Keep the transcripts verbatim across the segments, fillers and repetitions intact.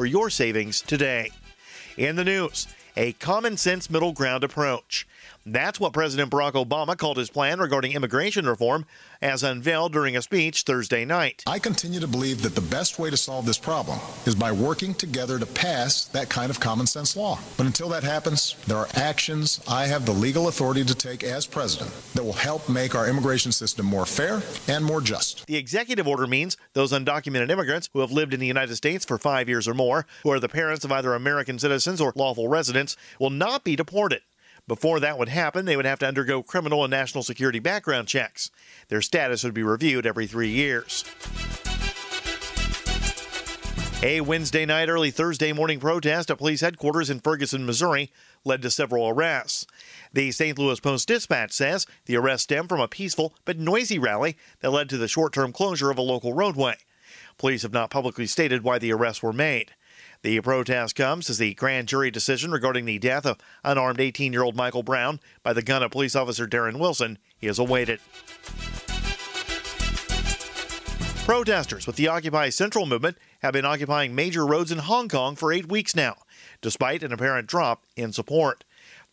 for your savings today. In the news, a common sense middle ground approach. That's what President Barack Obama called his plan regarding immigration reform, as unveiled during a speech Thursday night. I continue to believe that the best way to solve this problem is by working together to pass that kind of common sense law. But until that happens, there are actions I have the legal authority to take as president that will help make our immigration system more fair and more just. The executive order means those undocumented immigrants who have lived in the United States for five years or more, who are the parents of either American citizens or lawful residents, will not be deported. Before that would happen, they would have to undergo criminal and national security background checks. Their status would be reviewed every three years. A Wednesday night, early Thursday morning protest at police headquarters in Ferguson, Missouri, led to several arrests. The Saint Louis Post-Dispatch says the arrests stemmed from a peaceful but noisy rally that led to the short-term closure of a local roadway. Police have not publicly stated why the arrests were made. The protest comes as the grand jury decision regarding the death of unarmed eighteen-year-old Michael Brown by the gun of police officer Darren Wilson is awaited. Protesters with the Occupy Central movement have been occupying major roads in Hong Kong for eight weeks now, despite an apparent drop in support.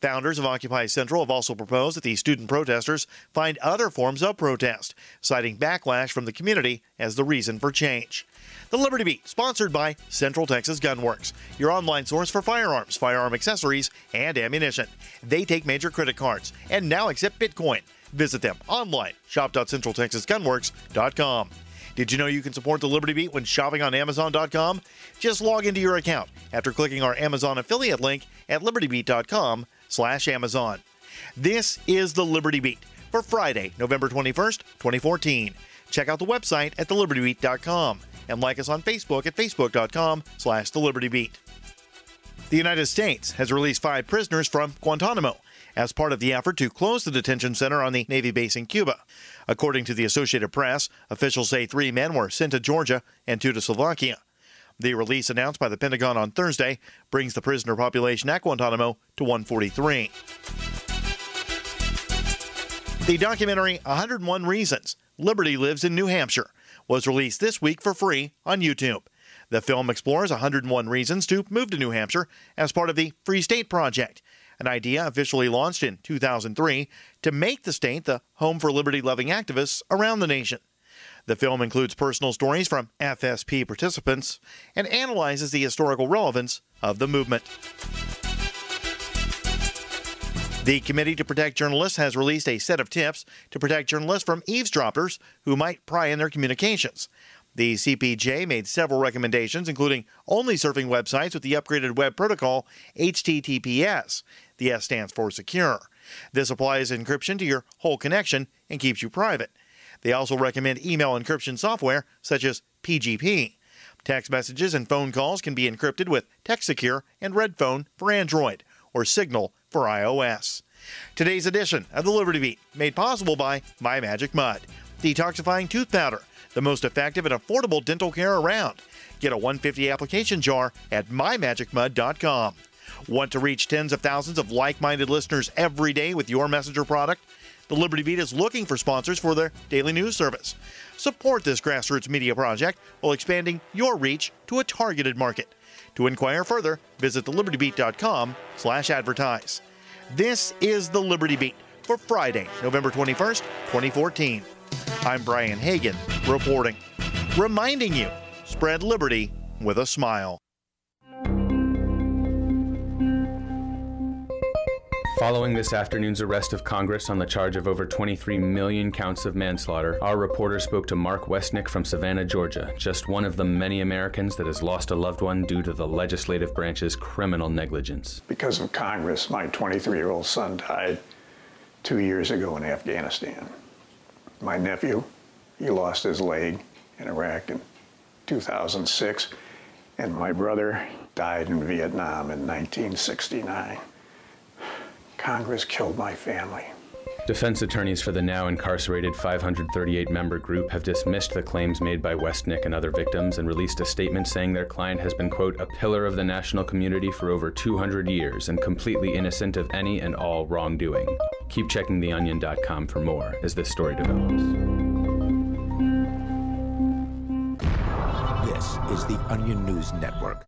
Founders of Occupy Central have also proposed that the student protesters find other forms of protest, citing backlash from the community as the reason for change. The Liberty Beat, sponsored by Central Texas Gunworks, your online source for firearms, firearm accessories, and ammunition. They take major credit cards and now accept Bitcoin. Visit them online, shop dot central texas gunworks dot com. Did you know you can support the Liberty Beat when shopping on amazon dot com? Just log into your account after clicking our Amazon affiliate link at liberty beat dot com slash amazon. This is the Liberty Beat for Friday, November twenty-first, twenty fourteen. Check out the website at the liberty beat dot com. And like us on Facebook at facebook dot com slash the liberty beat. The United States has released five prisoners from Guantanamo as part of the effort to close the detention center on the Navy base in Cuba. According to the Associated Press, officials say three men were sent to Georgia and two to Slovakia. The release announced by the Pentagon on Thursday brings the prisoner population at Guantanamo to one forty-three. The documentary one hundred one Reasons Liberty Lives in New Hampshire was released this week for free on YouTube. The film explores one hundred one reasons to move to New Hampshire as part of the Free State Project, an idea officially launched in two thousand three to make the state the home for liberty-loving activists around the nation. The film includes personal stories from F S P participants and analyzes the historical relevance of the movement. The Committee to Protect Journalists has released a set of tips to protect journalists from eavesdroppers who might pry in their communications. The C P J made several recommendations, including only surfing websites with the upgraded web protocol H T T P S. The S stands for secure. This applies encryption to your whole connection and keeps you private. They also recommend email encryption software such as P G P. Text messages and phone calls can be encrypted with TextSecure and Redphone for Android, or Signal for iOS. Today's edition of the Liberty Beat made possible by My Magic Mud, detoxifying tooth powder, the most effective and affordable dental care around. Get a one hundred fifty application jar at my magic mud dot com. Want to reach tens of thousands of like-minded listeners every day with your messenger product? The Liberty Beat is looking for sponsors for their daily news service. Support this grassroots media project while expanding your reach to a targeted market. To inquire further, visit the liberty beat dot com slash advertise. This is the Liberty Beat for Friday, November twenty-first, twenty fourteen. I'm Brian Hagan reporting, reminding you, spread liberty with a smile. Following this afternoon's arrest of Congress on the charge of over twenty-three million counts of manslaughter, our reporter spoke to Mark Westnick from Savannah, Georgia, just one of the many Americans that has lost a loved one due to the legislative branch's criminal negligence. Because of Congress, my twenty-three-year-old son died two years ago in Afghanistan. My nephew, he lost his leg in Iraq in two thousand six, and my brother died in Vietnam in nineteen sixty-nine. Congress killed my family. Defense attorneys for the now incarcerated five hundred thirty-eight member group have dismissed the claims made by Westnick and other victims and released a statement saying their client has been, quote, a pillar of the national community for over two hundred years and completely innocent of any and all wrongdoing. Keep checking the onion dot com for more as this story develops. This is the Onion News Network.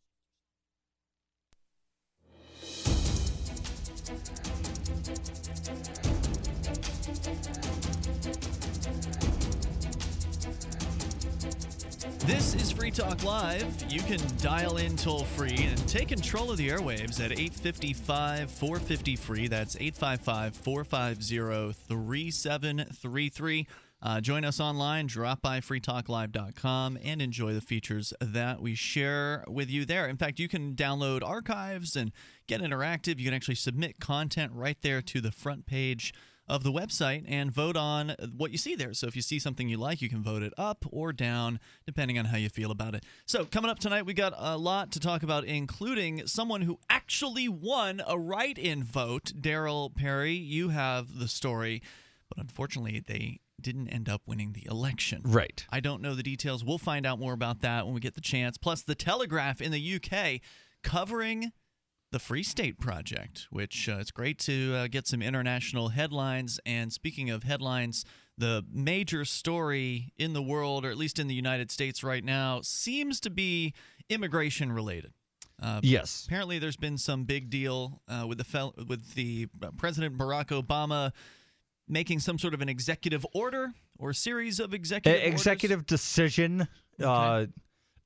This is Free Talk Live. You can dial in toll-free and take control of the airwaves at eight five five, four five zero, free. That's eight five five, four five zero, three seven three three. Uh, join us online, drop by free talk live dot com, and enjoy the features that we share with you there. In fact, you can download archives and get interactive. You can actually submit content right there to the front page of the website and vote on what you see there. So if you see something you like, you can vote it up or down, depending on how you feel about it. So coming up tonight, we got a lot to talk about, including someone who actually won a write-in vote, Darrell Perry. You have the story, but unfortunately, they didn't end up winning the election. Right. I don't know the details. We'll find out more about that when we get the chance. Plus, The Telegraph in the U K covering the Free State Project, which uh, it's great to uh, get some international headlines. And speaking of headlines, the major story in the world, or at least in the United States right now, seems to be immigration related. Uh, yes. Apparently, there's been some big deal uh, with the fel with the uh, President Barack Obama making some sort of an executive order or a series of executive executive orders. decision. Okay. Uh,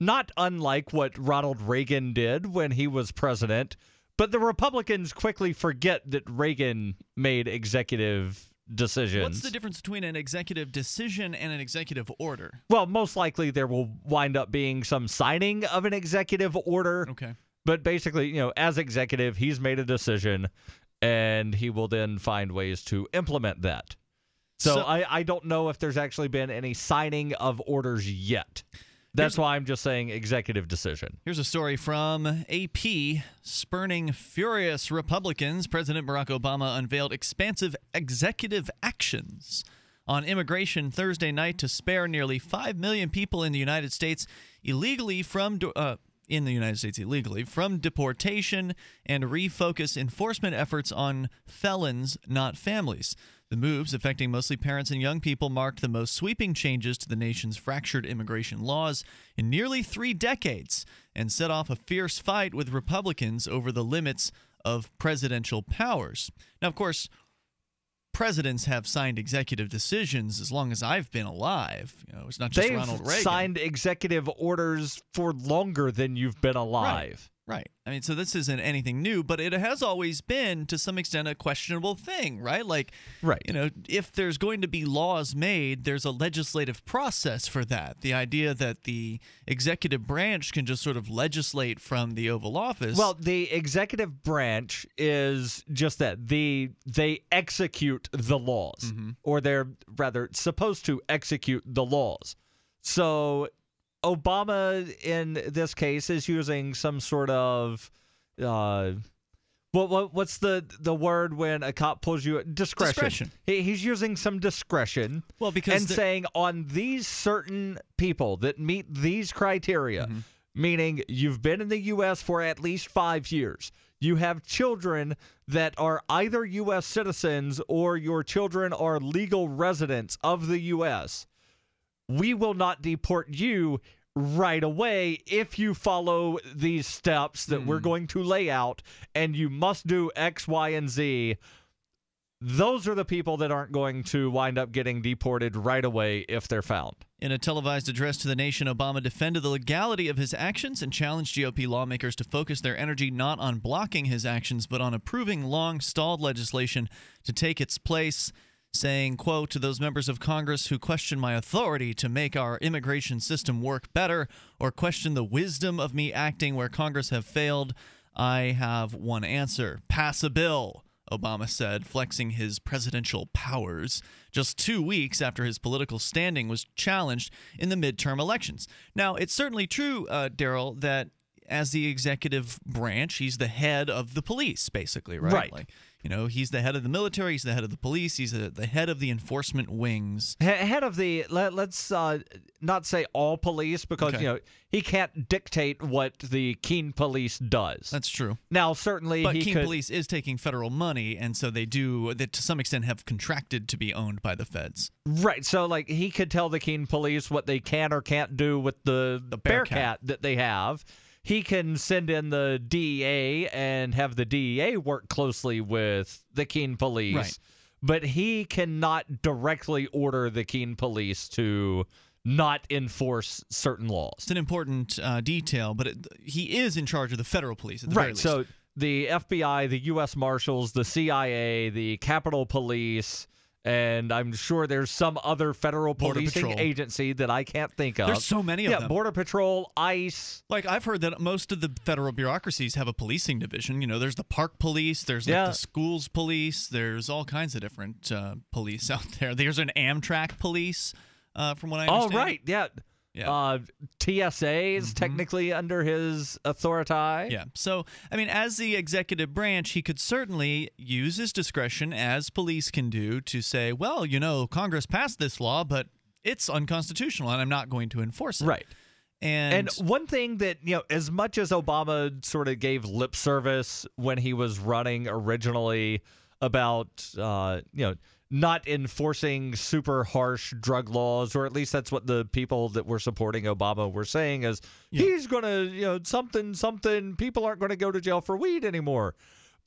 not unlike what Ronald Reagan did when he was president. But the Republicans quickly forget that Reagan made executive decisions. What's the difference between an executive decision and an executive order? Well, most likely there will wind up being some signing of an executive order. Okay. But basically, you know, as executive, he's made a decision, and he will then find ways to implement that. So, so I, I don't know if there's actually been any signing of orders yet. That's why I'm just saying executive decision. Here's a story from A P. Spurning furious Republicans, President Barack Obama unveiled expansive executive actions on immigration Thursday night to spare nearly five million people in the United States illegally from uh, in the United States illegally from deportation and refocus enforcement efforts on felons, not families. The moves, affecting mostly parents and young people, marked the most sweeping changes to the nation's fractured immigration laws in nearly three decades and set off a fierce fight with Republicans over the limits of presidential powers. Now, of course, presidents have signed executive decisions as long as I've been alive. You know, it's not just They've Ronald Reagan. They've signed executive orders for longer than you've been alive. Right. Right. I mean, so this isn't anything new, but it has always been, to some extent, a questionable thing, right? Like, right. You know, if there's going to be laws made, there's a legislative process for that. The idea that the executive branch can just sort of legislate from the Oval Office. Well, the executive branch is just that. The, they execute the laws, mm-hmm. or they're rather supposed to execute the laws. So Obama, in this case, is using some sort of, uh, what, what what's the the word when a cop pulls you? Discretion. discretion. He, he's using some discretion. Well, because and saying on these certain people that meet these criteria, mm-hmm. meaning you've been in the U S for at least five years, you have children that are either U S citizens or your children are legal residents of the U S, we will not deport you right away if you follow these steps that mm. we're going to lay out, and you must do X, Y, and Z. Those are the people that aren't going to wind up getting deported right away if they're found. In a televised address to the nation, Obama defended the legality of his actions and challenged G O P lawmakers to focus their energy not on blocking his actions but on approving long-stalled legislation to take its place, saying, quote, "To those members of Congress who question my authority to make our immigration system work better or question the wisdom of me acting where Congress have failed, I have one answer. Pass a bill," Obama said, flexing his presidential powers just two weeks after his political standing was challenged in the midterm elections. Now, it's certainly true, uh, Darrell, that as the executive branch, he's the head of the police, basically, right? Right. Like, you know, he's the head of the military, he's the head of the police, he's a, the head of the enforcement wings. He head of the, let, let's uh, not say all police, because, okay. you know, he can't dictate what the Keene police does. That's true. Now, certainly but he Keene could, police is taking federal money, and so they do, they, to some extent, have contracted to be owned by the feds. Right, so, like, he could tell the Keene police what they can or can't do with the, the Bearcat bear that they have. He can send in the D E A and have the D E A work closely with the Keene police, right. but he cannot directly order the Keene police to not enforce certain laws. It's an important uh, detail, but it, he is in charge of the federal police at the right, very least. So the F B I, the U S Marshals, the C I A, the Capitol Police, and I'm sure there's some other federal policing agency that I can't think of. There's so many of yeah, them. Yeah, Border Patrol, ICE. Like, I've heard that most of the federal bureaucracies have a policing division. You know, there's the park police, there's like yeah. the schools police, there's all kinds of different uh, police out there. There's an Amtrak police, uh, from what I understand. Oh, right, yeah. Yeah. Uh, T S A is mm-hmm. technically under his authority. Yeah. So, I mean, as the executive branch, he could certainly use his discretion, as police can do, to say, well, you know, Congress passed this law, but it's unconstitutional, and I'm not going to enforce it. Right. And, and one thing that, you know, as much as Obama sort of gave lip service when he was running originally about, uh, you know, not enforcing super harsh drug laws, or at least that's what the people that were supporting Obama were saying, is yeah. he's going to, you know, something, something, people aren't going to go to jail for weed anymore.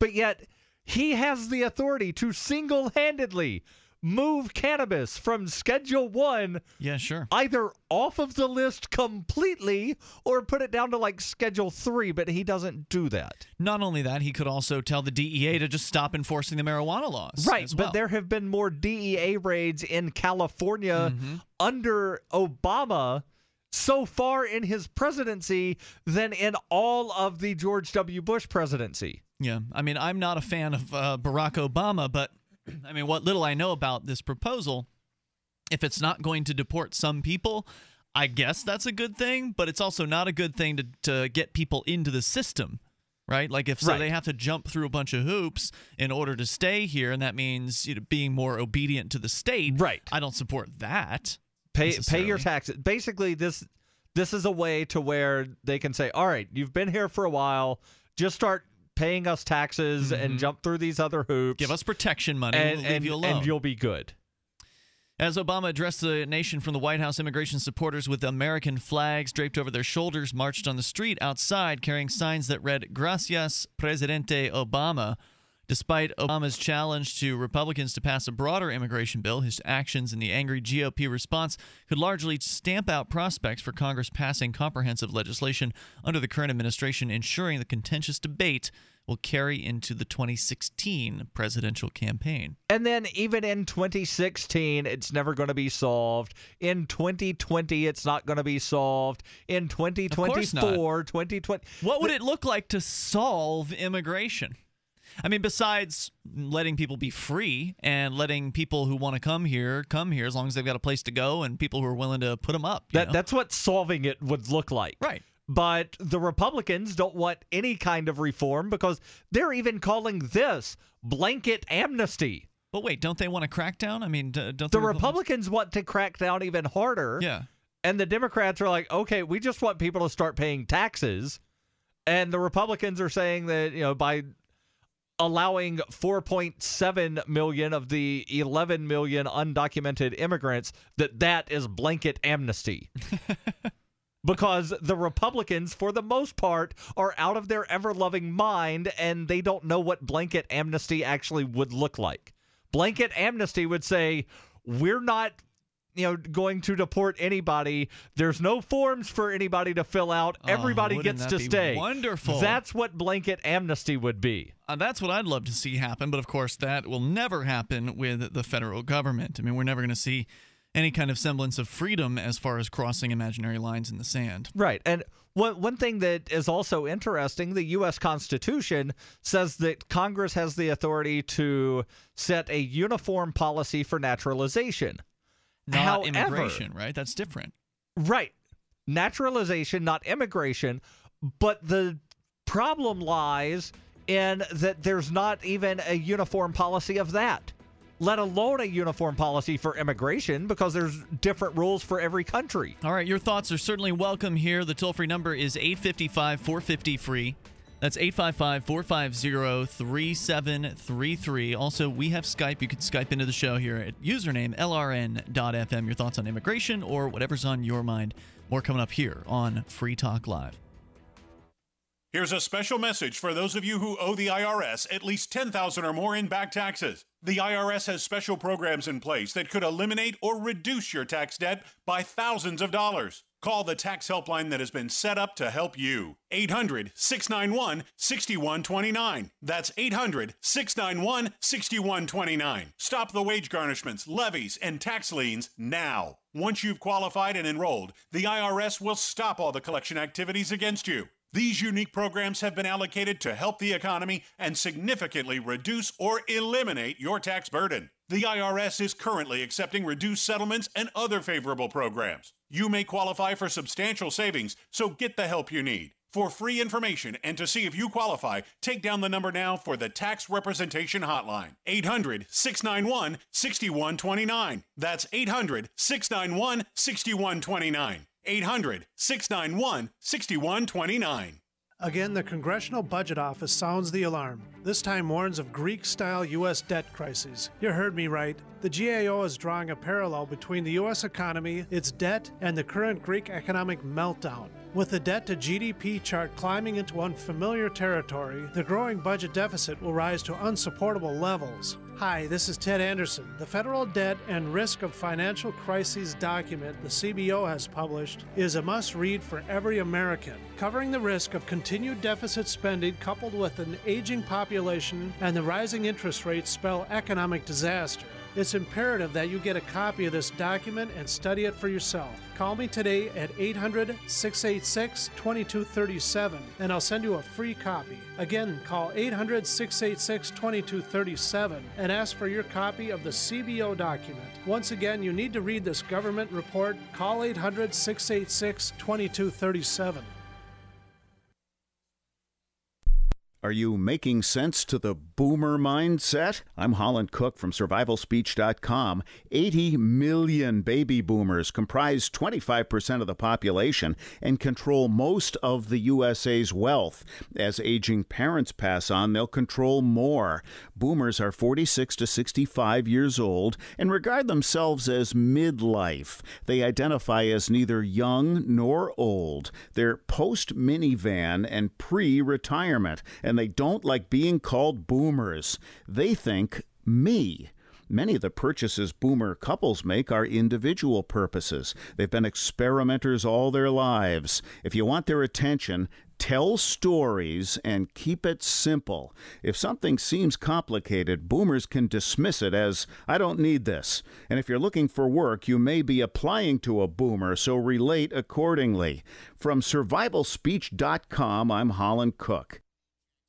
But yet he has the authority to single-handedly move cannabis from Schedule One, yeah, sure, either off of the list completely or put it down to like Schedule Three, but he doesn't do that. Not only that, he could also tell the D E A to just stop enforcing the marijuana laws. Right, as well. But there have been more D E A raids in California mm-hmm. under Obama so far in his presidency than in all of the George W. Bush presidency. Yeah, I mean, I'm not a fan of uh, Barack Obama, but I mean, what little I know about this proposal, if it's not going to deport some people, I guess that's a good thing, but it's also not a good thing to, to get people into the system, right? Like, if so, right. they have to jump through a bunch of hoops in order to stay here, and that means, you know, being more obedient to the state. Right. I don't support that. Pay, pay your taxes. Basically, this, this is a way to where they can say, all right, you've been here for a while, just start paying us taxes mm-hmm. and jump through these other hoops. Give us protection money and, and we'll leave and, you alone. And you'll be good. As Obama addressed the nation from the White House, immigration supporters with American flags draped over their shoulders marched on the street outside carrying signs that read, "Gracias, Presidente Obama." Despite Obama's challenge to Republicans to pass a broader immigration bill, his actions and the angry G O P response could largely stamp out prospects for Congress passing comprehensive legislation under the current administration, ensuring the contentious debate will carry into the twenty sixteen presidential campaign. And then even in twenty sixteen, it's never going to be solved. In twenty twenty, it's not going to be solved. In twenty twenty-four, twenty twenty... What would it look like to solve immigration? I mean, besides letting people be free and letting people who want to come here, come here as long as they've got a place to go and people who are willing to put them up. That, that's what solving it would look like. Right. But the Republicans don't want any kind of reform because they're even calling this blanket amnesty. But wait, don't they want to crack down? I mean, don't the, the Republicans want to crack down even harder? Yeah. And the Democrats are like, okay, we just want people to start paying taxes. And the Republicans are saying that, you know, by allowing four point seven million of the eleven million undocumented immigrants, that that is blanket amnesty. Because the Republicans, for the most part, are out of their ever-loving mind, and they don't know what blanket amnesty actually would look like. Blanket amnesty would say, we're not, you know, going to deport anybody. There's no forms for anybody to fill out. Oh, everybody gets to stay. Wonderful. That's what blanket amnesty would be. Uh, that's what I'd love to see happen, but of course that will never happen with the federal government. I mean, we're never going to see any kind of semblance of freedom as far as crossing imaginary lines in the sand. Right. And one, one thing that is also interesting, the U S Constitution says that Congress has the authority to set a uniform policy for naturalization. Not However, immigration, right? That's different. Right. Naturalization, not immigration. But the problem lies in that there's not even a uniform policy of that, let alone a uniform policy for immigration, because there's different rules for every country. All right. Your thoughts are certainly welcome here. The toll-free number is eight five five, four five zero, F R E E. That's eight five five, four five zero, three seven three three. Also, we have Skype. You can Skype into the show here at username L R N dot F M. Your thoughts on immigration or whatever's on your mind. More coming up here on Free Talk Live. Here's a special message for those of you who owe the I R S at least ten thousand dollars or more in back taxes. The I R S has special programs in place that could eliminate or reduce your tax debt by thousands of dollars. Call the tax helpline that has been set up to help you. eight hundred, six nine one, six one two nine. That's eight hundred, six nine one, six one two nine. Stop the wage garnishments, levies, and tax liens now. Once you've qualified and enrolled, the I R S will stop all the collection activities against you. These unique programs have been allocated to help the economy and significantly reduce or eliminate your tax burden. The I R S is currently accepting reduced settlements and other favorable programs. You may qualify for substantial savings, so get the help you need. For free information and to see if you qualify, take down the number now for the Tax Representation Hotline. eight hundred, six nine one, six one two nine. That's eight hundred, six nine one, six one two nine. eight hundred, six nine one, six one two nine. Again, the Congressional Budget Office sounds the alarm. This time warns of Greek-style U S debt crises. You heard me right. The G A O is drawing a parallel between the U S economy, its debt, and the current Greek economic meltdown. With the debt-to-G D P chart climbing into unfamiliar territory, the growing budget deficit will rise to unsupportable levels. Hi, this is Ted Anderson. The Federal Debt and Risk of Financial Crises document the C B O has published is a must-read for every American, covering the risk of continued deficit spending coupled with an aging population and the rising interest rates spell economic disaster. It's imperative that you get a copy of this document and study it for yourself. Call me today at eight hundred, six eight six, two two three seven and I'll send you a free copy. Again, call eight hundred, six eight six, two two three seven and ask for your copy of the C B O document. Once again, you need to read this government report. Call eight hundred, six eight six, two two three seven. Are you making sense to the boomer mindset? I'm Holland Cook from survival speech dot com. eighty million baby boomers comprise twenty-five percent of the population and control most of the U S A's wealth. As aging parents pass on, they'll control more. Boomers are forty-six to sixty-five years old and regard themselves as midlife. They identify as neither young nor old. They're post-minivan and pre-retirement, and they don't like being called boomers. They think me. Many of the purchases boomer couples make are individual purposes. They've been experimenters all their lives. If you want their attention, tell stories and keep it simple. If something seems complicated, boomers can dismiss it as, I don't need this. And if you're looking for work, you may be applying to a boomer, so relate accordingly. From survival speech dot com, I'm Holland Cook.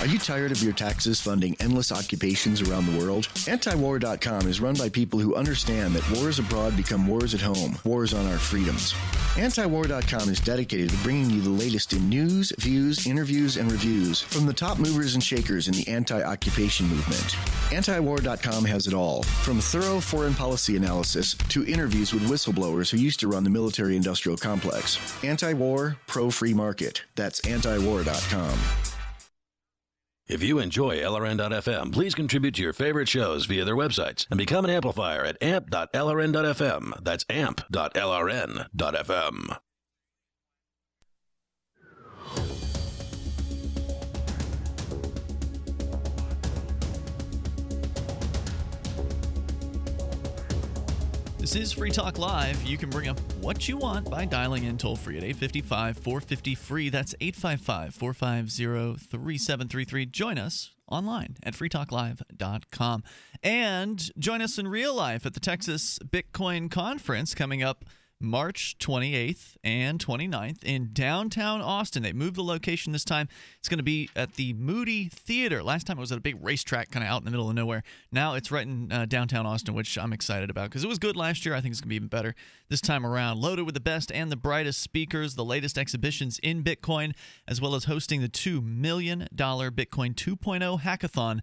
Are you tired of your taxes funding endless occupations around the world? Antiwar dot com is run by people who understand that wars abroad become wars at home, wars on our freedoms. Antiwar dot com is dedicated to bringing you the latest in news, views, interviews, and reviews from the top movers and shakers in the anti-occupation movement. Antiwar dot com has it all, from thorough foreign policy analysis to interviews with whistleblowers who used to run the military-industrial complex. Antiwar, pro-free market. That's Antiwar dot com. If you enjoy L R N dot F M, please contribute to your favorite shows via their websites and become an amplifier at amp dot L R N dot F M. That's amp dot L R N dot F M. This is Free Talk Live. You can bring up what you want by dialing in toll-free at eight five five, four five zero, F R E E. That's eight five five, four five zero, three seven three three. Join us online at free talk live dot com. And join us in real life at the Texas Bitcoin Conference coming up March twenty-eighth and twenty-ninth in downtown Austin. They moved the location this time. It's going to be at the Moody Theater. Last time it was at a big racetrack kind of out in the middle of nowhere. Now it's right in uh, downtown Austin, which I'm excited about because it was good last year. I think it's going to be even better this time around. Loaded with the best and the brightest speakers, the latest exhibitions in Bitcoin, as well as hosting the two million dollar Bitcoin two point oh hackathon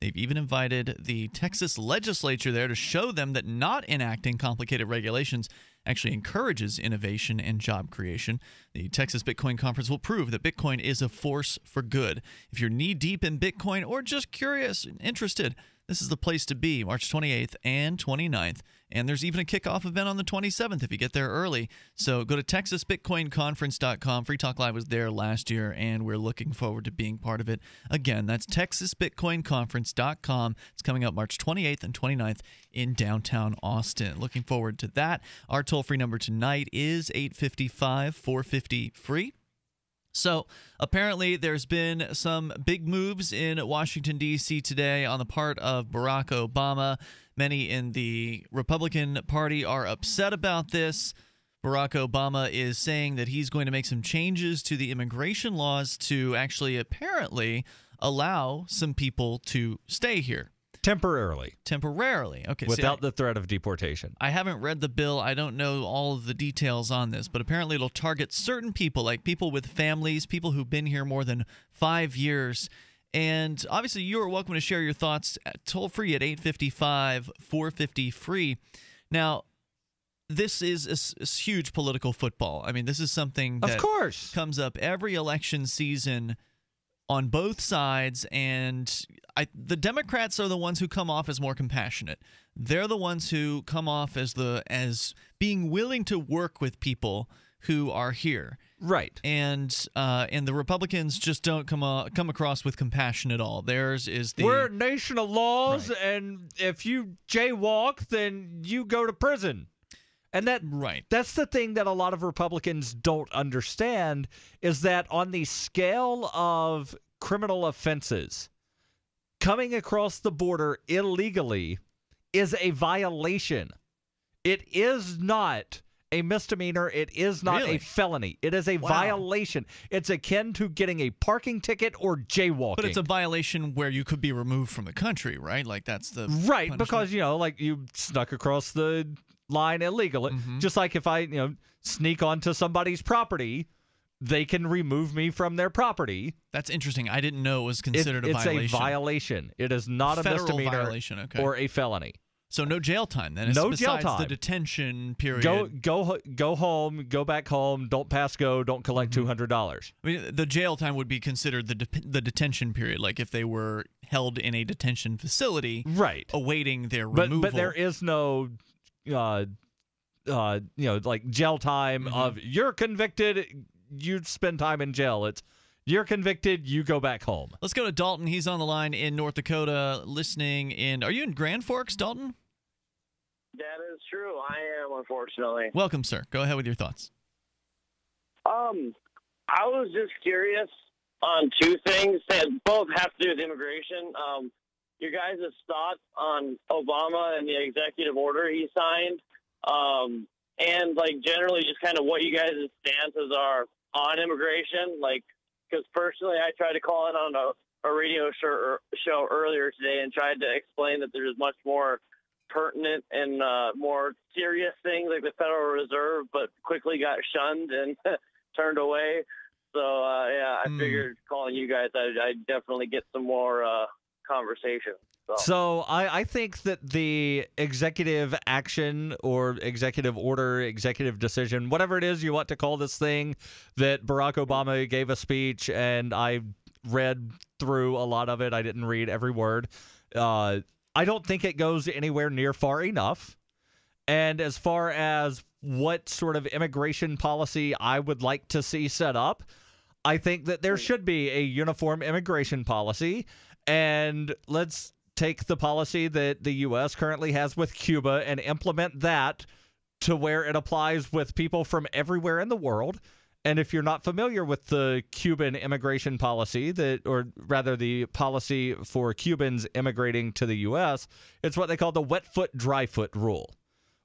They've even invited the Texas legislature there to show them that not enacting complicated regulations actually encourages innovation and job creation. The Texas Bitcoin Conference will prove that Bitcoin is a force for good. If you're knee-deep in Bitcoin or just curious and interested, this is the place to be, March twenty-eighth and twenty-ninth. And there's even a kickoff event on the twenty-seventh if you get there early. So go to Texas Bitcoin Conference dot com. Free Talk Live was there last year, and we're looking forward to being part of it. Again, that's Texas Bitcoin Conference dot com. It's coming up March twenty-eighth and twenty-ninth in downtown Austin. Looking forward to that. Our toll-free number tonight is eight five five, four five zero, free. So apparently there's been some big moves in Washington, D C today on the part of Barack Obama. Many in the Republican Party are upset about this. Barack Obama is saying that he's going to make some changes to the immigration laws to actually apparently allow some people to stay here. Temporarily. Temporarily. Okay. Without see, I, the threat of deportation. I haven't read the bill. I don't know all of the details on this, but apparently it'll target certain people, like people with families, people who've been here more than five years. And obviously you are welcome to share your thoughts toll-free at eight five five, four five zero, free. Now, this is a, a huge political football. I mean, this is something that of course comes up every election season on both sides, and I, the Democrats are the ones who come off as more compassionate. They're the ones who come off as the as being willing to work with people who are here, right? And uh, and the Republicans just don't come uh, come across with compassion at all. Theirs is the we're a nation of laws, right, and if you jaywalk, then you go to prison. And that right. that's the thing that a lot of Republicans don't understand is that on the scale of criminal offenses, coming across the border illegally is a violation. It is not a misdemeanor. It is not really? a felony. It is a wow. violation. It's akin to getting a parking ticket or jaywalking. But it's a violation where you could be removed from the country, right? Like that's the right punishment. Because, you know, like you snuck across the line illegally. Mm-hmm. Just like if I, you know, sneak onto somebody's property, they can remove me from their property. That's interesting. I didn't know it was considered it, a it's violation. It's a violation. It is not a Federal misdemeanor violation. Okay. or a felony. So no jail time then. It's no jail time. Besides the detention period. Go go go home. Go back home. Don't pass go. Don't collect two hundred dollars. I mean, the jail time would be considered the de the detention period, like if they were held in a detention facility, right, awaiting their but, removal. But there is no. Uh, uh, you know, like jail time mm-hmm. of you're convicted, you spend time in jail. It's you're convicted, you go back home. Let's go to Dalton. He's on the line in North Dakota, listening in. Are you in Grand Forks, Dalton? That is true. I am, unfortunately. Welcome, sir. Go ahead with your thoughts. Um, I was just curious on two things that both have to do with immigration. Um, Your guys' thoughts on Obama and the executive order he signed, um, and like generally just kind of what you guys' stances are on immigration. Like, because personally, I tried to call in on a, a radio show, show earlier today and tried to explain that there's much more pertinent and uh, more serious things like the Federal Reserve, but quickly got shunned and turned away. So uh, yeah, I mm. figured calling you guys, I'd, I'd definitely get some more. Uh, conversation. So, so I, I think that the executive action or executive order, executive decision, whatever it is you want to call this thing, that Barack Obama gave a speech, and I read through a lot of it. I didn't read every word. Uh, I don't think it goes anywhere near far enough. And as far as what sort of immigration policy I would like to see set up, I think that there should be a uniform immigration policy. And let's take the policy that the U S currently has with Cuba and implement that to where it applies with people from everywhere in the world. And if you're not familiar with the Cuban immigration policy, that, or rather the policy for Cubans immigrating to the U S, it's what they call the wet foot, dry foot rule,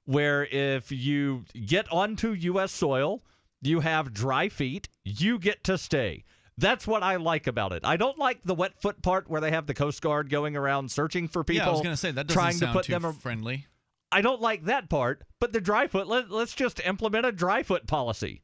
where if you get onto U S soil, you have dry feet, you get to stay. That's what I like about it. I don't like the wet foot part where they have the Coast Guard going around searching for people. Yeah, I was going to say, that doesn't sound to put too them friendly. I don't like that part, but the dry foot, let, let's just implement a dry foot policy.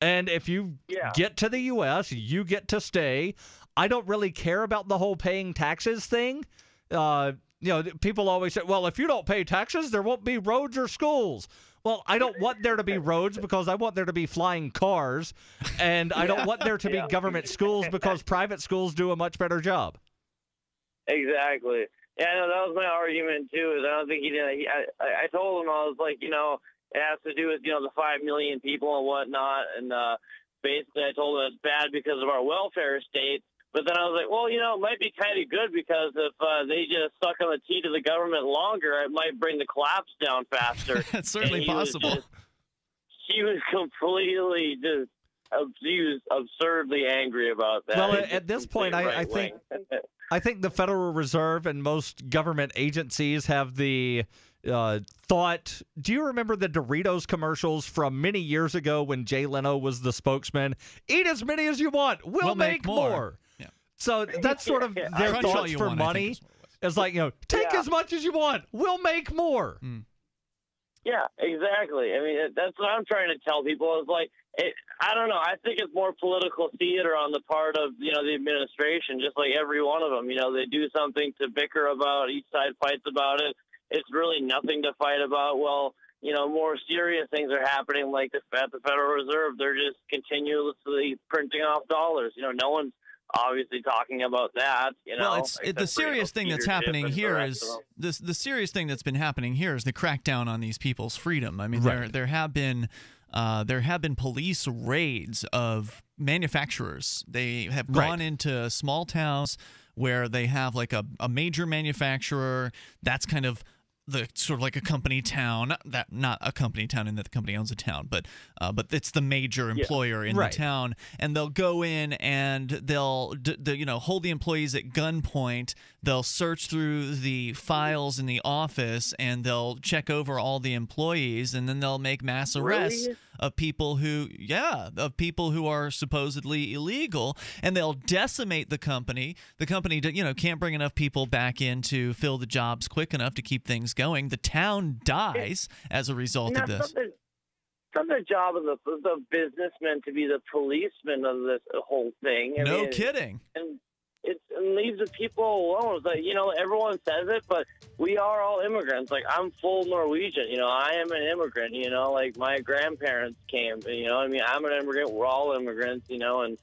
And if you yeah. get to the U S, you get to stay. I don't really care about the whole paying taxes thing uh, you know, people always say, well, if you don't pay taxes, there won't be roads or schools. Well, I don't want there to be roads because I want there to be flying cars, and I don't want there to be yeah. government schools because private schools do a much better job. Exactly. Yeah, no, that was my argument, too, is I don't think he did. He, I, I told him, I was like, you know, it has to do with, you know, the five million people and whatnot. And uh, basically I told him it's bad because of our welfare state. But then I was like, well, you know, it might be kind of good because if uh, they just suck on the teat of the government longer, it might bring the collapse down faster. That's certainly possible. Was just, he was completely just he was absurdly angry about that. Well, at this point, I, I think I think the Federal Reserve and most government agencies have the uh, thought. Do you remember the Doritos commercials from many years ago when Jay Leno was the spokesman? Eat as many as you want. We'll, we'll make, make more. more. So that's sort of their yeah, thoughts for want, money. It's it like, you know, take yeah. as much as you want. We'll make more. Mm. Yeah, exactly. I mean, that's what I'm trying to tell people. Is like, it, I don't know. I think it's more political theater on the part of, you know, the administration, just like every one of them. You know, they do something to bicker about. Each side fights about it. It's really nothing to fight about. Well, you know, more serious things are happening, like the, at the Federal Reserve. They're just continuously printing off dollars. You know, no one's obviously talking about that, you know. Well, it's it, the serious thing that's happening here is this the serious thing that's been happening here is the crackdown on these people's freedom. I mean, right. there there have been uh there have been police raids of manufacturers. They have gone right. into small towns where they have like a, a major manufacturer that's kind of the sort of like a company town that not a company town in that the company owns a town, but uh, but it's the major employer yeah, in right. the town, and they'll go in and they'll d the, you know hold the employees at gunpoint. They'll search through the files in the office and they'll check over all the employees, and then they'll make mass arrests really? of people who yeah of people who are supposedly illegal, and they'll decimate the company. The company you know can't bring enough people back in to fill the jobs quick enough to keep things going. The town dies as a result of this. It's not the job of the, the businessman to be the policeman of this whole thing. I no mean, kidding. And it leaves the people alone. It's like, you know, everyone says it, but we are all immigrants. Like, I'm full Norwegian. You know, I am an immigrant. You know, like, my grandparents came. You know, I mean, I'm an immigrant. We're all immigrants, you know, and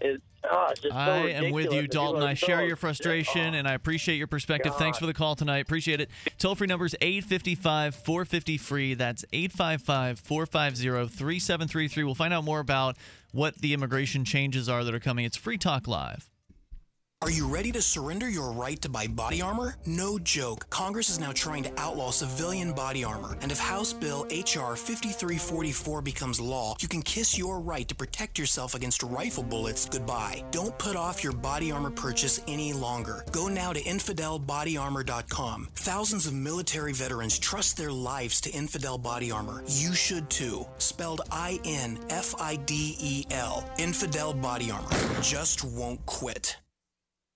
it's Oh, it's just so I ridiculous. am with you, Dalton. I share your frustration, oh, and I appreciate your perspective. God. Thanks for the call tonight. Appreciate it. Toll-free number is eight five five, four five zero, F R E E. That's eight five five, four five zero, three seven three three. We'll find out more about what the immigration changes are that are coming. It's Free Talk Live. Are you ready to surrender your right to buy body armor? No joke. Congress is now trying to outlaw civilian body armor, and if House Bill H R fifty-three forty-four becomes law, you can kiss your right to protect yourself against rifle bullets goodbye. Don't put off your body armor purchase any longer. Go now to infidel body armor dot com. Thousands of military veterans trust their lives to Infidel Body Armor. You should too. Spelled I N F I D E L. Infidel Body Armor. Just won't quit.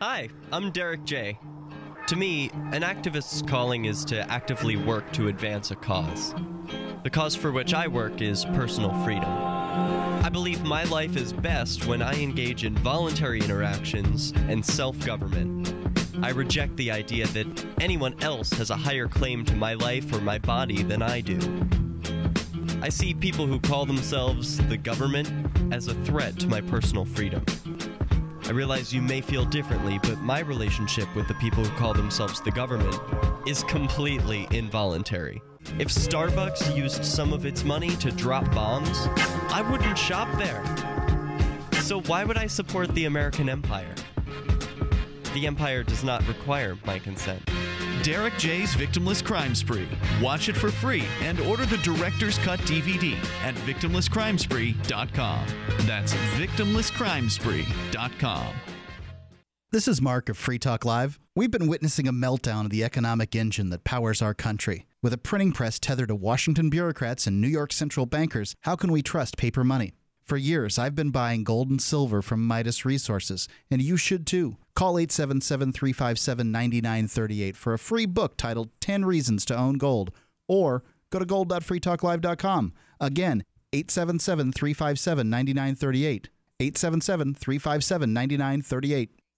Hi, I'm Derek J. To me, an activist's calling is to actively work to advance a cause. The cause for which I work is personal freedom. I believe my life is best when I engage in voluntary interactions and self-government. I reject the idea that anyone else has a higher claim to my life or my body than I do. I see people who call themselves the government as a threat to my personal freedom. I realize you may feel differently, but my relationship with the people who call themselves the government is completely involuntary. If Starbucks used some of its money to drop bombs, I wouldn't shop there. So why would I support the American empire? The empire does not require my consent. Derek J's Victimless Crime Spree. Watch it for free and order the Director's Cut D V D at victimless crime spree dot com. That's victimless crime spree dot com. This is Mark of Free Talk Live. We've been witnessing a meltdown of the economic engine that powers our country. With a printing press tethered to Washington bureaucrats and New York central bankers, how can we trust paper money? For years, I've been buying gold and silver from Midas Resources, and you should too. Call eight seven seven, three five seven, nine nine three eight for a free book titled ten reasons to Own Gold, or go to gold dot free talk live dot com. Again, eight seven seven, three five seven, nine nine three eight. eight seven seven, three five seven, nine nine three eight.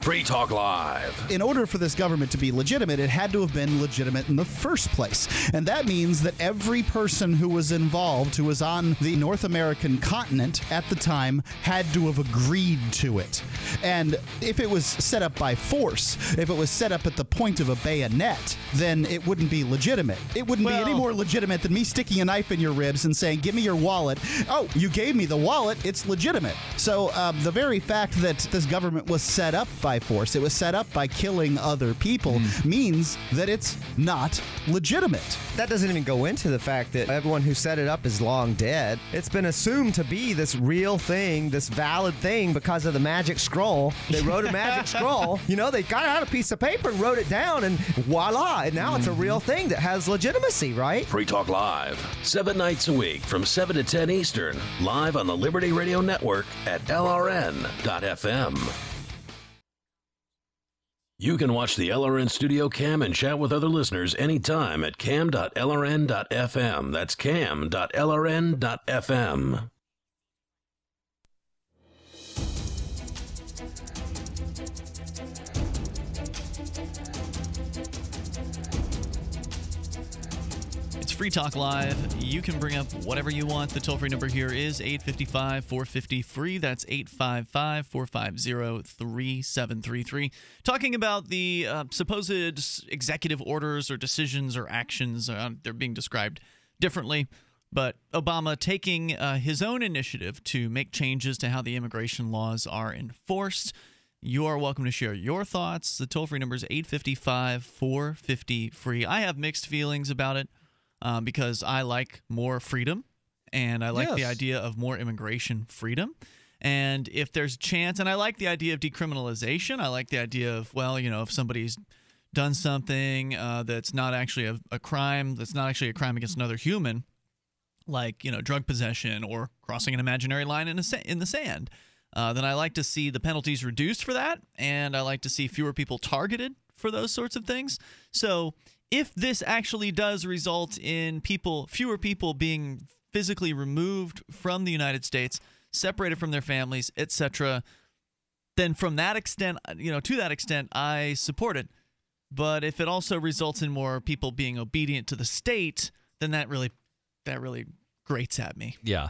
Free Talk Live. In order for this government to be legitimate, it had to have been legitimate in the first place. And that means that every person who was involved, who was on the North American continent at the time, had to have agreed to it. And if it was set up by force, if it was set up at the point of a bayonet, then it wouldn't be legitimate. It wouldn't well, be any more legitimate than me sticking a knife in your ribs and saying, give me your wallet. Oh, you gave me the wallet. It's legitimate. So um, the very fact that this government was set up by force, it was set up by killing other people, mm. means that it's not legitimate. That doesn't even go into the fact that everyone who set it up is long dead. It's been assumed to be this real thing, this valid thing, because of the magic scroll. They wrote a magic scroll. You know, they got out a piece of paper and wrote it down, and voila, and now mm. it's a real thing that has legitimacy, right? Free Talk Live, seven nights a week from seven to ten Eastern, live on the Liberty Radio Network at L R N dot F M. You can watch the L R N Studio Cam and chat with other listeners anytime at cam dot L R N dot F M. That's cam dot L R N dot F M. It's Free Talk Live. You can bring up whatever you want. The toll-free number here is eight five five, four five zero, F R E E. That's eight five five, four five zero, three seven three three. Talking about the uh, supposed executive orders or decisions or actions. Uh, they're being described differently. But Obama taking uh, his own initiative to make changes to how the immigration laws are enforced. You are welcome to share your thoughts. The toll-free number is eight five five, four five zero, F R E E. I have mixed feelings about it. Um, because I like more freedom, and I like yes. the idea of more immigration freedom. And if there's a chance, and I like the idea of decriminalization. I like the idea of, well, you know, if somebody's done something uh, that's not actually a, a crime, that's not actually a crime against another human, like, you know, drug possession or crossing an imaginary line in, a sa in the sand, uh, then I like to see the penalties reduced for that, and I like to see fewer people targeted for those sorts of things. So if this actually does result in people, fewer people being physically removed from the United States, separated from their families, et cetera, then from that extent, you know, to that extent, I support it. But if it also results in more people being obedient to the state, then that really, that really grates at me. Yeah.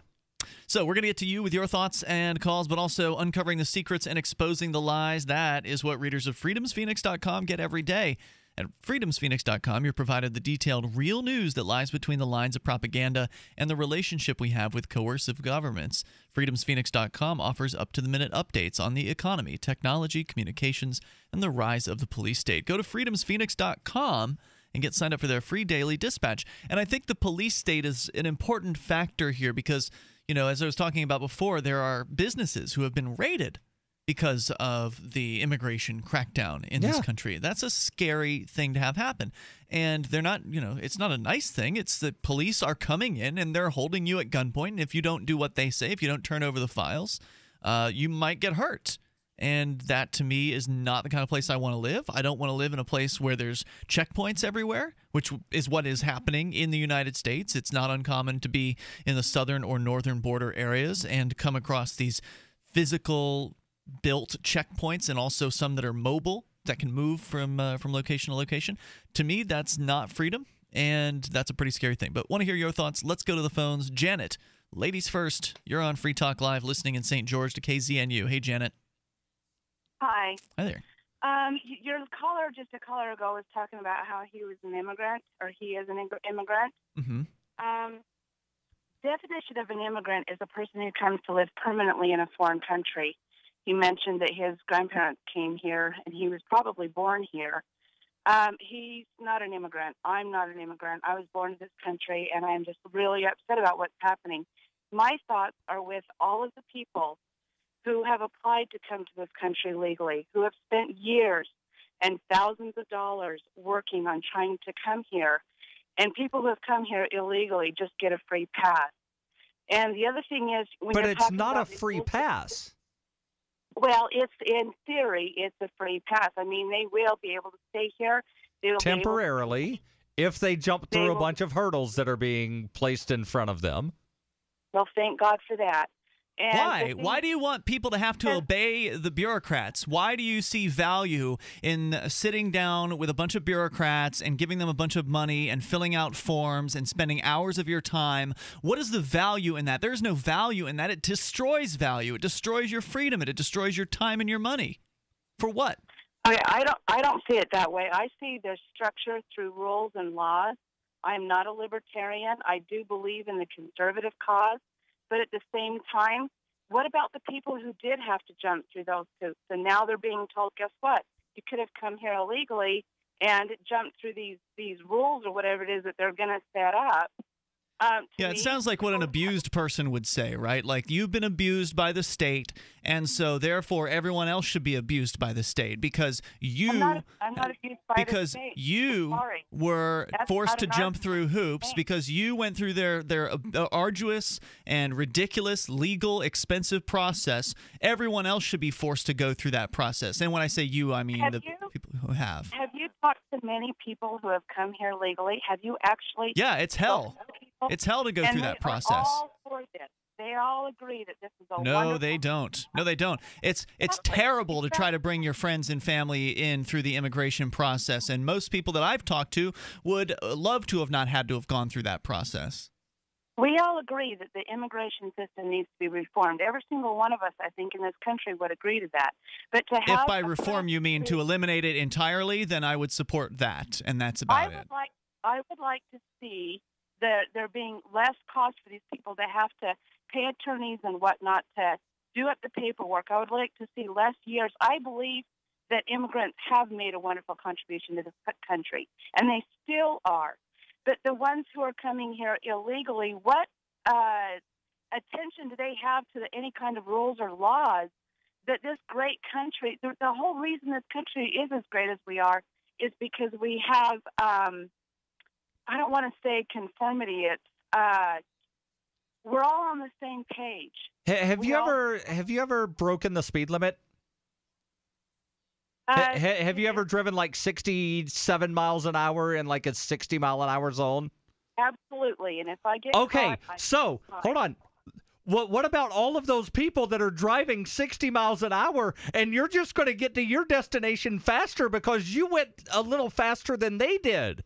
So we're going to get to you with your thoughts and calls, but also uncovering the secrets and exposing the lies. That is what readers of freedoms phoenix dot com get every day. At freedoms phoenix dot com, you're provided the detailed real news that lies between the lines of propaganda and the relationship we have with coercive governments. freedoms phoenix dot com offers up-to-the-minute updates on the economy, technology, communications, and the rise of the police state. Go to freedoms phoenix dot com and get signed up for their free daily dispatch. And I think the police state is an important factor here because, you know, as I was talking about before, there are businesses who have been raided because of the immigration crackdown in yeah. this country. That's a scary thing to have happen. And they're not, you know, it's not a nice thing. It's that police are coming in and they're holding you at gunpoint. And if you don't do what they say, if you don't turn over the files, uh, you might get hurt. And that to me is not the kind of place I want to live. I don't want to live in a place where there's checkpoints everywhere, which is what is happening in the United States. It's not uncommon to be in the southern or northern border areas and come across these physical built checkpoints, and also some that are mobile that can move from uh, from location to location. To me, that's not freedom, and that's a pretty scary thing. But want to hear your thoughts? Let's go to the phones. Janet, ladies first. You're on Free Talk Live, listening in Saint George to K Z N U. Hey, Janet. Hi. Hi there. Um, your caller just a caller ago was talking about how he was an immigrant, or he is an immigrant. Mm-hmm. Um, definition of an immigrant is a person who comes to live permanently in a foreign country. He mentioned that his grandparents came here, and he was probably born here. Um, he's not an immigrant. I'm not an immigrant. I was born in this country, and I'm just really upset about what's happening. My thoughts are with all of the people who have applied to come to this country legally, who have spent years and thousands of dollars working on trying to come here, and people who have come here illegally just get a free pass. And the other thing is... when But you're it's not a free pass. Well, it's in theory, it's a free pass. I mean, they will be able to stay here. They will temporarily, be able to, if they jump through they will, a bunch of hurdles that are being placed in front of them. Well, thank God for that. And Why? Thing, Why do you want people to have to obey the bureaucrats? Why do you see value in sitting down with a bunch of bureaucrats and giving them a bunch of money and filling out forms and spending hours of your time? What is the value in that? There is no value in that. It destroys value. It destroys your freedom. It destroys your time and your money. For what? I, I don't. I don't see it that way. I see the structure through rules and laws. I am not a libertarian. I do believe in the conservative cause. But at the same time, what about the people who did have to jump through those hoops? And now they're being told, guess what? You could have come here illegally and jumped through these, these rules or whatever it is that they're going to set up. Um, yeah, it sounds like what an abused person would say, right? Like, you've been abused by the state, and so therefore everyone else should be abused by the state because you I'm not, I'm not abused by the state. You were That's forced to jump through hoops because you went through their, their arduous and ridiculous, legal, expensive process. Everyone else should be forced to go through that process. And when I say you, I mean have the you, people who have. Have you talked to many people who have come here legally? Have you actually? Yeah, it's hell. It's hell to go and through that process. All for this. They all agree that this is a No, they don't. No, they don't. It's it's terrible to try to bring your friends and family in through the immigration process, and most people that I've talked to would love to have not had to have gone through that process. We all agree that the immigration system needs to be reformed. Every single one of us, I think, in this country would agree to that. But to have If by reform you mean to eliminate it entirely, then I would support that, and that's about I would it. Like, I would like to see... There, there being less cost for these people to have to pay attorneys and whatnot to do up the paperwork. I would like to see less years. I believe that immigrants have made a wonderful contribution to this country, and they still are. But the ones who are coming here illegally, what uh, attention do they have to the, any kind of rules or laws that this great country, the, the whole reason this country is as great as we are is because we have... Um, I don't want to say conformity. It's uh, we're all on the same page. Ha have we you all... ever have you ever broken the speed limit? Uh, ha have you ever driven like sixty-seven miles an hour in like a sixty mile an hour zone? Absolutely. And if I get okay, caught, so caught. hold on. What what about all of those people that are driving sixty miles an hour and you're just going to get to your destination faster because you went a little faster than they did?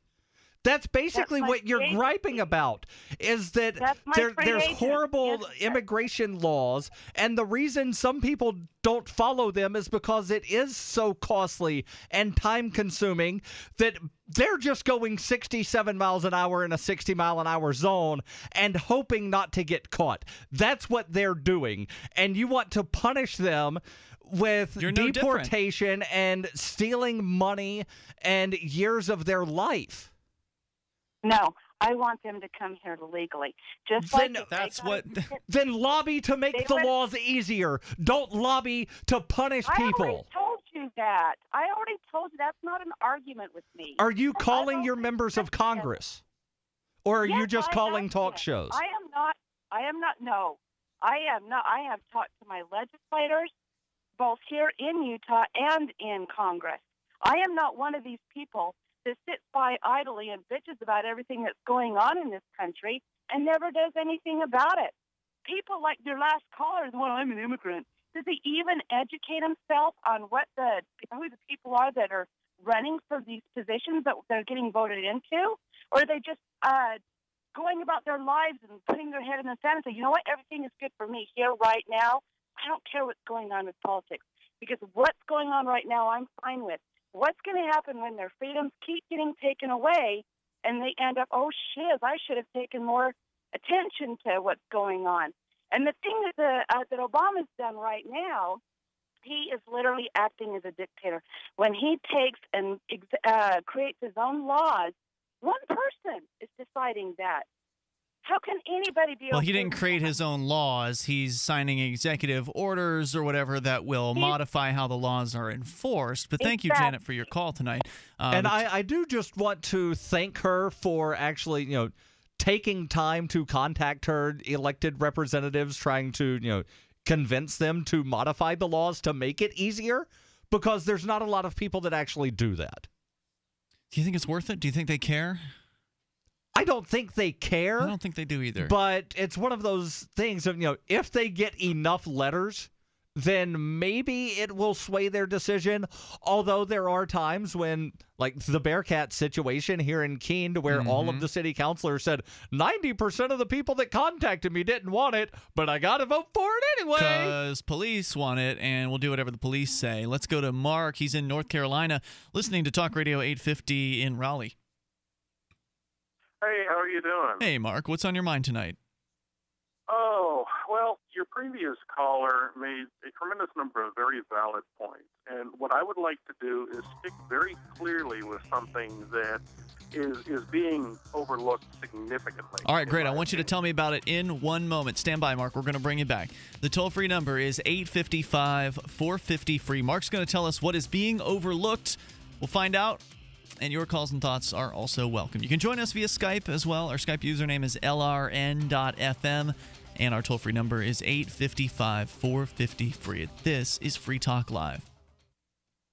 That's basically That's what you're crazy. griping about, is that there, there's agent. horrible yes, immigration laws, and the reason some people don't follow them is because it is so costly and time-consuming that they're just going sixty-seven miles an hour in a sixty-mile-an-hour zone and hoping not to get caught. That's what they're doing, and you want to punish them with You're deportation no and stealing money and years of their life. No, I want them to come here legally. Just then, like that's what. Then lobby to make the went, laws easier. Don't lobby to punish I people. I already told you that. I already told you that's not an argument with me. Are you calling your members of Congress, or are yes, you just I calling talk it. shows? I am not. I am not. No, I am not. I have talked to my legislators, both here in Utah and in Congress. I am not one of these people that sits by idly and bitches about everything that's going on in this country and never does anything about it. People like your last caller, well, I'm an immigrant. Does he even educate himself on what the who the people are that are running for these positions that they're getting voted into? Or are they just uh, going about their lives and putting their head in the sand and saying, you know what, everything is good for me here right now. I don't care what's going on with politics. because what's going on right now I'm fine with. What's going to happen when their freedoms keep getting taken away and they end up, oh, shiz, I should have taken more attention to what's going on. And the thing that the, uh, that Obama's done right now, he is literally acting as a dictator. When he takes and uh, creates his own laws, one person is deciding that. How can anybody be? Well, he didn't create his own laws. He's signing executive orders or whatever that will He's, modify how the laws are enforced. But thank exactly. you, Janet, for your call tonight. Um, and I, I do just want to thank her for actually, you know, taking time to contact her elected representatives, trying to, you know, convince them to modify the laws to make it easier, because there's not a lot of people that actually do that. Do you think it's worth it? Do you think they care? I don't think they care. I don't think they do either. But it's one of those things of, you know, if they get enough letters, then maybe it will sway their decision. Although there are times when, like the Bearcat situation here in Keene, to where mm-hmm. all of the city councilors said, ninety percent of the people that contacted me didn't want it, but I got to vote for it anyway. Because police want it, and we'll do whatever the police say. Let's go to Mark. He's in North Carolina, listening to Talk Radio eight fifty in Raleigh. Hey, how are you doing? Hey, Mark. What's on your mind tonight? Oh, well, your previous caller made a tremendous number of very valid points. And what I would like to do is stick very clearly with something that is, is being overlooked significantly. All right, great. I want you to tell me about it in one moment. Stand by, Mark. We're going to bring you back. The toll-free number is eight five five, four five zero, free. Mark's going to tell us what is being overlooked. We'll find out. And your calls and thoughts are also welcome. You can join us via Skype as well. Our Skype username is L R N dot F M, and our toll-free number is eight five five, four five zero, free. This is Free Talk Live.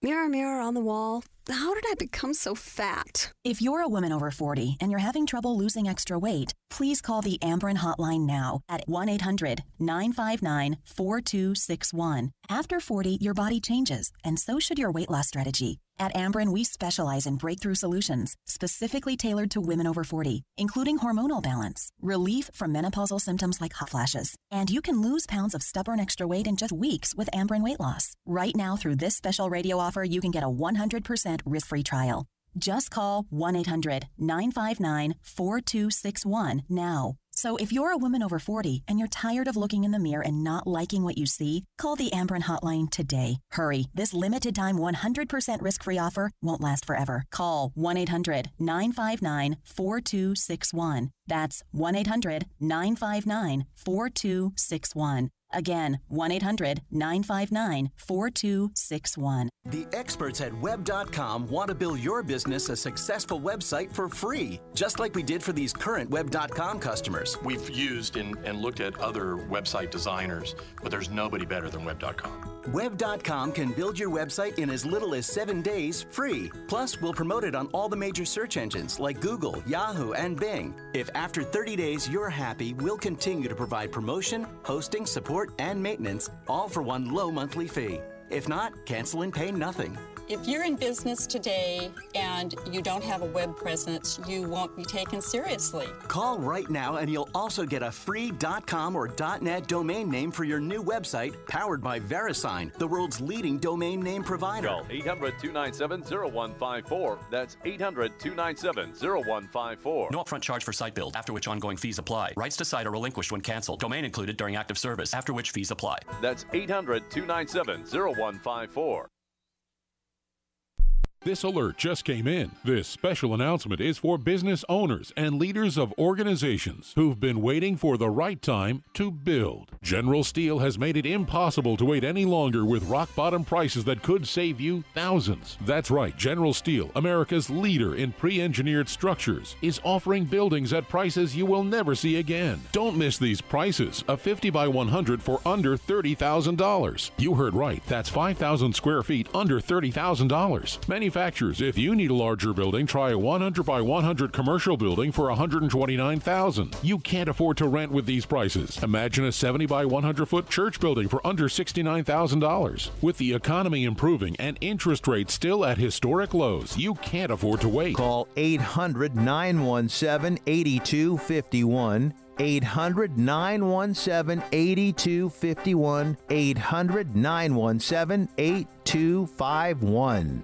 Mirror, mirror on the wall, how did I become so fat? If you're a woman over forty and you're having trouble losing extra weight, please call the Ambrin hotline now at one eight hundred, nine five nine, four two six one. After forty, your body changes, and so should your weight loss strategy. At Ambrin, we specialize in breakthrough solutions specifically tailored to women over forty, including hormonal balance, relief from menopausal symptoms like hot flashes, and you can lose pounds of stubborn extra weight in just weeks with Ambrin weight loss. Right now, through this special radio offer, you can get a one hundred percent risk-free trial. Just call one eight hundred, nine five nine, four two six one now. So if you're a woman over forty and you're tired of looking in the mirror and not liking what you see, call the Ambrin hotline today. Hurry. This limited-time one hundred percent risk-free offer won't last forever. Call one eight hundred, nine five nine, four two six one. That's one eight hundred, nine five nine, four two six one. Again, one eight hundred, nine five nine, four two six one. The experts at web dot com want to build your business a successful website for free, just like we did for these current web dot com customers. We've used and, and looked at other website designers, but there's nobody better than web dot com. web dot com can build your website in as little as seven days free. Plus, we'll promote it on all the major search engines like Google, Yahoo, and Bing. If after thirty days you're happy, we'll continue to provide promotion, hosting, support, and maintenance, all for one low monthly fee. If not, cancel and pay nothing. If you're in business today and you don't have a web presence, you won't be taken seriously. Call right now and you'll also get a free .com or .net domain name for your new website, powered by VeriSign, the world's leading domain name provider. Call eight hundred, two nine seven, zero one five four. That's eight hundred, two nine seven, zero one five four. No upfront charge for site build, after which ongoing fees apply. Rights to site are relinquished when canceled. Domain included during active service, after which fees apply. That's eight hundred, two nine seven, zero one five four. This alert just came in. This special announcement is for business owners and leaders of organizations who've been waiting for the right time to build. General Steel has made it impossible to wait any longer with rock-bottom prices that could save you thousands. That's right. General Steel, America's leader in pre-engineered structures, is offering buildings at prices you will never see again. Don't miss these prices. A fifty by one hundred for under thirty thousand dollars. You heard right. That's five thousand square feet under thirty thousand dollars. Many manufacturers. If you need a larger building, try a one hundred by one hundred commercial building for one hundred twenty-nine thousand dollars. You can't afford to rent with these prices. Imagine a seventy by one hundred foot church building for under sixty-nine thousand dollars. With the economy improving and interest rates still at historic lows, you can't afford to wait. Call eight hundred, nine one seven, eight two five one. eight hundred, nine one seven, eight two five one. eight hundred, nine one seven, eight two five one.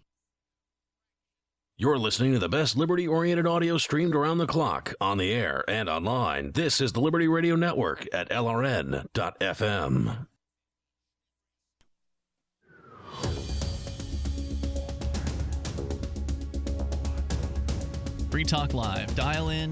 You're listening to the best liberty-oriented audio streamed around the clock, on the air, and online. This is the Liberty Radio Network at L R N dot F M. Free Talk Live. Dial in,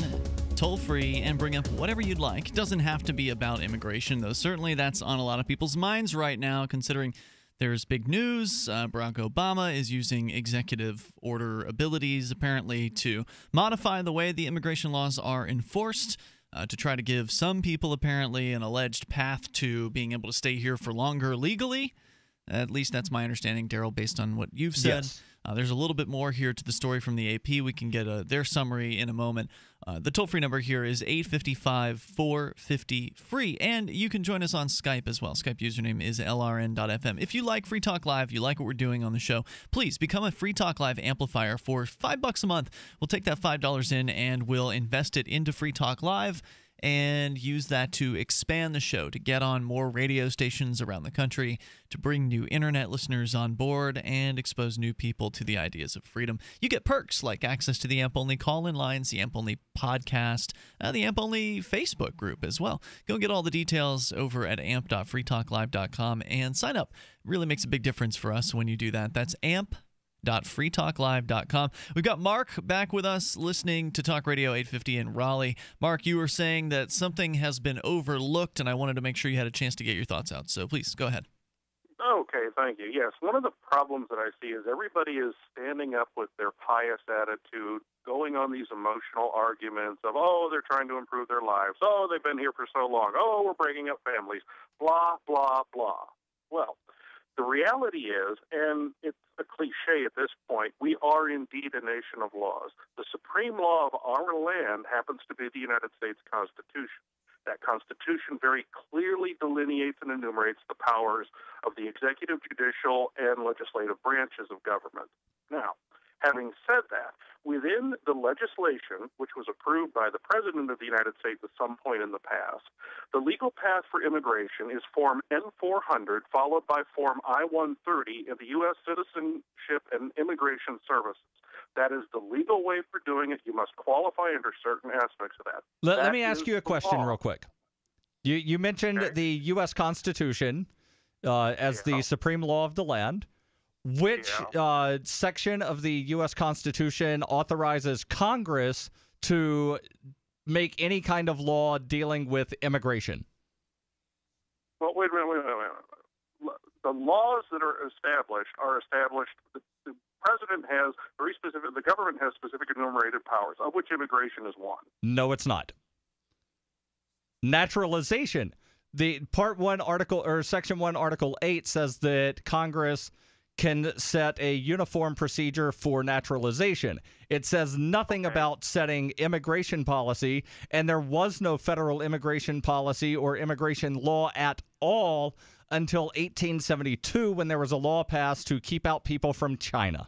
toll free, and bring up whatever you'd like. It doesn't have to be about immigration, though. Certainly that's on a lot of people's minds right now, considering there's big news. Uh, Barack Obama is using executive order abilities, apparently, to modify the way the immigration laws are enforced, uh, to try to give some people, apparently, an alleged path to being able to stay here for longer legally. At least that's my understanding, Daryl, based on what you've said. Yes. Uh, there's a little bit more here to the story from the A P. We can get a, their summary in a moment. Uh, the toll-free number here is eight five five, four five zero, free. And you can join us on Skype as well. Skype username is L R N dot F M. If you like Free Talk Live, you like what we're doing on the show, please become a Free Talk Live amplifier for five bucks a month. We'll take that five dollars in and we'll invest it into Free Talk Live and use that to expand the show, to get on more radio stations around the country, to bring new internet listeners on board, and expose new people to the ideas of freedom. You get perks like access to the A M P-only call-in lines, the A M P-only podcast, uh, the A M P-only Facebook group as well. Go get all the details over at amp dot free talk live dot com and sign up. It really makes a big difference for us when you do that. That's amp dot free talk live dot com. We've got Mark back with us listening to Talk Radio eight fifty in Raleigh. Mark, you were saying that something has been overlooked, and I wanted to make sure you had a chance to get your thoughts out. So please, go ahead. Okay, thank you. Yes, one of the problems that I see is everybody is standing up with their pious attitude, going on these emotional arguments of, oh, they're trying to improve their lives. Oh, they've been here for so long. Oh, we're breaking up families. Blah, blah, blah. Well, the reality is, and it's a cliche at this point, we are indeed a nation of laws. The supreme law of our land happens to be the United States Constitution. That Constitution very clearly delineates and enumerates the powers of the executive, judicial, and legislative branches of government. Now, having said that, within the legislation, which was approved by the President of the United States at some point in the past, the legal path for immigration is Form N four hundred followed by Form I one thirty in the U S. Citizenship and Immigration Services. That is the legal way for doing it. You must qualify under certain aspects of that. Let, that let me ask you a question real quick. You, you mentioned okay. the U S. Constitution uh, as yeah. the supreme law of the land. Which yeah. uh, section of the U S. Constitution authorizes Congress to make any kind of law dealing with immigration? Well, wait a minute, wait a minute, wait a minute. The laws that are established are established. The, the president has very specific, the government has specific enumerated powers, of which immigration is one. No, it's not. Naturalization. The Part one Article, or Section one, Article eight says that Congress can set a uniform procedure for naturalization. It says nothing okay. about setting immigration policy, and there was no federal immigration policy or immigration law at all until eighteen seventy-two when there was a law passed to keep out people from China.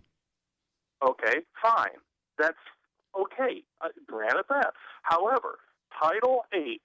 Okay, fine. That's okay. Uh, granted that. However, Title eight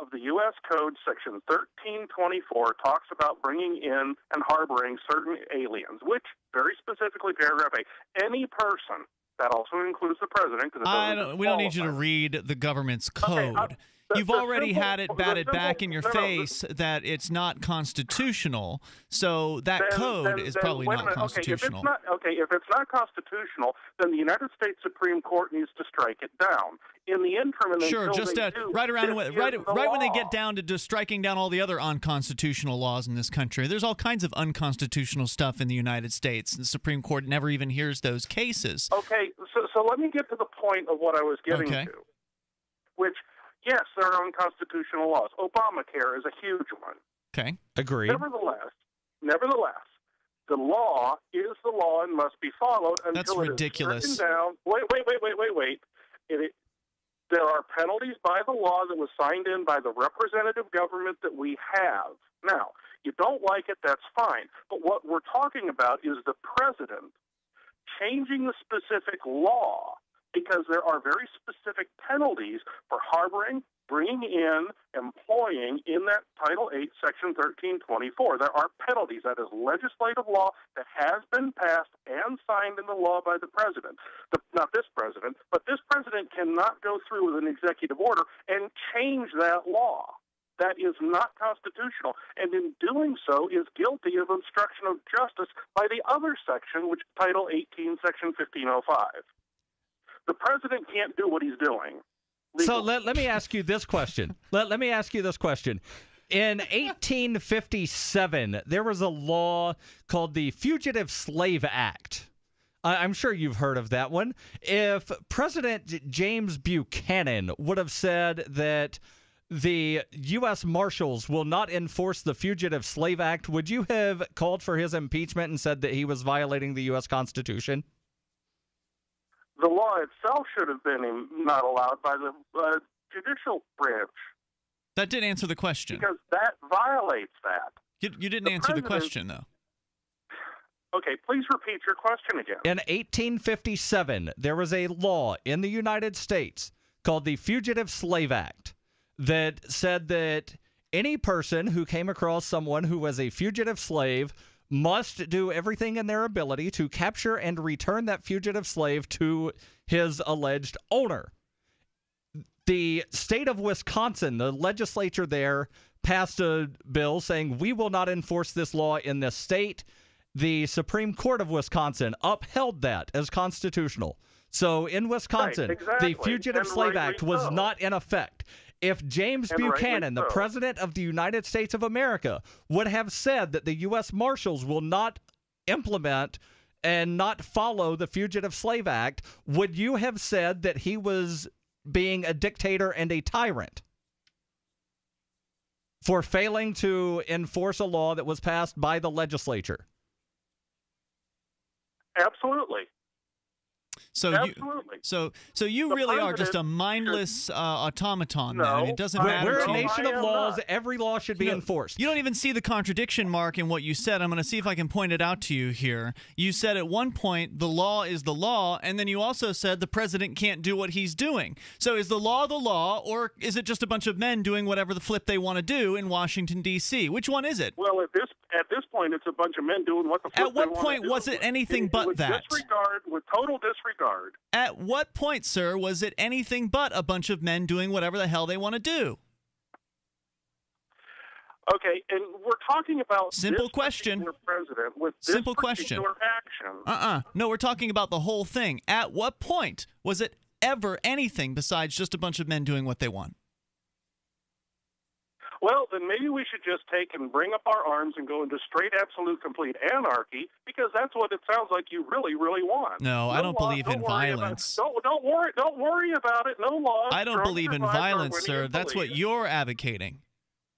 of the U S Code, Section thirteen twenty-four, talks about bringing in and harboring certain aliens, which, very specifically, paragraph eight, any person, that also includes the president. Because I don't, we don't need you to read the government's code. Okay, uh, the, You've the already simple, had it batted simple, back in your no, face no, the, that it's not constitutional, so that then, code then, is then, probably not minute. constitutional. Okay if, it's not, okay, if it's not constitutional, then the United States Supreme Court needs to strike it down. In the interim, and sure, just uh, do, right around when, right, right when they get down to just striking down all the other unconstitutional laws in this country. There's all kinds of unconstitutional stuff in the United States. The Supreme Court never even hears those cases. Okay, so, so let me get to the point of what I was getting okay. to, which, yes, there are unconstitutional laws. Obamacare is a huge one. Okay, agreed. Nevertheless, nevertheless, the law is the law and must be followed until That's ridiculous. It is written down. Wait, wait, wait, wait, wait, wait. It, it, There are penalties by the law that was signed in by the representative government that we have. Now, you don't like it, that's fine. But what we're talking about is the president changing the specific law because there are very specific penalties for harboring, bringing in, employing in that Title eight, Section thirteen twenty-four. There are penalties. That is legislative law that has been passed and signed into law by the president. The, not this president, but this president cannot go through with an executive order and change that law. That is not constitutional, and in doing so is guilty of obstruction of justice by the other section, which Title eighteen, Section fifteen oh five. The president can't do what he's doing. Legal. So let, let me ask you this question. Let, let me ask you this question. In eighteen fifty-seven, there was a law called the Fugitive Slave Act. I, I'm sure you've heard of that one. If President James Buchanan would have said that the U S Marshals will not enforce the Fugitive Slave Act, would you have called for his impeachment and said that he was violating the U S Constitution? The law itself should have been not allowed by the uh, judicial branch. That did answer the question. Because that violates that. You, you didn't the answer the question, though. Okay, please repeat your question again. In eighteen fifty-seven, there was a law in the United States called the Fugitive Slave Act that said that any person who came across someone who was a fugitive slave must do everything in their ability to capture and return that fugitive slave to his alleged owner. The state of Wisconsin, the legislature there, passed a bill saying, we will not enforce this law in this state. The Supreme Court of Wisconsin upheld that as constitutional. So in Wisconsin, right, exactly. the Fugitive and Slave right Act was so. not in effect. If James and Buchanan, so. the president of the United States of America, would have said that the U S Marshals will not implement and not follow the Fugitive Slave Act, would you have said that he was being a dictator and a tyrant for failing to enforce a law that was passed by the legislature? Absolutely. So Absolutely. you, so, so you really are just a mindless uh, automaton. No, then. It doesn't matter. We're a nation of laws. Not. Every law should be you know, enforced. You don't even see the contradiction, Mark, in what you said. I'm going to see if I can point it out to you here. You said at one point the law is the law, and then you also said the president can't do what he's doing. So is the law the law, or is it just a bunch of men doing whatever the flip they want to do in Washington, D C? Which one is it? Well, at this at this point, it's a bunch of men doing what the flip at what they point was do. it anything it, but with that? Disregard, with total disregard. At what point, sir, was it anything but a bunch of men doing whatever the hell they want to do? Okay, and we're talking about simple this question. President with this simple question. Action. Uh-uh. No, we're talking about the whole thing. At what point was it ever anything besides just a bunch of men doing what they want? Well, then maybe we should just take and bring up our arms and go into straight, absolute, complete anarchy, because that's what it sounds like you really, really want. No, no I don't law, believe don't in violence. About, don't, don't, worry, don't worry about it. No law. I don't believe in violence, sir. That's what you're advocating.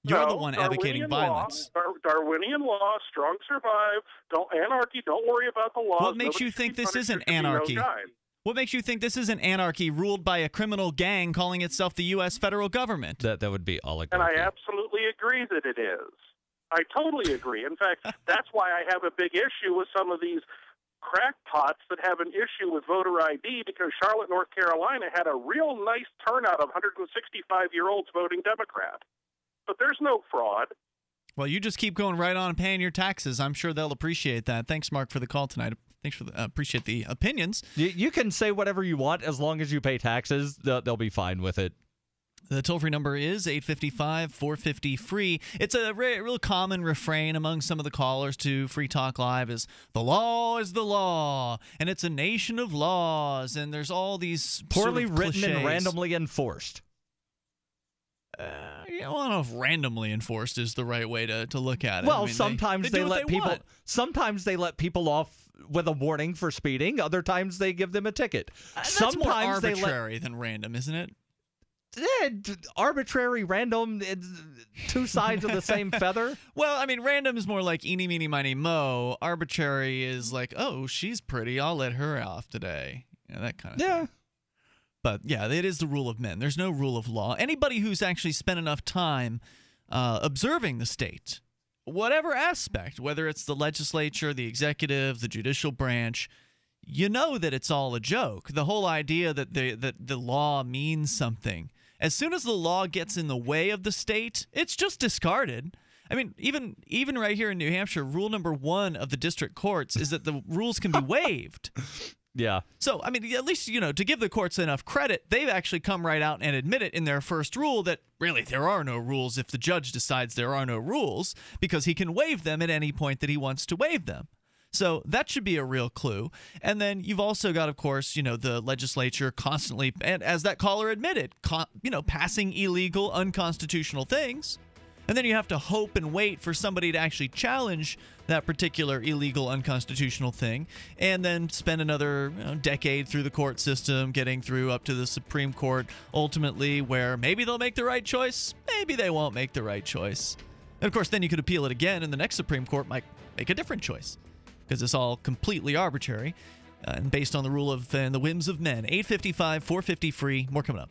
You're no, the one Darwinian advocating violence. Law, Darwinian law, strong survive, don't anarchy, don't worry about the law. What makes Nobody you think this isn't anarchy? No What makes you think this is an anarchy ruled by a criminal gang calling itself the U S federal government? That that would be oligarchy. And I absolutely agree that it is. I totally agree. In fact, that's why I have a big issue with some of these crackpots that have an issue with voter I D because Charlotte, North Carolina had a real nice turnout of one hundred sixty-five-year-olds voting Democrat. But there's no fraud. Well, you just keep going right on paying your taxes. I'm sure they'll appreciate that. Thanks, Mark, for the call tonight. Thanks for the, uh, appreciate the opinions. You, you can say whatever you want as long as you pay taxes. They'll, they'll be fine with it. The toll-free number is eight five five, four five zero, F R E E. It's a re real common refrain among some of the callers to Free Talk Live is, the law is the law, and it's a nation of laws, and there's all these poorly sort of written cliches. And randomly enforced. Uh, yeah, well, I don't know if randomly enforced is the right way to, to look at it. Well, I mean, sometimes they, they, they let they people want. Sometimes they let people off with a warning for speeding. Other times they give them a ticket. Uh, that's sometimes more arbitrary they let, than random, isn't it? Yeah, arbitrary, random, two sides of the same feather. Well, I mean, random is more like eeny, meeny, miny, mo. Arbitrary is like, oh, she's pretty. I'll let her off today. You know, that kind of yeah. thing. But yeah, it is the rule of men. There's no rule of law. Anybody who's actually spent enough time uh, observing the state, whatever aspect, whether it's the legislature, the executive, the judicial branch, you know that it's all a joke. The whole idea that the, that the law means something. As soon as the law gets in the way of the state, it's just discarded. I mean, even even right here in New Hampshire, rule number one of the district courts is that the rules can be waived. Yeah. So, I mean, at least, you know, to give the courts enough credit, they've actually come right out and admit it in their first rule that, really, there are no rules if the judge decides there are no rules, because he can waive them at any point that he wants to waive them. So that should be a real clue. And then you've also got, of course, you know, the legislature constantly, and as that caller admitted, con you know, passing illegal, unconstitutional things. And then you have to hope and wait for somebody to actually challenge that particular illegal, unconstitutional thing, and then spend another you know, decade through the court system, getting through up to the Supreme Court, ultimately, where maybe they'll make the right choice, maybe they won't make the right choice. And, of course, then you could appeal it again, and the next Supreme Court might make a different choice, because it's all completely arbitrary uh, and based on the rule of and the whims of men. eight five five, four five zero, F R E E. More coming up.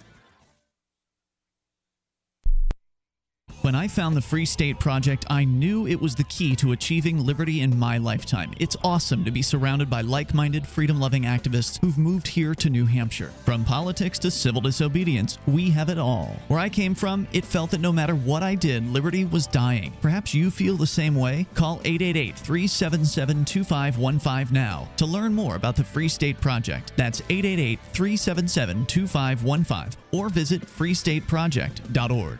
When I found the Free State Project, I knew it was the key to achieving liberty in my lifetime. It's awesome to be surrounded by like-minded, freedom-loving activists who've moved here to New Hampshire. From politics to civil disobedience, we have it all. Where I came from, it felt that no matter what I did, liberty was dying. Perhaps you feel the same way? Call eight eight eight, three seven seven, two five one five now to learn more about the Free State Project. That's eight eight eight, three seven seven, two five one five or visit free state project dot org.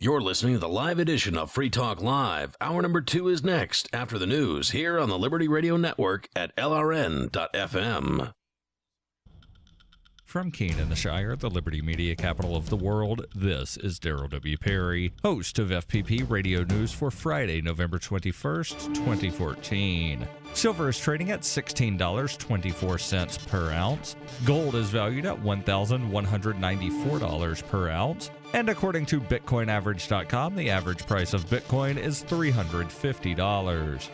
You're listening to the live edition of Free Talk Live. Hour number two is next, after the news, here on the Liberty Radio Network at L R N dot F M. From Keene in the Shire, the Liberty Media capital of the world, this is Darryl W. Perry, host of F P P Radio News for Friday, November twenty-first, twenty fourteen. Silver is trading at sixteen dollars and twenty-four cents per ounce. Gold is valued at one thousand one hundred ninety-four dollars per ounce. And according to Bitcoin Average dot com, the average price of Bitcoin is three hundred fifty dollars.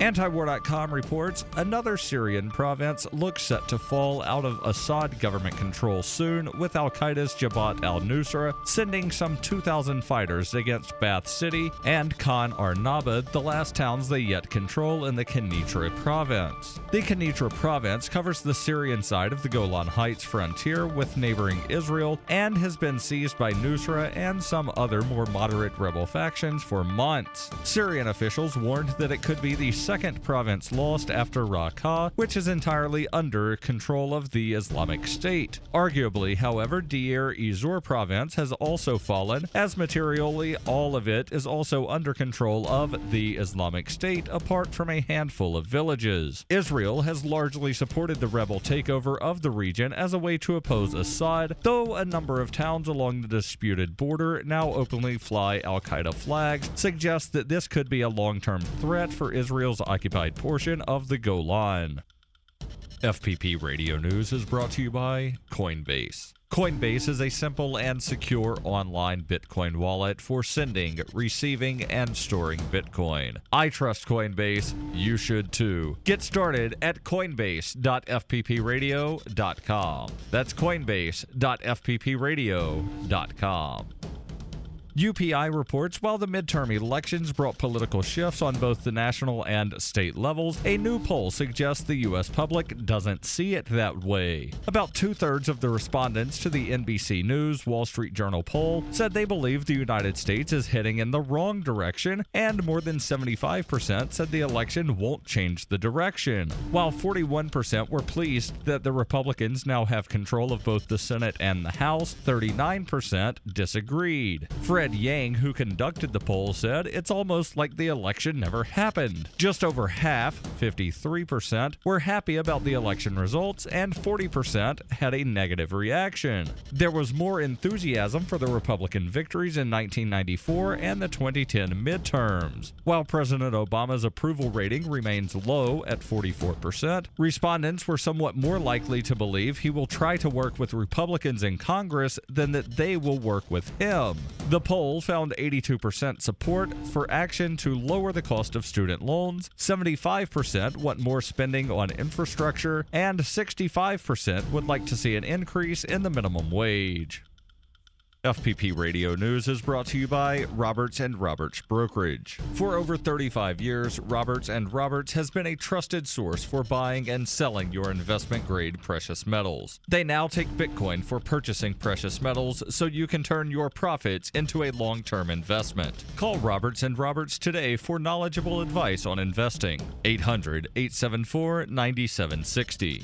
Antiwar dot com reports another Syrian province looks set to fall out of Assad government control soon, with al-Qaeda's Jabhat al-Nusra sending some two thousand fighters against Bath City and Khan Arnabad, the last towns they yet control in the Kenitra province. The Kenitra province covers the Syrian side of the Golan Heights frontier with neighboring Israel and has been seized by Nusra and some other more moderate rebel factions for months. Syrian officials warned that it could be the second province lost after Raqqa, which is entirely under control of the Islamic State. Arguably, however, Deir ez-Zor province has also fallen, as materially all of it is also under control of the Islamic State, apart from a handful of villages. Israel has largely supported the rebel takeover of the region as a way to oppose Assad, though a number of towns along the disputed border now openly fly al-Qaeda flags, suggests that this could be a long-term threat for Israel's occupied portion of the Golan. F P P Radio News is brought to you by Coinbase. Coinbase is a simple and secure online Bitcoin wallet for sending, receiving, and storing Bitcoin. I trust Coinbase. You should too. Get started at coinbase dot f p p radio dot com. That's coinbase dot f p p radio dot com. U P I reports, while the midterm elections brought political shifts on both the national and state levels, a new poll suggests the U S public doesn't see it that way. About two-thirds of the respondents to the N B C News Wall Street Journal poll said they believe the United States is heading in the wrong direction, and more than seventy-five percent said the election won't change the direction, while forty-one percent were pleased that the Republicans now have control of both the Senate and the House. thirty-nine percent disagreed. Fred Yang, who conducted the poll, said it's almost like the election never happened. Just over half, fifty-three percent, were happy about the election results, and forty percent had a negative reaction. There was more enthusiasm for the Republican victories in nineteen ninety-four and the twenty ten midterms. While President Obama's approval rating remains low at forty-four percent, respondents were somewhat more likely to believe he will try to work with Republicans in Congress than that they will work with him. The The poll found eighty-two percent support for action to lower the cost of student loans, seventy-five percent want more spending on infrastructure, and sixty-five percent would like to see an increase in the minimum wage. F P P Radio News is brought to you by Roberts and Roberts Brokerage. For over thirty-five years, Roberts and Roberts has been a trusted source for buying and selling your investment-grade precious metals. They now take Bitcoin for purchasing precious metals, so you can turn your profits into a long-term investment. Call Roberts and Roberts today for knowledgeable advice on investing. eight hundred, eight seven four, nine seven six zero.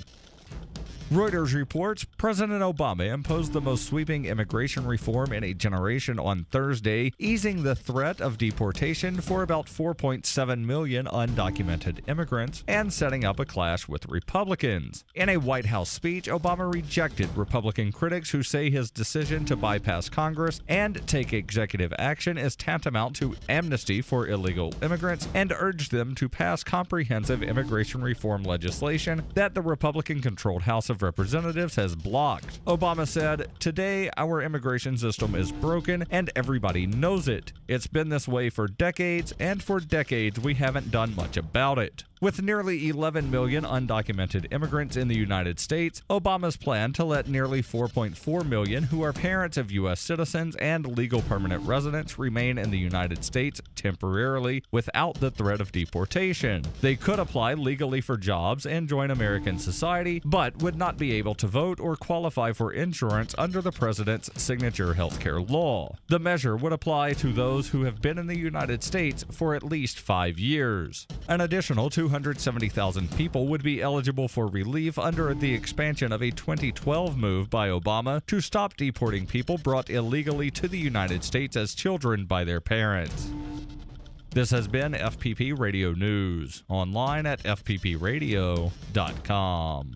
Reuters reports President Obama imposed the most sweeping immigration reform in a generation on Thursday, easing the threat of deportation for about four point seven million undocumented immigrants and setting up a clash with Republicans. In a White House speech, Obama rejected Republican critics who say his decision to bypass Congress and take executive action is tantamount to amnesty for illegal immigrants, and urged them to pass comprehensive immigration reform legislation that the Republican-controlled House of Of Representatives has blocked. Obama said, "Today, our immigration system is broken and everybody knows it. It's been this way for decades, and for decades we haven't done much about it." With nearly eleven million undocumented immigrants in the United States, Obama's plan to let nearly four point four million who are parents of U S citizens and legal permanent residents remain in the United States temporarily without the threat of deportation. They could apply legally for jobs and join American society, but would not be able to vote or qualify for insurance under the president's signature healthcare law. The measure would apply to those who have been in the United States for at least five years. An additional two hundred two hundred seventy thousand people would be eligible for relief under the expansion of a twenty twelve move by Obama to stop deporting people brought illegally to the United States as children by their parents. This has been F P P Radio News, online at f p p radio dot com.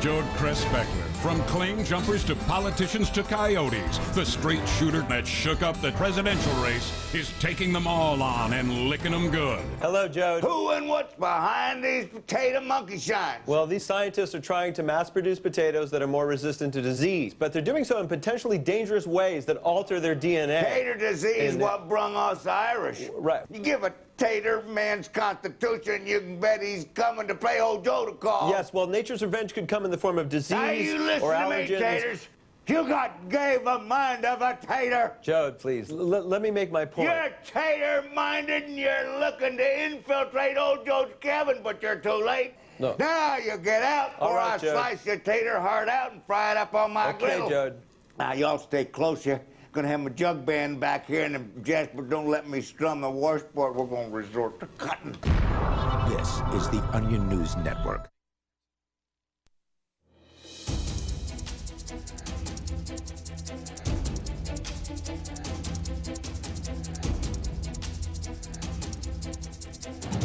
Joe Chris Beckler. From claim jumpers to politicians to coyotes, the straight shooter that shook up the presidential race is taking them all on and licking them good. Hello, Joe. Who and what's behind these potato monkey shines? Well, these scientists are trying to mass-produce potatoes that are more resistant to disease, but they're doing so in potentially dangerous ways that alter their D N A. Tater disease is what brung us Irish. Right. You give a dictator, man's constitution, you can bet he's coming to play old Joe to call. Yes, well, nature's revenge could come in the form of disease or allergens. Now you listen to allergens. me, taters. You got gave a mind of a tater. Joe, please, L let me make my point. You're tater-minded and you're looking to infiltrate old Joe's cabin, but you're too late. No. Now you get out or right, I Joe. slice your tater heart out and fry it up on my okay, grill. Okay, Joe. Now, y'all stay close here. Gonna have my jug band back here, and if Jasper don't let me strum the washboard, we're gonna resort to cutting. This is the Onion News Network.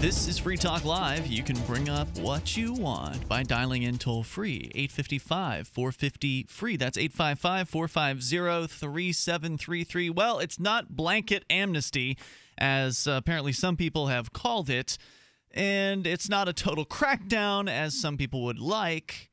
This is Free Talk Live. You can bring up what you want by dialing in toll-free, eight five five, four five zero, free. That's eight five five, four five zero, three seven three three. Well, it's not blanket amnesty, as uh, apparently some people have called it, and it's not a total crackdown, as some people would like,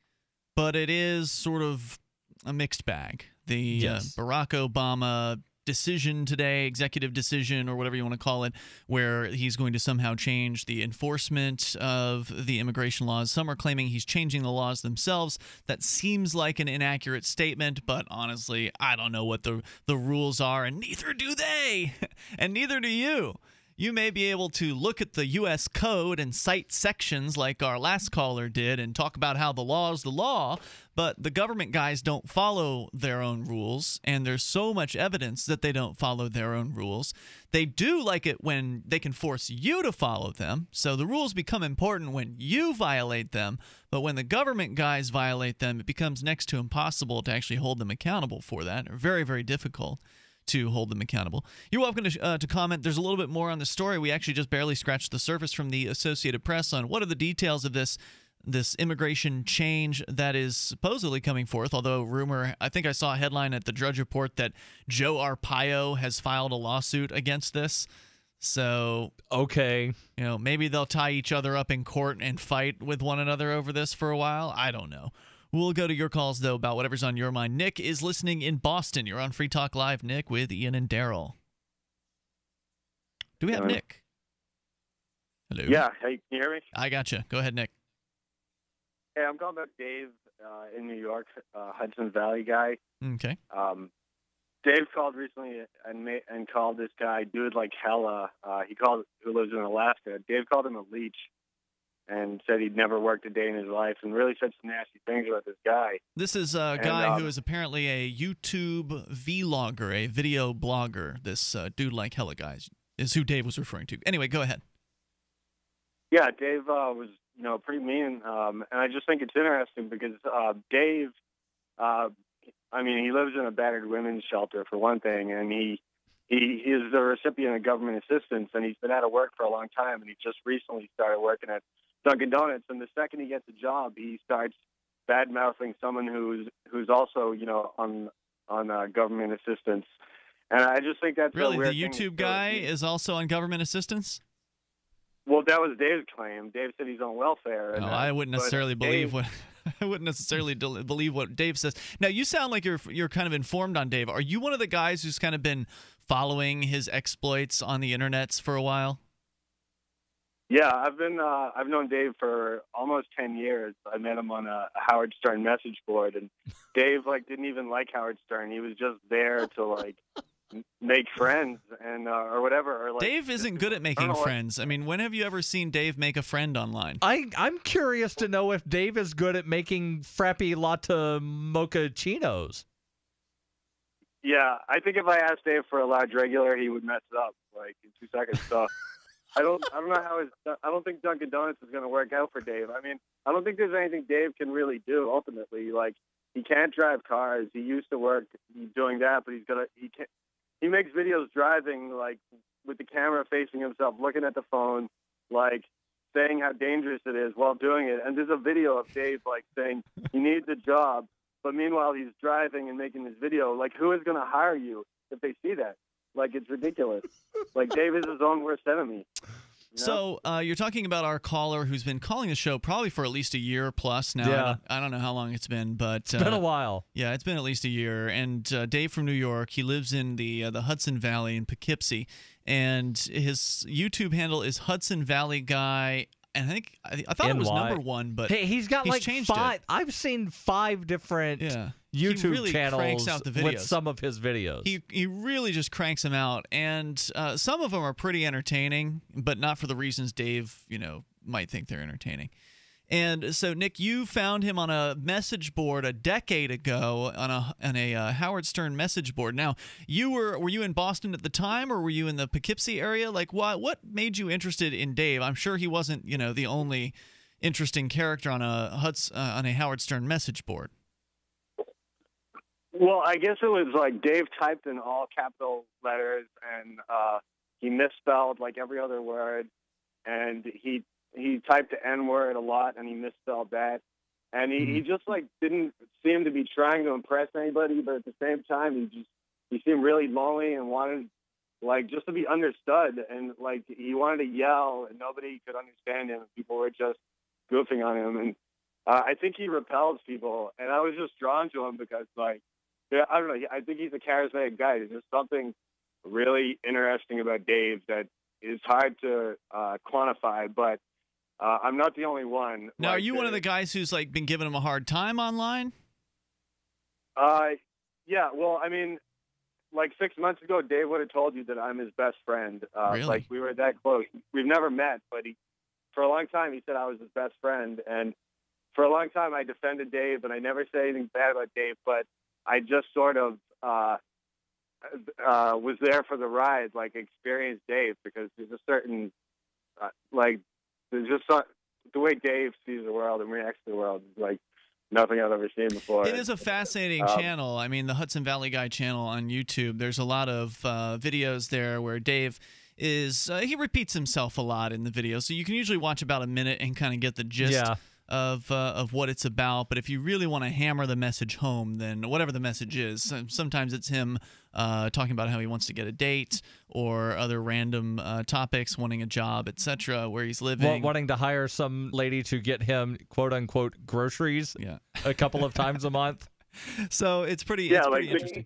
but it is sort of a mixed bag. The yes. uh, Barack Obama decision today, executive decision or whatever you want to call it, where he's going to somehow change the enforcement of the immigration laws. Some are claiming he's changing the laws themselves. That seems like an inaccurate statement, but honestly, I don't know what the, the rules are, and neither do they, and neither do you. You may be able to look at the U S code and cite sections like our last caller did and talk about how the law is the law, but the government guys don't follow their own rules, and there's so much evidence that they don't follow their own rules. They do like it when they can force you to follow them, so the rules become important when you violate them, but when the government guys violate them, it becomes next to impossible to actually hold them accountable for that, or very, very difficult to hold them accountable. You're welcome to, uh, to comment. There's a little bit more on the story. We actually just barely scratched the surface from the Associated Press on what are the details of this this immigration change that is supposedly coming forth, although rumor, I think I saw a headline at the Drudge Report that Joe Arpaio has filed a lawsuit against this. So, okay, you know, maybe they'll tie each other up in court and fight with one another over this for a while. I don't know. We'll go to your calls, though, about whatever's on your mind. Nick is listening in Boston. You're on Free Talk Live, Nick, with Ian and Daryl. Do we have Hello. Nick? Hello. Yeah. Hey, can you hear me? I gotcha. Go ahead, Nick. Hey, I'm calling about Dave uh, in New York, uh, Hudson Valley guy. Okay. Um, Dave called recently and, ma and called this guy Dude Like Hella. Uh, he called who lives in Alaska. Dave called him a leech and said he'd never worked a day in his life, and really said some nasty things about this guy. This is a and, guy um, who is apparently a YouTube vlogger, a video blogger. This uh, Dude Like Hella guy is who Dave was referring to. Anyway, go ahead. Yeah, Dave uh, was you know pretty mean, um, and I just think it's interesting because uh, Dave, uh, I mean, he lives in a battered women's shelter for one thing, and he. He is the recipient of government assistance, and he's been out of work for a long time, and he just recently started working at Dunkin' Donuts. And the second he gets a job, he starts bad-mouthing someone who's who's also, you know, on on uh, government assistance. And I just think that's really a weird the YouTube guy is also on government assistance. Well, that was Dave's claim. Dave said he's on welfare. No, and, uh, I wouldn't necessarily believe Dave, what. I wouldn't necessarily believe what Dave says. Now, you sound like you're you're kind of informed on Dave. Are you one of the guys who's kind of been following his exploits on the internets for a while? Yeah, I've been uh, I've known Dave for almost ten years. I met him on a Howard Stern message board, and Dave like didn't even like Howard Stern. He was just there to like make friends and uh, or whatever. Or, like, Dave isn't good at making friends. I mean, when have you ever seen Dave make a friend online? I, I'm curious to know if Dave is good at making frappy latte mochaccinos. Yeah, I think if I asked Dave for a large regular, he would mess it up like in two seconds. So I don't, I don't know how. His, I don't think Dunkin' Donuts is going to work out for Dave. I mean, I don't think there's anything Dave can really do ultimately. Like he can't drive cars. He used to work doing that, but he's gonna. He can't. He makes videos driving, like, with the camera facing himself, looking at the phone, like, saying how dangerous it is while doing it. And there's a video of Dave, like, saying he needs a job, but meanwhile he's driving and making this video. Like, who is going to hire you if they see that? Like, it's ridiculous. Like, Dave is his own worst enemy. You know? So uh, you're talking about our caller who's been calling the show probably for at least a year plus now. Yeah. I, don't, I don't know how long it's been, but it's uh, been a while. Yeah, it's been at least a year. And uh, Dave from New York, he lives in the uh, the Hudson Valley in Poughkeepsie, and his YouTube handle is Hudson Valley Guy. And I think I, I thought N Y. It was number one, but hey, he's got he's like changed five. It. I've seen five different yeah. YouTube really channels out the with some of his videos. He he really just cranks them out, and uh, some of them are pretty entertaining, but not for the reasons Dave you know might think they're entertaining. And so, Nick, you found him on a message board a decade ago on a on a uh, Howard Stern message board. Now, you were were you in Boston at the time, or were you in the Poughkeepsie area? Like, why? What made you interested in Dave? I'm sure he wasn't, you know, the only interesting character on a Huts uh, on a Howard Stern message board. Well, I guess it was like Dave typed in all capital letters, and uh, he misspelled like every other word, and he. He typed the N-word a lot, and he misspelled that. And he, he just, like, didn't seem to be trying to impress anybody, but at the same time, he just he seemed really lonely and wanted, like, just to be understood. And, like, he wanted to yell, and nobody could understand him. People were just goofing on him. And uh, I think he repels people. And I was just drawn to him because, like, I don't know. I think he's a charismatic guy. There's just something really interesting about Dave that is hard to uh, quantify, but Uh, I'm not the only one. Now, like, are you uh, one of the guys who's, like, been giving him a hard time online? Uh, yeah, well, I mean, like, six months ago, Dave would have told you that I'm his best friend. Uh, really? Like, we were that close. We've never met, but he, for a long time, he said I was his best friend. And for a long time, I defended Dave, and I never said anything bad about Dave, but I just sort of uh, uh, was there for the ride, like, experienced Dave, because there's a certain, uh, like, It's just not, the way Dave sees the world and reacts to the world is like nothing I've ever seen before. It is a fascinating um, channel. I mean, the Hudson Valley Guy channel on YouTube, there's a lot of uh, videos there where Dave is uh, – he repeats himself a lot in the video. So you can usually watch about a minute and kind of get the gist yeah. of, uh, of what it's about. But if you really want to hammer the message home, then whatever the message is, sometimes it's him uh, talking about how he wants to get a date or other random uh, topics, wanting a job, et cetera, where he's living. Well, wanting to hire some lady to get him, quote-unquote, groceries yeah. a couple of times a month. So it's pretty, yeah, it's like pretty the, interesting.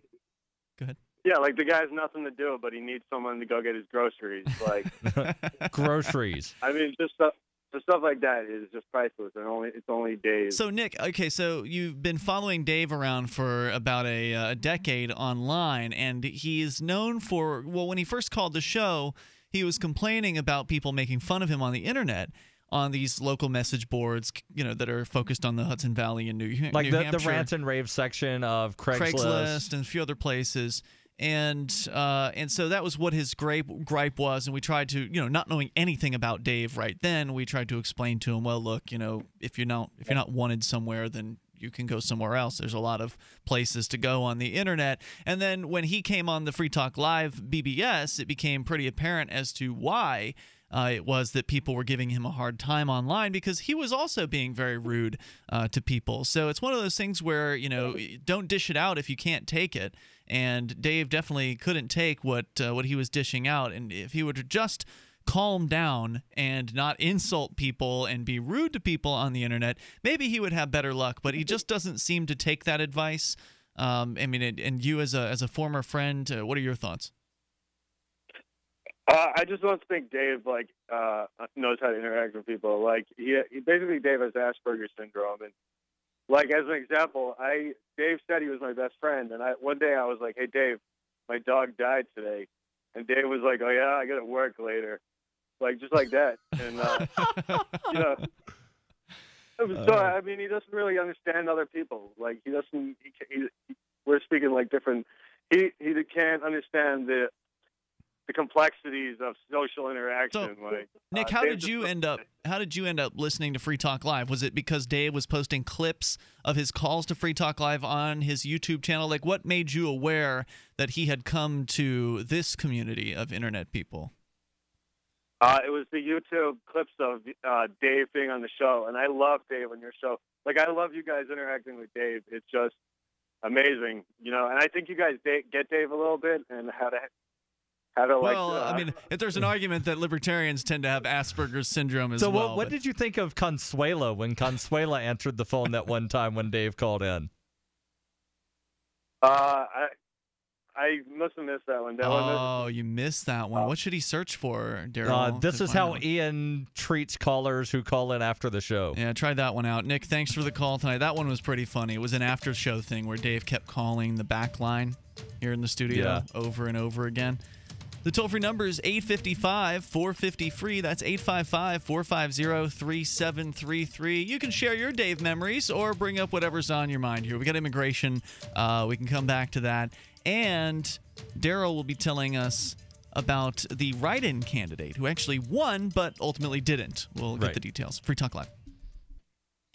Go ahead. Yeah, like the guy has nothing to do, but he needs someone to go get his groceries. Like groceries. I mean, just stuff. So stuff like that is just priceless, and only it's only Dave. So Nick, okay, so you've been following Dave around for about a, a decade online, and he is known for, well, when he first called the show, he was complaining about people making fun of him on the internet on these local message boards, you know, that are focused on the Hudson Valley and New, like New the, Hampshire. Like the rant and rave section of Craigslist. Craigslist and a few other places. And uh, and so that was what his gripe, gripe was, and we tried to, you know, not knowing anything about Dave right then, we tried to explain to him, well, look, you know, if you're not if you're not wanted somewhere, then you can go somewhere else. There's a lot of places to go on the internet. And then when he came on the Free Talk Live B B S, it became pretty apparent as to why uh, it was that people were giving him a hard time online, because he was also being very rude uh, to people. So it's one of those things where, you know, don't dish it out if you can't take it. And Dave definitely couldn't take what uh, what he was dishing out. And if he were to just calm down and not insult people and be rude to people on the internet, maybe he would have better luck. But he just doesn't seem to take that advice. Um, I mean, it, and you as a as a former friend, uh, what are your thoughts? Uh, I just don't think Dave like uh, knows how to interact with people. Like he, he basically Dave has Asperger's syndrome. And like, as an example, I Dave said he was my best friend, and I one day I was like, hey, Dave, my dog died today. And Dave was like, oh, yeah, I got to work later. Like, just like that. And, uh, you know, so, uh, I mean, he doesn't really understand other people. Like, he doesn't, he, he, we're speaking, like, different, he, he can't understand the the complexities of social interaction. So, like, Nick, uh, how Dave did you end up how did you end up listening to Free Talk Live? Was it because Dave was posting clips of his calls to Free Talk Live on his YouTube channel? Like, what made you aware that he had come to this community of internet people? Uh, it was the YouTube clips of uh, Dave being on the show, and I love Dave on your show. Like, I love you guys interacting with Dave. It's just amazing, you know. And I think you guys get Dave a little bit and how to. Well, like, uh, I mean, if there's an argument that libertarians tend to have Asperger's syndrome as so well. So what, what did you think of Consuela when Consuela answered the phone that one time when Dave called in? Uh, I, I must have missed that one. That oh, one you missed that one. What should he search for, Daryl? Uh, this is how out. Ian treats callers who call in after the show. Yeah, try that one out. Nick, thanks for the call tonight. That one was pretty funny. It was an after-show thing where Dave kept calling the back line here in the studio yeah. over and over again. The toll-free number is eight five five, four five zero, F R E E. That's eight five five, four five zero, three seven three three. You can share your Dave memories or bring up whatever's on your mind here. We got immigration. Uh, we can come back to that. And Daryl will be telling us about the write-in candidate who actually won but ultimately didn't. We'll get right. the details. Free Talk Live.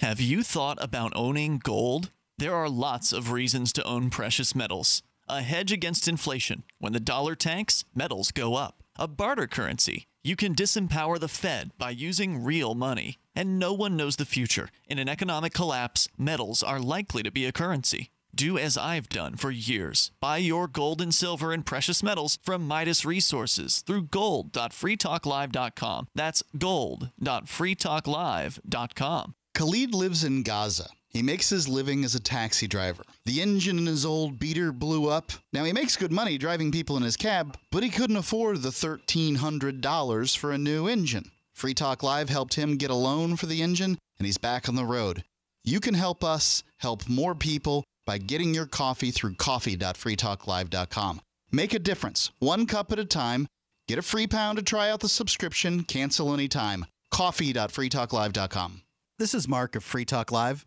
Have you thought about owning gold? There are lots of reasons to own precious metals. A hedge against inflation. When the dollar tanks, metals go up. A barter currency. You can disempower the Fed by using real money. And no one knows the future. In an economic collapse, metals are likely to be a currency. Do as I've done for years. Buy your gold and silver and precious metals from Midas Resources through gold dot free talk live dot com. That's gold dot free talk live dot com. Khalid lives in Gaza. He makes his living as a taxi driver. The engine in his old beater blew up. Now, he makes good money driving people in his cab, but he couldn't afford the thirteen hundred dollars for a new engine. Free Talk Live helped him get a loan for the engine, and he's back on the road. You can help us help more people by getting your coffee through coffee dot free talk live dot com. Make a difference, one cup at a time. Get a free pound to try out the subscription. Cancel anytime. coffee dot free talk live dot com. This is Mark of Free Talk Live.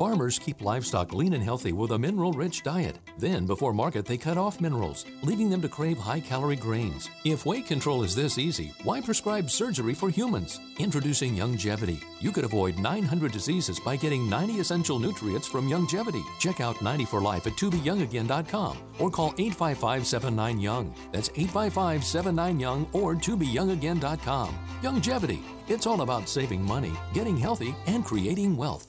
Farmers keep livestock lean and healthy with a mineral-rich diet. Then, before market, they cut off minerals, leaving them to crave high-calorie grains. If weight control is this easy, why prescribe surgery for humans? Introducing Youngevity. You could avoid nine hundred diseases by getting ninety essential nutrients from Youngevity. Check out ninety for life at to be young again dot com or call eight five five, seven nine, young. That's eight five five, seven nine, young or to be young again dot com. Youngevity. It's all about saving money, getting healthy, and creating wealth.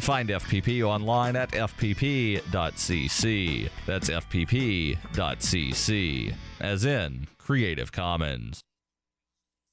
Find F P P online at F P P dot C C. That's F P P dot C C, as in Creative Commons.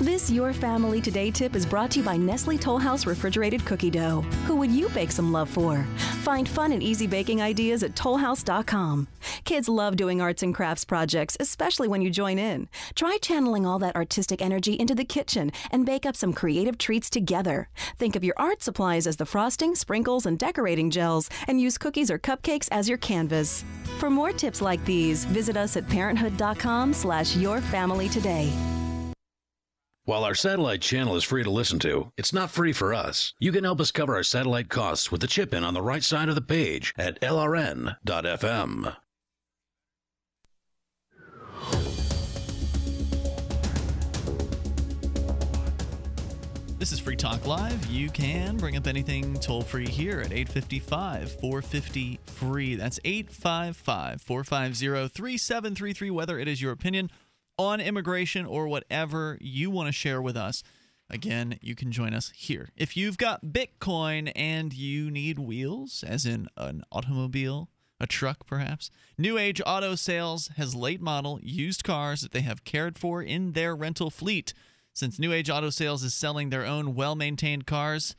This Your Family Today tip is brought to you by Nestle Toll House Refrigerated Cookie Dough. Who would you bake some love for? Find fun and easy baking ideas at toll house dot com. Kids love doing arts and crafts projects, especially when you join in. Try channeling all that artistic energy into the kitchen and bake up some creative treats together. Think of your art supplies as the frosting, sprinkles, and decorating gels, and use cookies or cupcakes as your canvas. For more tips like these, visit us at parenthood dot com slash your family today. While our satellite channel is free to listen to, it's not free for us. You can help us cover our satellite costs with the chip-in on the right side of the page at L R N dot F M. This is Free Talk Live. You can bring up anything toll-free here at eight five five, four five zero, F R E E. That's eight five five, four five zero, three seven three three, whether it is your opinion on immigration or whatever you want to share with us. Again, you can join us here. If you've got Bitcoin and you need wheels, as in an automobile, a truck perhaps, New Age Auto Sales has late model used cars that they have cared for in their rental fleet. Since New Age Auto Sales is selling their own well-maintained cars,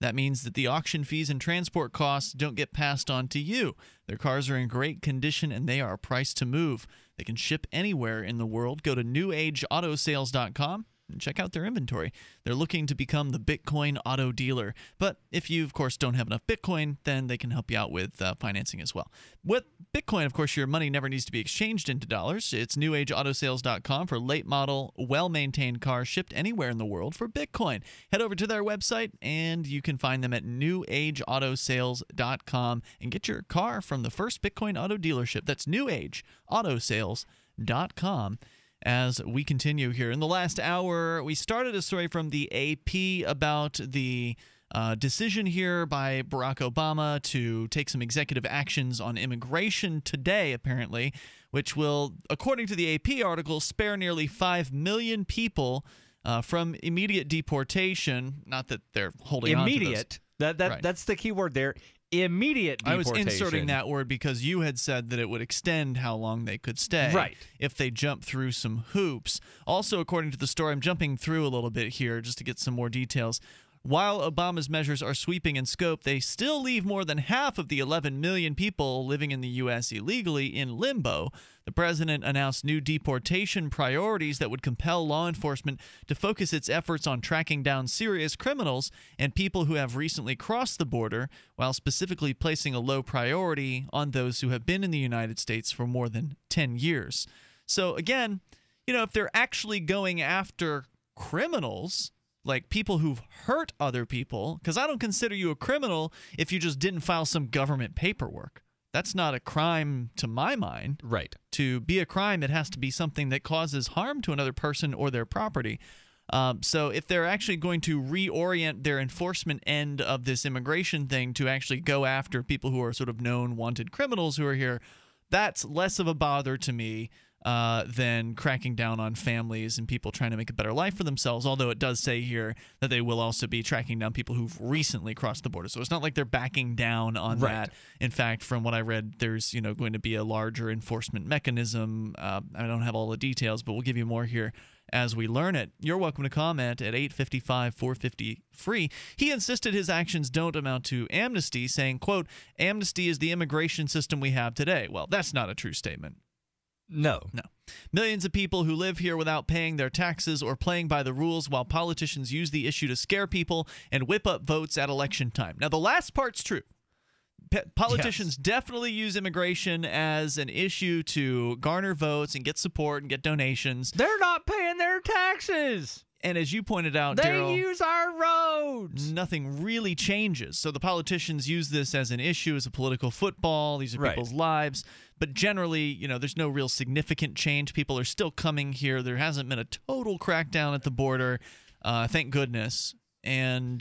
that means that the auction fees and transport costs don't get passed on to you. Their cars are in great condition and they are priced to move. They can ship anywhere in the world. Go to new age auto sales dot com. And check out their inventory. They're looking to become the Bitcoin auto dealer. But if you, of course, don't have enough Bitcoin, then they can help you out with uh, financing as well. With Bitcoin, of course, your money never needs to be exchanged into dollars. It's new age auto sales dot com for late model, well-maintained cars shipped anywhere in the world for Bitcoin. Head over to their website, and you can find them at new age auto sales dot com and get your car from the first Bitcoin auto dealership. That's new age auto sales dot com. As we continue here, in the last hour, we started a story from the A P about the uh, decision here by Barack Obama to take some executive actions on immigration today, apparently, which will, according to the A P article, spare nearly five million people uh, from immediate deportation. Not that they're holding on to those. Immediate. That, that, right. That's the key word there. Immediate deportation. I was inserting that word because you had said that it would extend how long they could stay right. if they jump through some hoops. Also, according to the story, I'm jumping through a little bit here just to get some more details. While Obama's measures are sweeping in scope, they still leave more than half of the eleven million people living in the U S illegally in limbo. The president announced new deportation priorities that would compel law enforcement to focus its efforts on tracking down serious criminals and people who have recently crossed the border, while specifically placing a low priority on those who have been in the United States for more than ten years. So again, you know, if they're actually going after criminals, like people who've hurt other people, because I don't consider you a criminal if you just didn't file some government paperwork. That's not a crime to my mind. Right. To be a crime, it has to be something that causes harm to another person or their property. Um, so if they're actually going to reorient their enforcement end of this immigration thing to actually go after people who are sort of known wanted criminals who are here, that's less of a bother to me Uh, than cracking down on families and people trying to make a better life for themselves, although it does say here that they will also be tracking down people who've recently crossed the border. So it's not like they're backing down on right. that. In fact, from what I read, there's you know going to be a larger enforcement mechanism. Uh, I don't have all the details, but we'll give you more here as we learn it. You're welcome to comment at eight five five, four five zero, F R E E. He insisted his actions don't amount to amnesty, saying, quote, "Amnesty is the immigration system we have today." Well, that's not a true statement. No. No. Millions of people who live here without paying their taxes or playing by the rules, while politicians use the issue to scare people and whip up votes at election time. Now, the last part's true. P- politicians yes. definitely use immigration as an issue to garner votes and get support and get donations. They're not paying their taxes. And as you pointed out, they Darryl, use our roads. Nothing really changes. So the politicians use this as an issue, as a political football. These are right. people's lives. But generally, you know, there's no real significant change. People are still coming here. There hasn't been a total crackdown at the border. Uh, thank goodness. And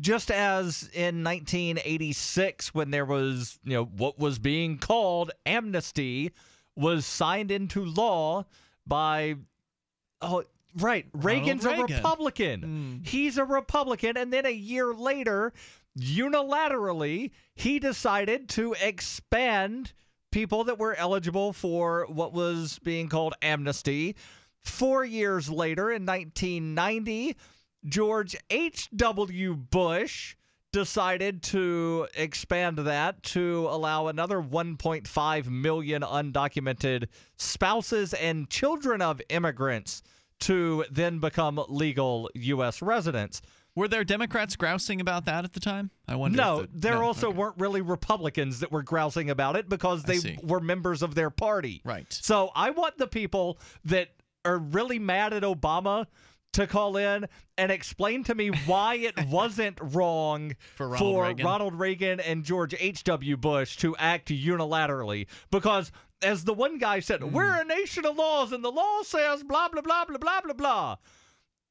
just as in nineteen eighty-six, when there was, you know, what was being called amnesty was signed into law by oh. Right. Reagan's Ronald Reagan. a Republican. Mm. He's a Republican. And then a year later, unilaterally, he decided to expand people that were eligible for what was being called amnesty. Four years later, in nineteen ninety, George H W Bush decided to expand that to allow another one point five million undocumented spouses and children of immigrants to then become legal U S residents. Were there Democrats grousing about that at the time? I wonder. No, if the, there no, also okay. weren't really Republicans that were grousing about it because they were members of their party. Right. So I want the people that are really mad at Obama to call in and explain to me why it wasn't wrong for, Ronald, for Reagan. Ronald Reagan and George H W Bush to act unilaterally. Because as the one guy said, mm. we're a nation of laws and the law says blah, blah, blah, blah, blah, blah, blah.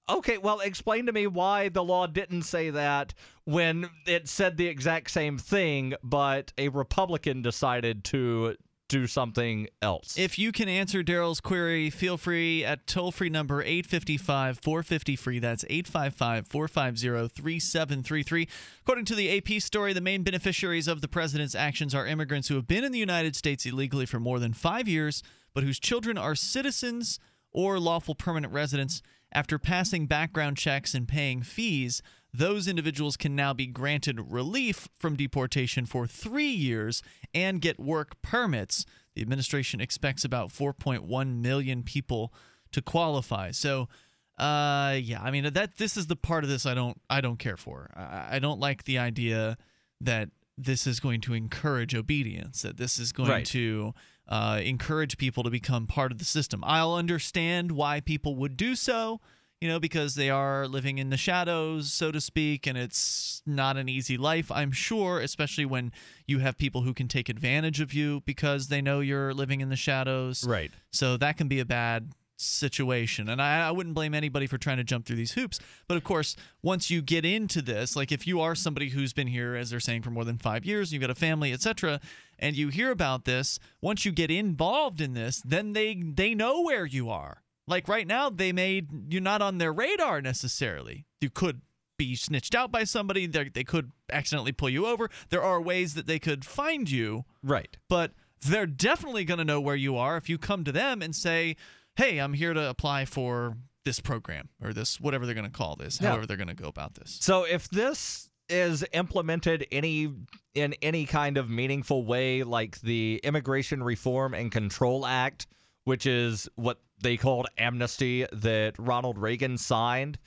Okay, well, explain to me why the law didn't say that when it said the exact same thing, but a Republican decided to do something else. If you can answer Daryl's query, feel free at toll-free number eight five five, four five zero, free. That's eight five five, four five zero, three seven three three. According to the A P story, the main beneficiaries of the president's actions are immigrants who have been in the United States illegally for more than five years, but whose children are citizens or lawful permanent residents. After passing background checks and paying fees, those individuals can now be granted relief from deportation for three years and get work permits. The administration expects about four point one million people to qualify. So, uh, yeah, I mean, that this is the part of this I don't I don't care for. I, I don't like the idea that this is going to encourage obedience, that this is going right. to uh, encourage people to become part of the system. I'll understand why people would do so. You know, because they are living in the shadows, so to speak, and it's not an easy life, I'm sure, especially when you have people who can take advantage of you because they know you're living in the shadows. Right. So that can be a bad situation. And I, I wouldn't blame anybody for trying to jump through these hoops. But, of course, once you get into this, like if you are somebody who's been here, as they're saying, for more than five years, you've got a family, et cetera, and you hear about this, once you get involved in this, then they they know where you are. Like right now, they made you not on their radar necessarily. You could be snitched out by somebody. They they could accidentally pull you over. There are ways that they could find you. Right. But they're definitely going to know where you are if you come to them and say, hey, I'm here to apply for this program or this, whatever they're going to call this, yeah. however they're going to go about this. So if this is implemented any in any kind of meaningful way, like the Immigration Reform and Control Act, which is what they called amnesty that Ronald Reagan signed.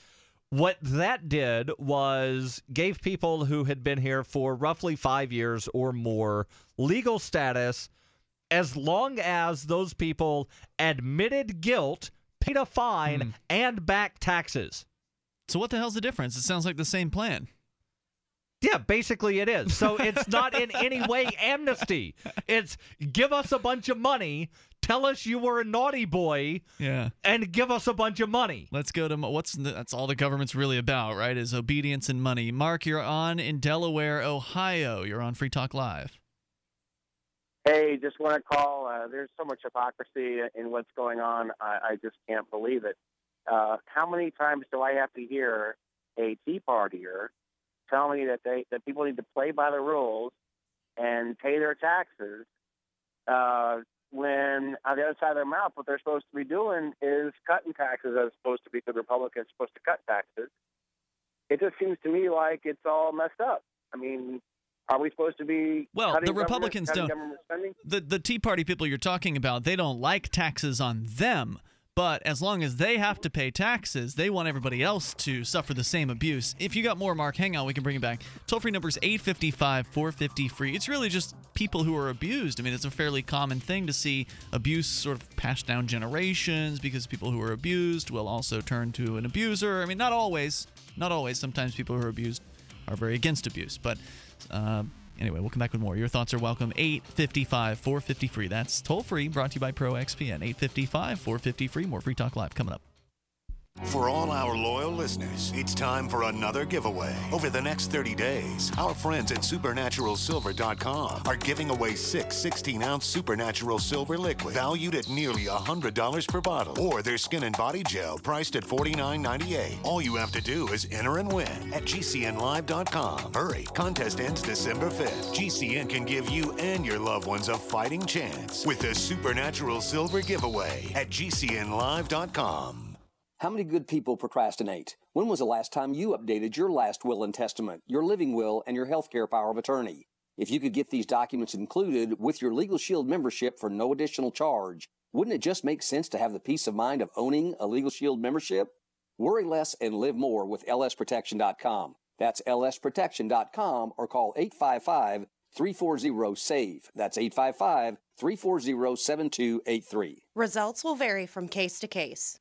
What that did was gave people who had been here for roughly five years or more legal status as long as those people admitted guilt, paid a fine, mm. and back taxes. So what the hell's the difference? It sounds like the same plan. Yeah, basically it is. So it's not in any way amnesty. It's give us a bunch of money, tell us you were a naughty boy, yeah. and give us a bunch of money. Let's go to what's that's all the government's really about, right? Is obedience and money. Mark, you're on in Delaware, Ohio. You're on Free Talk Live. Hey, just want to call. Uh, there's so much hypocrisy in what's going on. I, I just can't believe it. Uh, how many times do I have to hear a Tea Partier tell me that they that people need to play by the rules and pay their taxes uh, when on the other side of their mouth what they're supposed to be doing is cutting taxes as opposed to be the Republicans supposed to cut taxes. It just seems to me like it's all messed up. I mean, are we supposed to be well, cutting the Republicans don't. Government spending? The, the Tea Party people you're talking about, they don't like taxes on them. But as long as they have to pay taxes, they want everybody else to suffer the same abuse. If you got more, Mark, hang on. We can bring it back. Toll-free number is eight five five, four five zero, free. It's really just people who are abused. I mean, it's a fairly common thing to see abuse sort of passed down generations because people who are abused will also turn to an abuser. I mean, not always. Not always. Sometimes people who are abused are very against abuse. But uh, anyway, we'll come back with more. Your thoughts are welcome. eight five five, four five zero, free. That's toll-free. Brought to you by ProXPN. eight five five, four five zero, free. More Free Talk Live coming up. For all our loyal listeners, it's time for another giveaway. Over the next thirty days, our friends at supernatural silver dot com are giving away six sixteen ounce Supernatural Silver liquid valued at nearly one hundred dollars per bottle, or their skin and body gel priced at forty-nine ninety-eight. All you have to do is enter and win at G C N live dot com. Hurry, contest ends December fifth. G C N can give you and your loved ones a fighting chance with the Supernatural Silver giveaway at G C N live dot com. How many good people procrastinate? When was the last time you updated your last will and testament, your living will, and your health care power of attorney? If you could get these documents included with your Legal Shield membership for no additional charge, wouldn't it just make sense to have the peace of mind of owning a Legal Shield membership? Worry less and live more with L S protection dot com. That's L S protection dot com or call eight five five, three four zero, save. That's eight five five, three four zero, seven two eight three. Results will vary from case to case.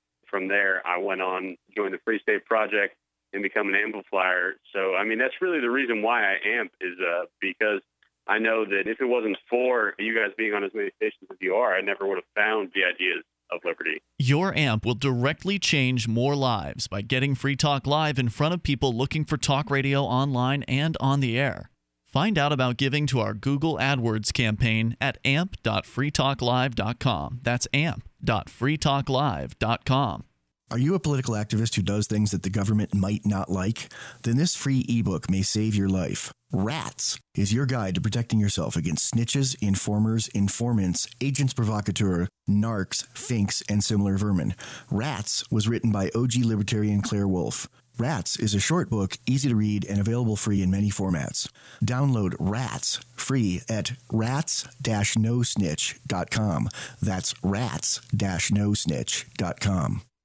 From there, I went on, joined the Free State Project and become an amplifier. So, I mean, that's really the reason why I amp is uh, because I know that if it wasn't for you guys being on as many stations as you are, I never would have found the ideas of liberty. Your amp will directly change more lives by getting Free Talk Live in front of people looking for talk radio online and on the air. Find out about giving to our Google AdWords campaign at amp dot free talk live dot com. That's amp dot free talk live dot com. Are you a political activist who does things that the government might not like? Then this free ebook may save your life. Rats is your guide to protecting yourself against snitches, informers, informants, agents provocateur, narcs, finks, and similar vermin. Rats was written by O G libertarian Claire Wolfe. Rats is a short book, easy to read, and available free in many formats. Download Rats free at rats no snitch dot com. That's rats no snitch dot com.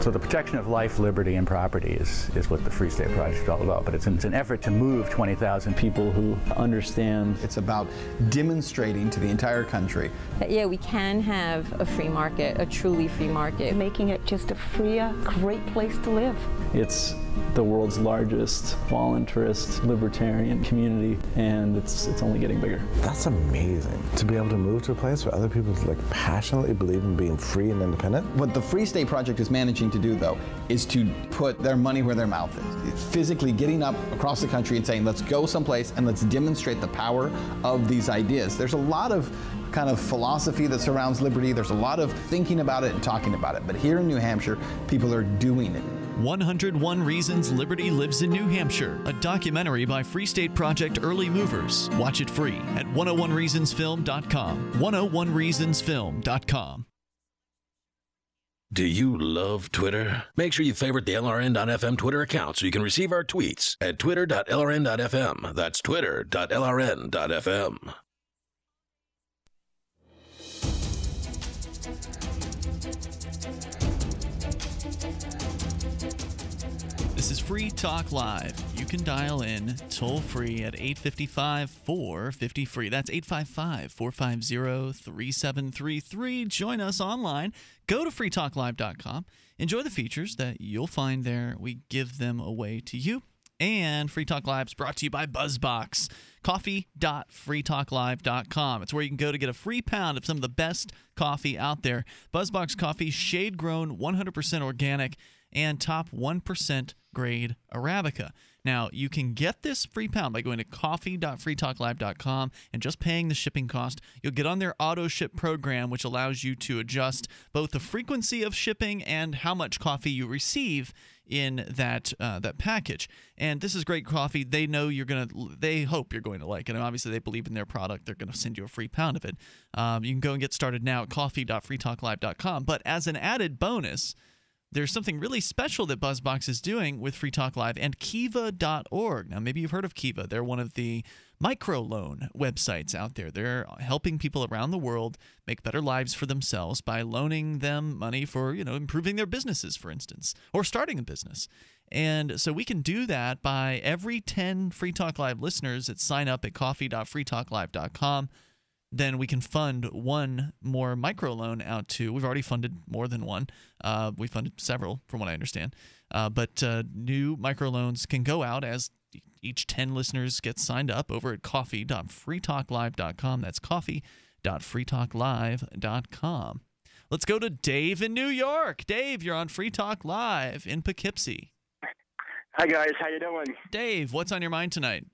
So the protection of life, liberty, and property is, is what the Free State Project is all about. But it's an, it's an effort to move twenty thousand people who understand. It's about demonstrating to the entire country that, yeah, we can have a free market, a truly free market. Making it just a freer, great place to live. It's the world's largest voluntarist libertarian community, and it's it's only getting bigger. That's amazing to be able to move to a place where other people like passionately believe in being free and independent. What the Free State Project is managing to do, though, is to put their money where their mouth is. It's physically getting up across the country and saying, let's go someplace and let's demonstrate the power of these ideas. There's a lot of kind of philosophy that surrounds liberty. There's a lot of thinking about it and talking about it. But here in New Hampshire, people are doing it. one hundred one Reasons Liberty Lives in New Hampshire, a documentary by Free State Project Early Movers. Watch it free at one oh one reasons film dot com. one oh one reasons film dot com. Do you love Twitter? Make sure you favorite the L R N dot F M Twitter account so you can receive our tweets at twitter dot L R N dot F M. That's twitter dot L R N dot F M. This is Free Talk Live. You can dial in toll-free at eight five five, four five zero, FREE. That's eight five five, four five zero, three seven three three. Join us online. Go to free talk live dot com. Enjoy the features that you'll find there. We give them away to you. And Free Talk Live is brought to you by BuzzBox. coffee dot free talk live dot com. It's where you can go to get a free pound of some of the best coffee out there. BuzzBox coffee, shade-grown, one hundred percent organic, and top one percent grade Arabica. Now, you can get this free pound by going to coffee dot free talk live dot com and just paying the shipping cost. You'll get on their auto ship program, which allows you to adjust both the frequency of shipping and how much coffee you receive in that uh, that package. And this is great coffee. They know you're going to, they hope you're going to like it. And obviously, they believe in their product. They're going to send you a free pound of it. Um, you can go and get started now at coffee dot free talk live dot com. But as an added bonus, there's something really special that BuzzBox is doing with Free Talk Live and Kiva dot org. Now, maybe you've heard of Kiva. They're one of the microloan websites out there. They're helping people around the world make better lives for themselves by loaning them money for, you know, improving their businesses, for instance, or starting a business. And so we can do that by every ten Free Talk Live listeners that sign up at coffee dot free talk live dot com. Then we can fund one more microloan out to. We've already funded more than one. Uh, we funded several, from what I understand. Uh, but uh, new microloans can go out as each ten listeners get signed up over at coffee dot free talk live dot com. That's coffee dot free talk live dot com. Let's go to Dave in New York. Dave, you're on Free Talk Live in Poughkeepsie. Hi guys, how you doing? Dave, what's on your mind tonight?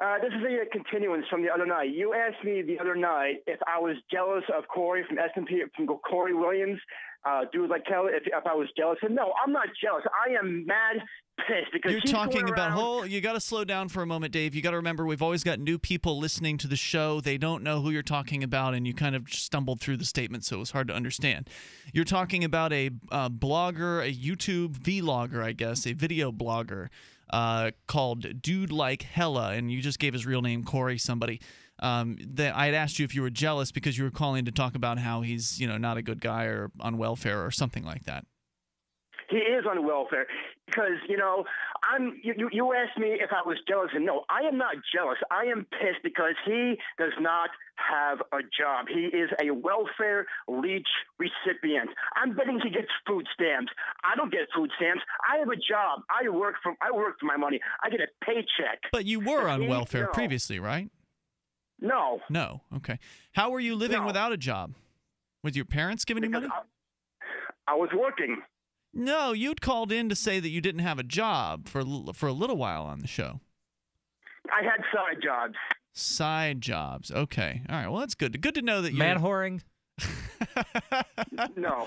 Uh, this is a continuance from the other night. You asked me the other night if I was jealous of Corey from S and P, from Corey Williams, uh, Dude Like Hella, if, if I was jealous. And no, I'm not jealous. I am mad pissed because you're talking about whole. You got to slow down for a moment, Dave. You got to remember we've always got new people listening to the show. They don't know who you're talking about, and you kind of stumbled through the statement, so it was hard to understand. You're talking about a uh, blogger, a YouTube vlogger, I guess, a video blogger. Uh, called Dude Like Hella, and you just gave his real name, Corey somebody. Um, that I had asked you if you were jealous because you were calling to talk about how he's, you know, not a good guy or on welfare or something like that. He is on welfare because, you know, I'm. You, you asked me if I was jealous, and no, I am not jealous. I am pissed because he does not have a job. He is a welfare leech recipient. I'm betting he gets food stamps. I don't get food stamps. I have a job. I work for. I work for my money. I get a paycheck. But you were on welfare no. previously, right? No. No. Okay. How were you living no. without a job? Was your parents giving because you money? I, I was working. No, you'd called in to say that you didn't have a job for for a little while on the show. I had side jobs. Side jobs. Okay. All right. Well, that's good. Good to know that you man whoring. No.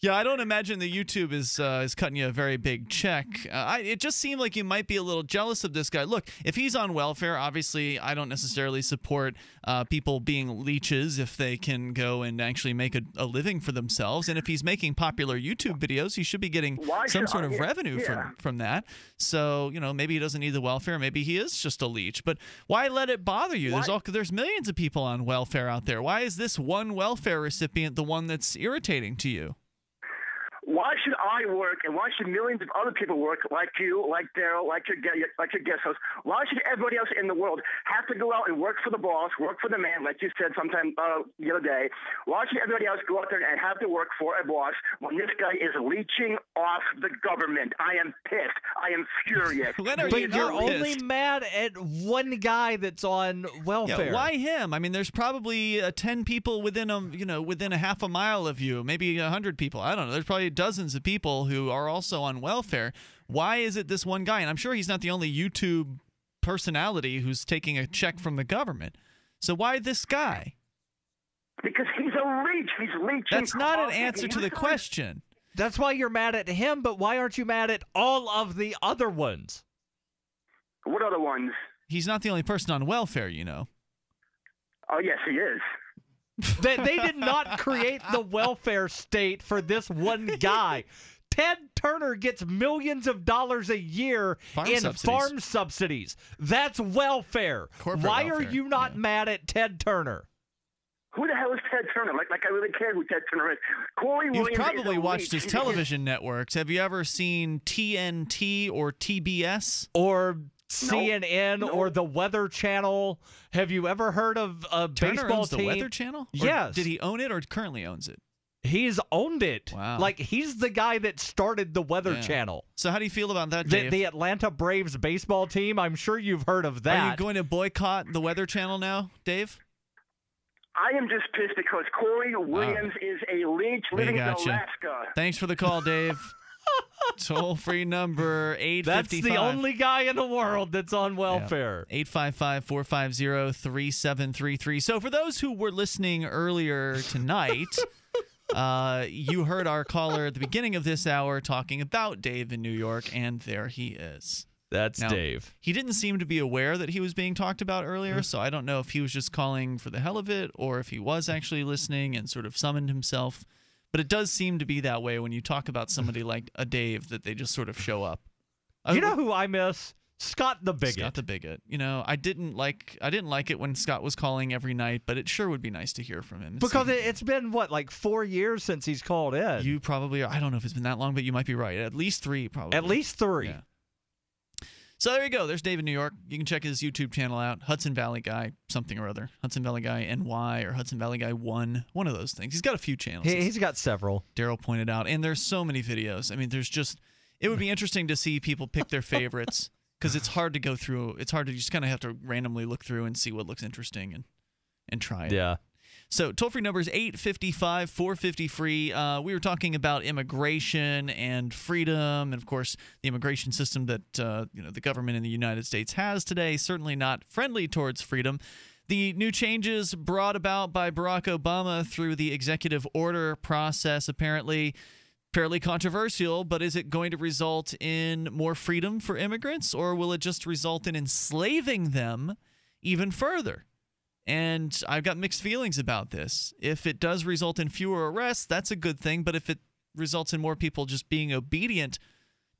Yeah, I don't imagine that YouTube is uh, is cutting you a very big check. Uh, I, it just seemed like you might be a little jealous of this guy. Look, if he's on welfare, obviously I don't necessarily support uh, people being leeches if they can go and actually make a, a living for themselves. And if he's making popular YouTube videos, he should be getting Why some sort I, of yeah, revenue yeah. from from that. So, you know, maybe he doesn't need the welfare. Maybe he is just a leech. But why let it bother you? Why? There's all there's millions of people on welfare out there. Why is this one welfare recipient the one that's irritating to you? Why should I work, and why should millions of other people work, like you, like Daryl, like your like your guest host? Why should everybody else in the world have to go out and work for the boss, work for the man, like you said sometime uh, the other day? Why should everybody else go out there and have to work for a boss when this guy is leeching off the government? I am pissed. I am furious. When are but you you're only pissed? mad at one guy that's on welfare. Yeah, why him? I mean, there's probably uh, ten people within a you know within a half a mile of you, maybe a hundred people. I don't know. There's probably dozens of people who are also on welfare. Why is it this one guy? And I'm sure he's not the only YouTube personality who's taking a check from the government. So why this guy? Because he's a leech. He's leeching. That's not an answer to the question. That's why you're mad at him, but why aren't you mad at all of the other ones? What other ones? He's not the only person on welfare, you know. Oh, yes, he is. they, they did not create the welfare state for this one guy. Ted Turner gets millions of dollars a year farm in subsidies. farm subsidies. That's welfare. Corporate Why welfare. are you not yeah. mad at Ted Turner? Who the hell is Ted Turner? Like, like I really care who Ted Turner is. Corey You've Williams probably watched his television networks. Have you ever seen T N T or T B S? Or... C N N no, no. or the Weather Channel. Have you ever heard of a Turner baseball owns team? the Weather Channel? Or yes. Did he own it or currently owns it? He's owned it. Wow. Like, he's the guy that started the Weather yeah. Channel. So how do you feel about that, Dave? The, the Atlanta Braves baseball team. I'm sure you've heard of that. Are you going to boycott the Weather Channel now, Dave? I am just pissed because Corey Williams wow. is a leech living in Alaska. Thanks for the call, Dave. Toll-free number eight fifty-five. That's the only guy in the world that's on welfare. Yeah. eight five five, four five zero, three seven three three. So for those who were listening earlier tonight, uh, you heard our caller at the beginning of this hour talking about Dave in New York, and there he is. That's now, Dave. He didn't seem to be aware that he was being talked about earlier, so I don't know if he was just calling for the hell of it or if he was actually listening and sort of summoned himself. But it does seem to be that way when you talk about somebody like a Dave, that they just sort of show up. I, you know who I miss? Scott the Bigot. Scott the Bigot. You know, I didn't like I didn't like it when Scott was calling every night, but it sure would be nice to hear from him. Because it, it's been, what, like four years since he's called in. You probably are. I don't know if it's been that long, but you might be right. At least three, probably. At least three. Yeah. So there you go. There's Dave in New York. You can check his YouTube channel out. Hudson Valley Guy, something or other. Hudson Valley Guy N Y or Hudson Valley Guy one. One of those things. He's got a few channels. He, he's got several. Daryl pointed out. And there's so many videos. I mean, there's just... It would be interesting to see people pick their favorites because it's hard to go through. It's hard to... You just kind of have to randomly look through and see what looks interesting and, and try it. Yeah. So toll-free number is eight five five, four five zero, free. Uh, we were talking about immigration and freedom, and of course the immigration system that uh, you know the government in the United States has today, certainly not friendly towards freedom. The new changes brought about by Barack Obama through the executive order process, apparently fairly controversial, but is it going to result in more freedom for immigrants, or will it just result in enslaving them even further? And I've got mixed feelings about this. If it does result in fewer arrests, that's a good thing, but if it results in more people just being obedient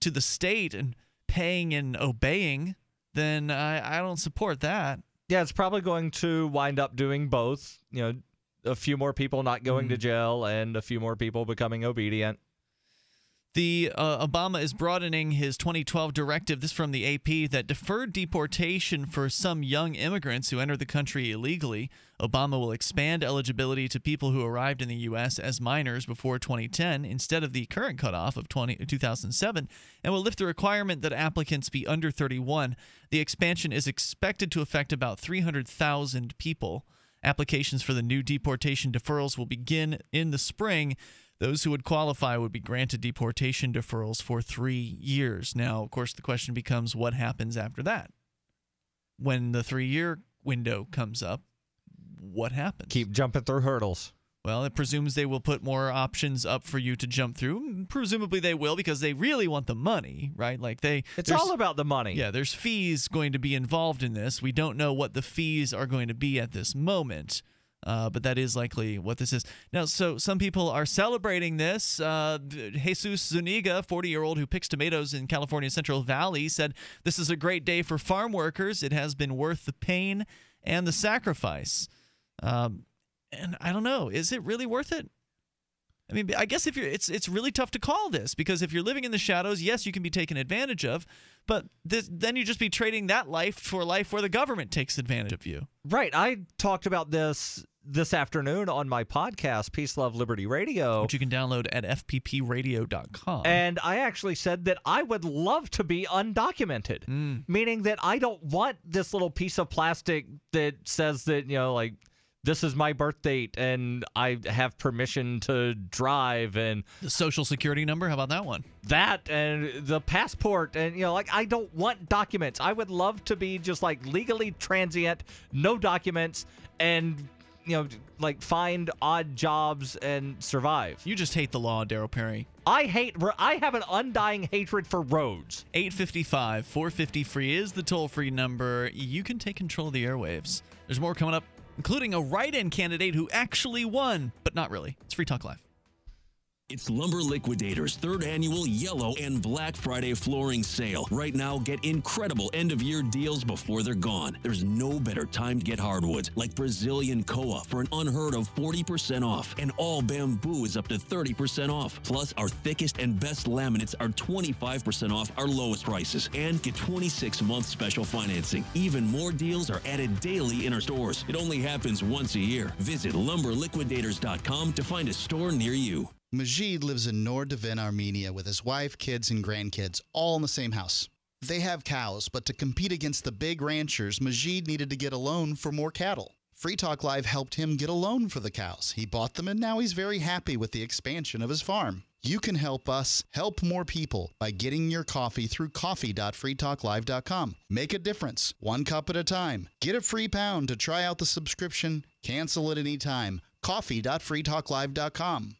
to the state and paying and obeying, then I, I don't support that. Yeah, it's probably going to wind up doing both. You know, a few more people not going mm. to jail and a few more people becoming obedient. The uh, Obama is broadening his twenty twelve directive, this from the A P, that deferred deportation for some young immigrants who enter the country illegally. Obama will expand eligibility to people who arrived in the U S as minors before twenty ten instead of the current cutoff of two thousand seven, and will lift the requirement that applicants be under thirty-one. The expansion is expected to affect about three hundred thousand people. Applications for the new deportation deferrals will begin in the spring. Those who would qualify would be granted deportation deferrals for three years. Now, of course, the question becomes what happens after that? When the three-year window comes up, what happens? Keep jumping through hurdles. Well, it presumes they will put more options up for you to jump through. Presumably they will, because they really want the money, right? Like they It's all about the money. Yeah, there's fees going to be involved in this. We don't know what the fees are going to be at this moment. Uh, but that is likely what this is. Now, so some people are celebrating this. Uh, Jesus Zuniga, forty-year-old who picks tomatoes in California's Central Valley, said, "This is a great day for farm workers. It has been worth the pain and the sacrifice." Um, and I don't know. Is it really worth it? I mean, I guess if you're, it's it's really tough to call this, because if you're living in the shadows, yes, you can be taken advantage of, but this, then you just be trading that life for a life where the government takes advantage of you. Right. I talked about this this afternoon on my podcast, Peace, Love, Liberty Radio, which you can download at F P P radio dot com. And I actually said that I would love to be undocumented, mm. meaning that I don't want this little piece of plastic that says that, you know, like, this is my birth date, and I have permission to drive, and the social security number. How about that one? That and the passport, and you know, like, I don't want documents. I would love to be just like legally transient, no documents, and you know, like find odd jobs and survive. You just hate the law, Darryl Perry. I hate. I have an undying hatred for roads. eight five five, four five zero, free is the toll-free number. You can take control of the airwaves. There's more coming up, including a write-in candidate who actually won, but not really. It's Free Talk Live. It's Lumber Liquidator's third annual Yellow and Black Friday flooring sale. Right now, get incredible end-of-year deals before they're gone. There's no better time to get hardwoods, like Brazilian koa for an unheard of forty percent off, and all bamboo is up to thirty percent off. Plus, our thickest and best laminates are twenty-five percent off our lowest prices, and get twenty-six month special financing. Even more deals are added daily in our stores. It only happens once a year. Visit lumber liquidators dot com to find a store near you. Majid lives in Nor Devin, Armenia, with his wife, kids, and grandkids, all in the same house. They have cows, but to compete against the big ranchers, Majid needed to get a loan for more cattle. Free Talk Live helped him get a loan for the cows. He bought them, and now he's very happy with the expansion of his farm. You can help us help more people by getting your coffee through coffee dot free talk live dot com. Make a difference, one cup at a time. Get a free pound to try out the subscription. Cancel at any time. coffee dot free talk live dot com.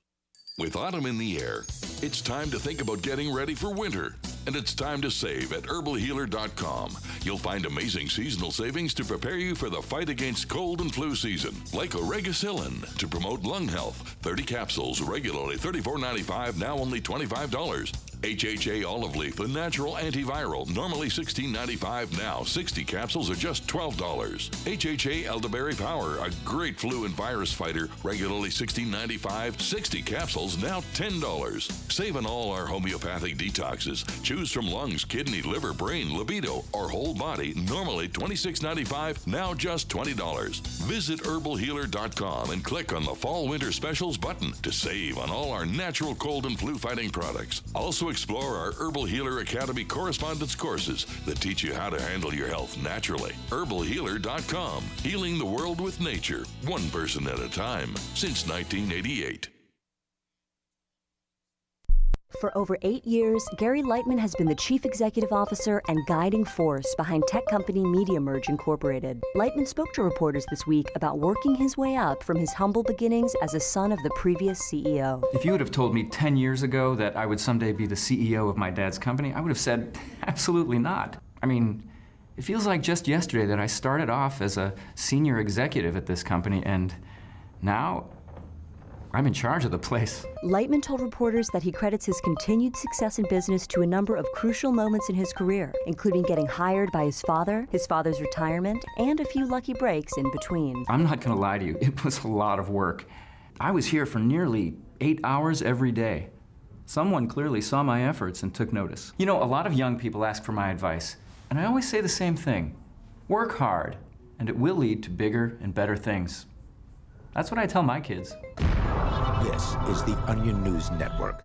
With autumn in the air, it's time to think about getting ready for winter. And it's time to save at herbal healer dot com. You'll find amazing seasonal savings to prepare you for the fight against cold and flu season, like oregacillin to promote lung health. thirty capsules, regularly thirty-four ninety-five, now only twenty-five dollars. H H A olive leaf, the natural antiviral, normally sixteen ninety-five, now sixty capsules are just twelve dollars. H H A elderberry power, a great flu and virus fighter, regularly sixteen ninety-five, sixty capsules, now ten dollars. Save on all our homeopathic detoxes. Choose from lungs, kidney, liver, brain, libido, or whole body, normally twenty-six ninety-five, now just twenty dollars. Visit herbal healer dot com and click on the Fall Winter Specials button to save on all our natural cold and flu fighting products. Also to explore our Herbal Healer Academy correspondence courses that teach you how to handle your health naturally. herbal healer dot com, healing the world with nature, one person at a time, since nineteen eighty-eight. For over eight years, Gary Lightman has been the chief executive officer and guiding force behind tech company MediaMerge Incorporated. Lightman spoke to reporters this week about working his way up from his humble beginnings as a son of the previous C E O. If you would have told me ten years ago that I would someday be the C E O of my dad's company, I would have said, absolutely not. I mean, it feels like just yesterday that I started off as a senior executive at this company, and now I'm in charge of the place. Lightman told reporters that he credits his continued success in business to a number of crucial moments in his career, including getting hired by his father, his father's retirement, and a few lucky breaks in between. I'm not going to lie to you, it was a lot of work. I was here for nearly eight hours every day. Someone clearly saw my efforts and took notice. You know, a lot of young people ask for my advice, and I always say the same thing. Work hard, and it will lead to bigger and better things. That's what I tell my kids. This is the Onion News Network.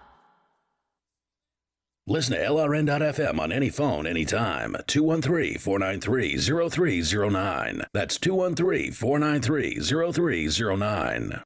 Listen to L R N dot F M on any phone, anytime. two one three, four nine three, zero three zero nine. That's two one three, four nine three, zero three zero nine.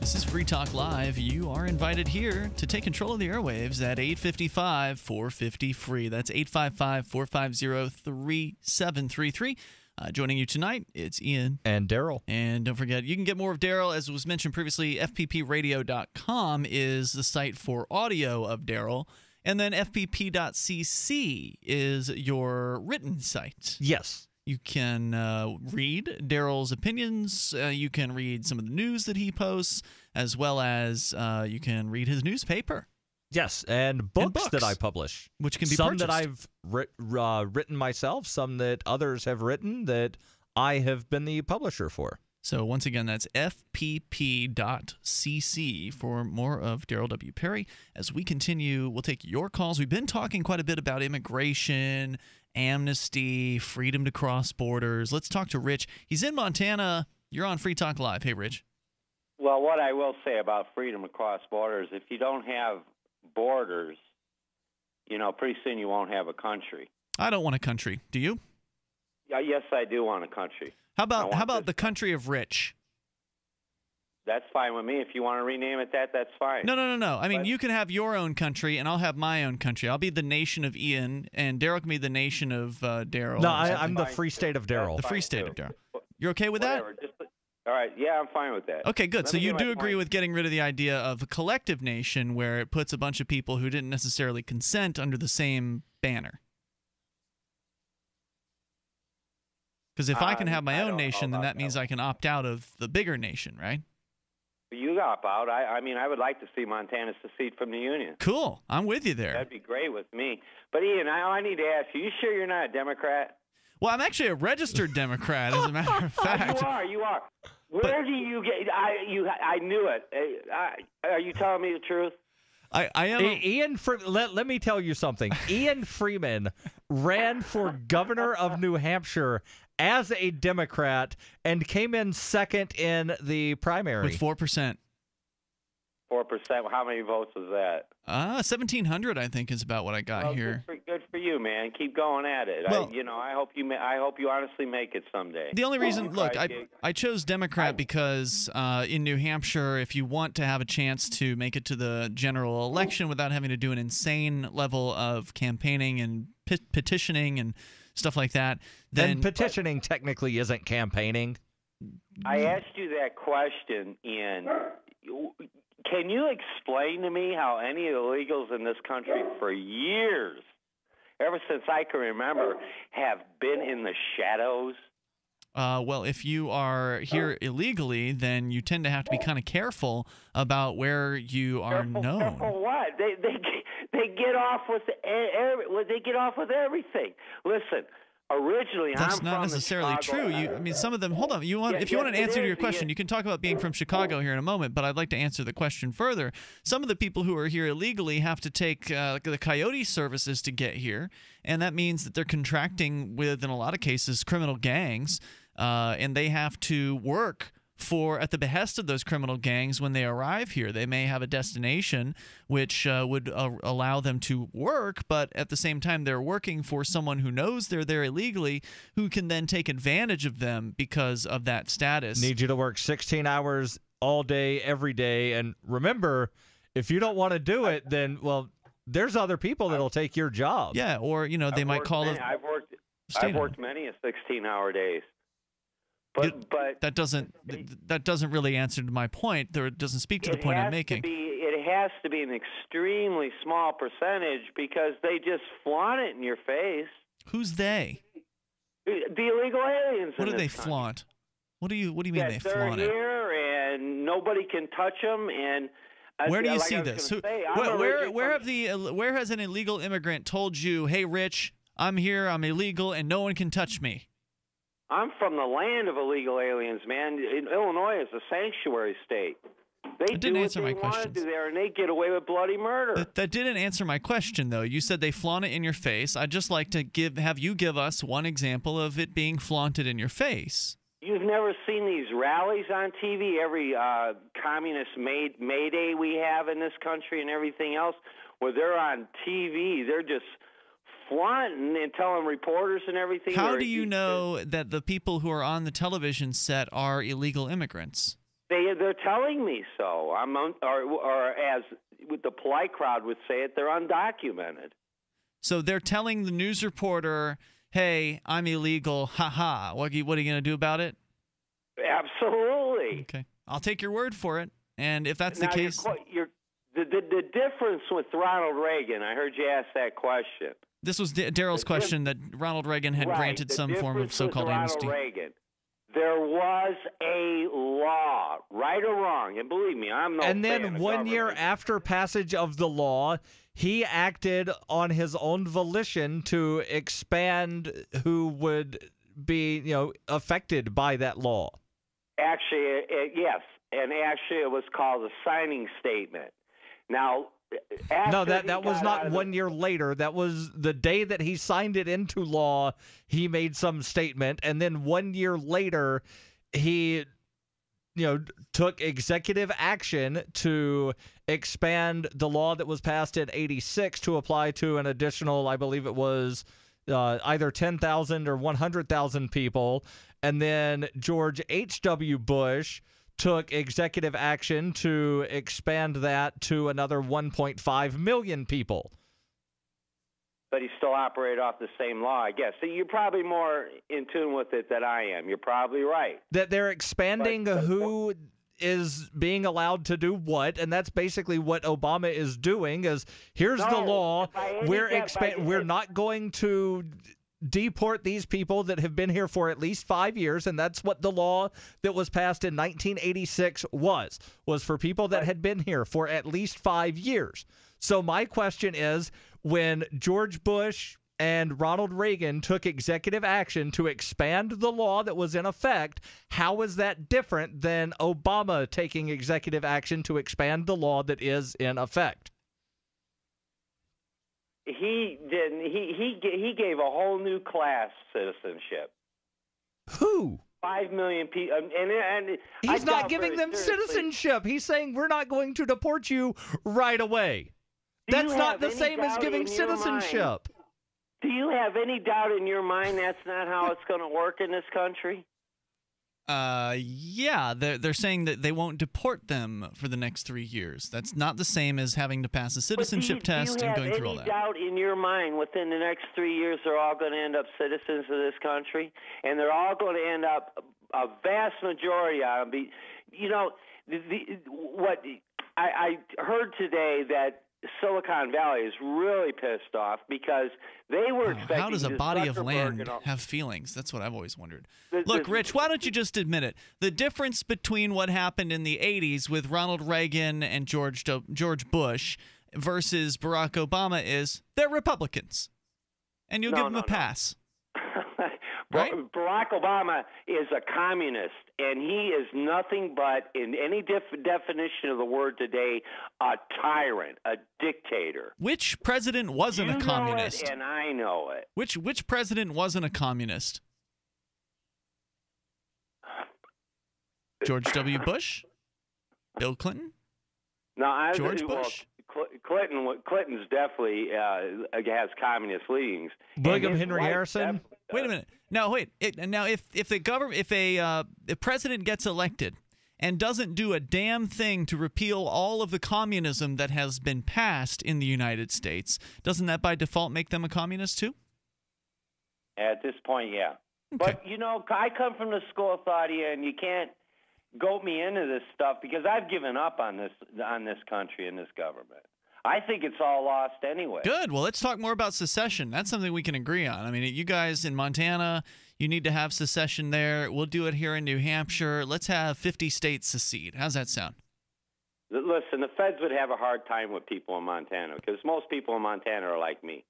This is Free Talk Live. You are invited here to take control of the airwaves at eight five five, four five zero, F R E E. That's eight five five, four five zero, three seven three three. Uh, joining you tonight, it's Ian. And Daryl. And don't forget, you can get more of Daryl. As was mentioned previously, F P P radio dot com is the site for audio of Daryl. And then F P P dot C C is your written site. Yes. You can uh, read Daryl's opinions. Uh, you can read some of the news that he posts, as well as uh, you can read his newspaper. Yes, and books, and books that I publish. Which can be some purchased. Some that I've writ uh, written myself, some that others have written that I have been the publisher for. So once again, that's F P P dot C C for more of Daryl W. Perry. As we continue, we'll take your calls. We've been talking quite a bit about immigration, amnesty, freedom to cross borders. Let's talk to Rich. He's in Montana. You're on Free Talk Live. Hey, Rich. Well, what I will say about freedom to cross borders, if you don't have borders, you know, pretty soon you won't have a country. I don't want a country. Do you? Yeah, yes, I do want a country. How about how about the country of Rich? That's fine with me. If you want to rename it that, that's fine. No, no, no, no. I mean, but you can have your own country, and I'll have my own country. I'll be the nation of Ian, and Daryl can be the nation of uh, Daryl. No, I, I'm the free state of Daryl. The free state of Daryl. You're okay with that? Whatever. Just All right. Yeah, I'm fine with that. Okay, good. So you do agree with getting rid of the idea of a collective nation where it puts a bunch of people who didn't necessarily consent under the same banner. Because if uh, I can have my own nation, then that means I can opt out of the bigger nation, right? You opt out. I, I mean, I would like to see Montana secede from the Union. Cool. I'm with you there. That'd be great with me. But, Ian, I, I need to ask you, you sure you're not a Democrat? Well, I'm actually a registered Democrat, as a matter of fact. You are, you are. Where but, do you get? I you I knew it. I, I, are you telling me the truth? I, I am. A, Ian, Fre let let me tell you something. Ian Freeman ran for governor of New Hampshire as a Democrat and came in second in the primary with four percent. Four percent. How many votes was that? Uh, seventeen hundred, I think, is about what I got well, here. Good for, good for you, man. Keep going at it. Well, I, you know, I hope you. Ma I hope you honestly make it someday. The only reason, well, look, I to, I chose Democrat I, because uh, in New Hampshire, if you want to have a chance to make it to the general election without having to do an insane level of campaigning and pe petitioning and stuff like that, then and petitioning but, technically isn't campaigning. I asked you that question in. Can you explain to me how any illegals in this country for years, ever since I can remember, have been in the shadows? Uh, well, if you are here illegally, then you tend to have to be kind of careful about where you are careful, known. Careful what? They they they get off with every, they get off with everything. Listen. Originally, that's I'm not from necessarily Chicago, true. You, I mean, some of them. Hold on. You want, yeah, if you yes, want an answer to your question, yeah. you can talk about being from Chicago here in a moment. But I'd like to answer the question further. Some of the people who are here illegally have to take uh, the coyote services to get here, and that means that they're contracting with, in a lot of cases, criminal gangs, uh, and they have to work for at the behest of those criminal gangs when they arrive here. They may have a destination which uh, would uh, allow them to work, but at the same time they're working for someone who knows they're there illegally, who can then take advantage of them because of that status. Need you to work sixteen hours all day, every day. And remember, if you don't want to do it, then, well, there's other people that'll take your job. Yeah, or, you know, they I've might call many, it. I've worked, I've worked many a sixteen hour days. But, it, but that doesn't that doesn't really answer to my point. There, it doesn't speak to the point I'm making. Be, it has to be an extremely small percentage because they just flaunt it in your face. Who's they? The illegal aliens. What do they flaunt? What do you What do you mean they flaunt it? They're here and nobody can touch them. And where do you see this? Where Where have the Where has an illegal immigrant told you, "Hey, Rich, I'm here, I'm illegal, and no one can touch me"? I'm from the land of illegal aliens, man. Illinois is a sanctuary state. They do what they want to do there, and they get away with bloody murder. That, that didn't answer my question, though. You said they flaunt it in your face. I'd just like to give have you give us one example of it being flaunted in your face. You've never seen these rallies on T V, every uh, communist May, May Day we have in this country and everything else, where they're on T V. They're just flaunting and telling reporters and everything. How do you know that the people who are on the television set are illegal immigrants? They, they're telling me so. I'm un, or, or as the polite crowd would say it, they're undocumented. So they're telling the news reporter, hey, I'm illegal, ha-ha. What, what are you going to do about it? Absolutely. Okay. I'll take your word for it. And if that's now the case... You're, you're, the, the, the difference with Ronald Reagan, I heard you ask that question. This was Daryl's question that Ronald Reagan had right, granted some form of so-called amnesty. Reagan, there was a law, right or wrong, and believe me, I'm not. And then one year after passage of the law, he acted on his own volition to expand who would be, you know, affected by that law. Actually, it, it, yes, and actually, it was called a signing statement. Now. After no, that that was not one the, year later. That was the day that he signed it into law. He made some statement, and then one year later, he, you know, took executive action to expand the law that was passed in eighty-six to apply to an additional, I believe it was uh, either ten thousand or one hundred thousand people. And then George H W Bush took executive action to expand that to another one point five million people. But he still operated off the same law, I guess. So you're probably more in tune with it than I am. You're probably right. That they're expanding but, who is being allowed to do what, and that's basically what Obama is doing is, here's no, the law, we're, expa we're not going to deport these people that have been here for at least five years, and that's what the law that was passed in nineteen eighty-six was, was for people that had been here for at least five years. So my question is, when George Bush and Ronald Reagan took executive action to expand the law that was in effect, how is that different than Obama taking executive action to expand the law that is in effect? He didn't. He he he gave a whole new class citizenship. Who? Five million people, and, and he's not giving them citizenship. He's saying we're not going to deport you right away. That's not the same as giving citizenship. Do you have any doubt in your mind that's not how it's going to work in this country? Uh, yeah, they're, they're saying that they won't deport them for the next three years. That's not the same as having to pass a citizenship test and going through all that. Do you have any doubt in your mind within the next three years they're all going to end up citizens of this country? And they're all going to end up, a vast majority of them. You know, the, the, what I, I heard today that Silicon Valley is really pissed off because they were expecting. How does a body of land have feelings? That's what I've always wondered. Look, Rich, why don't you just admit it? The difference between what happened in the eighties with Ronald Reagan and George George Bush versus Barack Obama is they're Republicans, and you'll give them a pass. Right? Barack Obama is a communist, and he is nothing but, in any def definition of the word today, a tyrant, a dictator. Which president wasn't you a communist? Know it and I know it. Which which president wasn't a communist? George W. Bush, Bill Clinton. No, I George Bush. Well, Clinton. Clinton's definitely uh, has communist leanings. William Henry Harrison. Wait a minute. Now wait. It, now if if the government if a uh, if president gets elected and doesn't do a damn thing to repeal all of the communism that has been passed in the United States, doesn't that by default make them a communist too? At this point, yeah. Okay. But you know, I come from the school of thought here, and you can't goad me into this stuff because I've given up on this on this country and this government. I think it's all lost anyway. Good. Well, let's talk more about secession. That's something we can agree on. I mean, you guys in Montana, you need to have secession there. We'll do it here in New Hampshire. Let's have fifty states secede. How's that sound? Listen, the feds would have a hard time with people in Montana because most people in Montana are like me.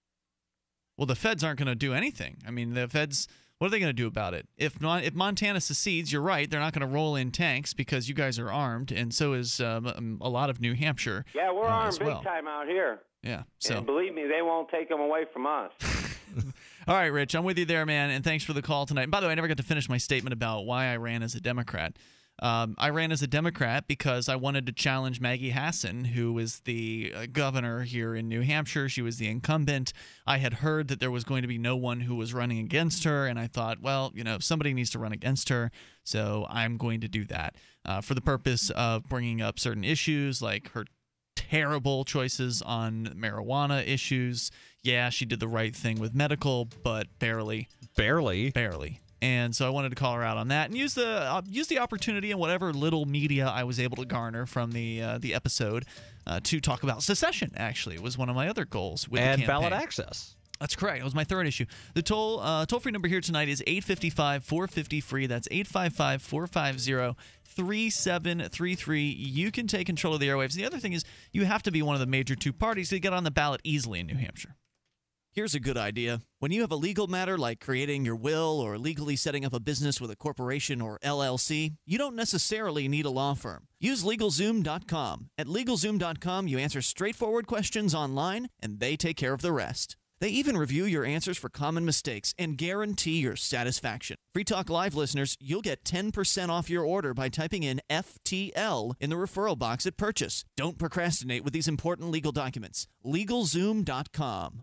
Well, the feds aren't going to do anything. I mean, the feds, what are they going to do about it? If not, if Montana secedes, you're right, they're not going to roll in tanks because you guys are armed, and so is um, a lot of New Hampshire. Yeah, we're uh, armed well. big time out here. Yeah. So. And believe me, they won't take them away from us. All right, Rich, I'm with you there, man, and thanks for the call tonight. And by the way, I never got to finish my statement about why I ran as a Democrat. Um, I ran as a Democrat because I wanted to challenge Maggie Hassan, who is the uh, governor here in New Hampshire. She was the incumbent. I had heard that there was going to be no one who was running against her, and I thought, well, you know, somebody needs to run against her, so I'm going to do that uh, for the purpose of bringing up certain issues like her terrible choices on marijuana issues. Yeah, she did the right thing with medical, but barely. Barely? Barely. And so I wanted to call her out on that and use the uh, use the opportunity and whatever little media I was able to garner from the uh, the episode uh, to talk about secession. Actually, it was one of my other goals with and the campaign. Ballot access. That's correct. It was my third issue. The toll uh, toll free number here tonight is eight five five, four five zero, free. That's eight five five, four five zero, three seven three three. You can take control of the airwaves. The other thing is you have to be one of the major two parties to get on the ballot easily in New Hampshire. Here's a good idea. When you have a legal matter like creating your will or legally setting up a business with a corporation or L L C, you don't necessarily need a law firm. Use LegalZoom dot com. At LegalZoom dot com, you answer straightforward questions online, and they take care of the rest. They even review your answers for common mistakes and guarantee your satisfaction. Free Talk Live listeners, you'll get ten percent off your order by typing in F T L in the referral box at purchase. Don't procrastinate with these important legal documents. LegalZoom dot com.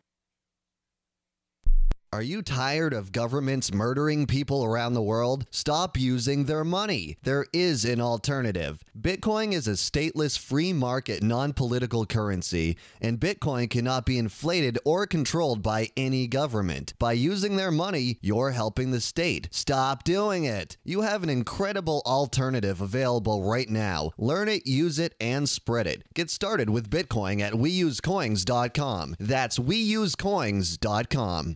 Are you tired of governments murdering people around the world? Stop using their money. There is an alternative. Bitcoin is a stateless, free market, non-political currency, and Bitcoin cannot be inflated or controlled by any government. By using their money, you're helping the state. Stop doing it. You have an incredible alternative available right now. Learn it, use it, and spread it. Get started with Bitcoin at we use coins dot com. That's we use coins dot com.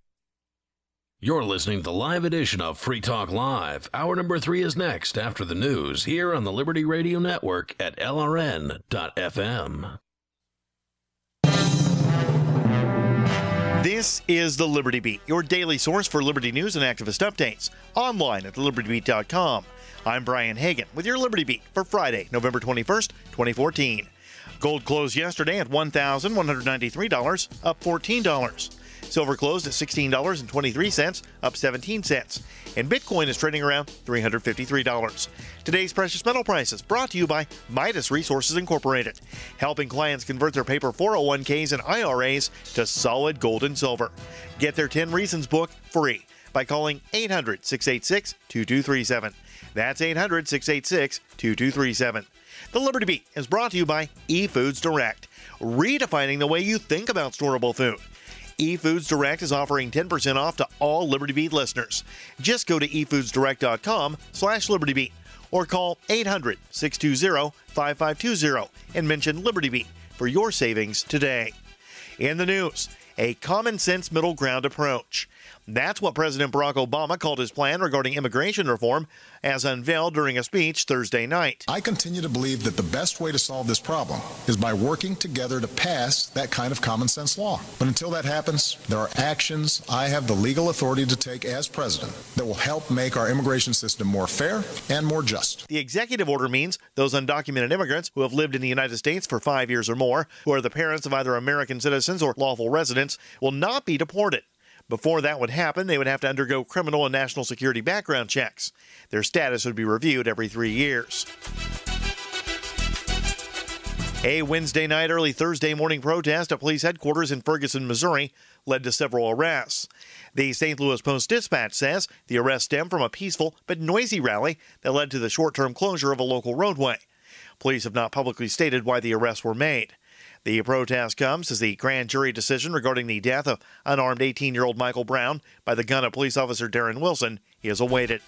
You're listening to the live edition of Free Talk Live. Hour number three is next after the news here on the Liberty Radio Network at L R N dot F M. This is the Liberty Beat, your daily source for liberty news and activist updates, online at the liberty beat dot com. I'm Brian Hagan with your Liberty Beat for Friday, November twenty-first, twenty fourteen. Gold closed yesterday at one thousand one hundred ninety-three dollars, up fourteen dollars. Silver closed at sixteen dollars and twenty-three cents, up seventeen cents. And Bitcoin is trading around three hundred fifty-three dollars. Today's precious metal prices brought to you by Midas Resources Incorporated, helping clients convert their paper four oh one Ks and I R As to solid gold and silver. Get their ten reasons book free by calling eight hundred, six eight six, two two three seven. That's eight hundred, six eight six, two two three seven. The Liberty Beat is brought to you by eFoods Direct, redefining the way you think about storable food. eFoods Direct is offering ten percent off to all Liberty Beat listeners. Just go to e foods direct dot com slash liberty beat or call eight hundred, six two zero, five five two zero and mention Liberty Beat for your savings today. In the news, a common sense middle ground approach. That's what President Barack Obama called his plan regarding immigration reform, as unveiled during a speech Thursday night. I continue to believe that the best way to solve this problem is by working together to pass that kind of common sense law. But until that happens, there are actions I have the legal authority to take as president that will help make our immigration system more fair and more just. The executive order means those undocumented immigrants who have lived in the United States for five years or more, who are the parents of either American citizens or lawful residents, will not be deported. Before that would happen, they would have to undergo criminal and national security background checks. Their status would be reviewed every three years. A Wednesday night, early Thursday morning protest at police headquarters in Ferguson, Missouri, led to several arrests. The Saint Louis Post-Dispatch says the arrests stemmed from a peaceful but noisy rally that led to the short-term closure of a local roadway. Police have not publicly stated why the arrests were made. The protest comes as the grand jury decision regarding the death of unarmed eighteen-year-old Michael Brown by the gun of police officer Darren Wilson is awaited.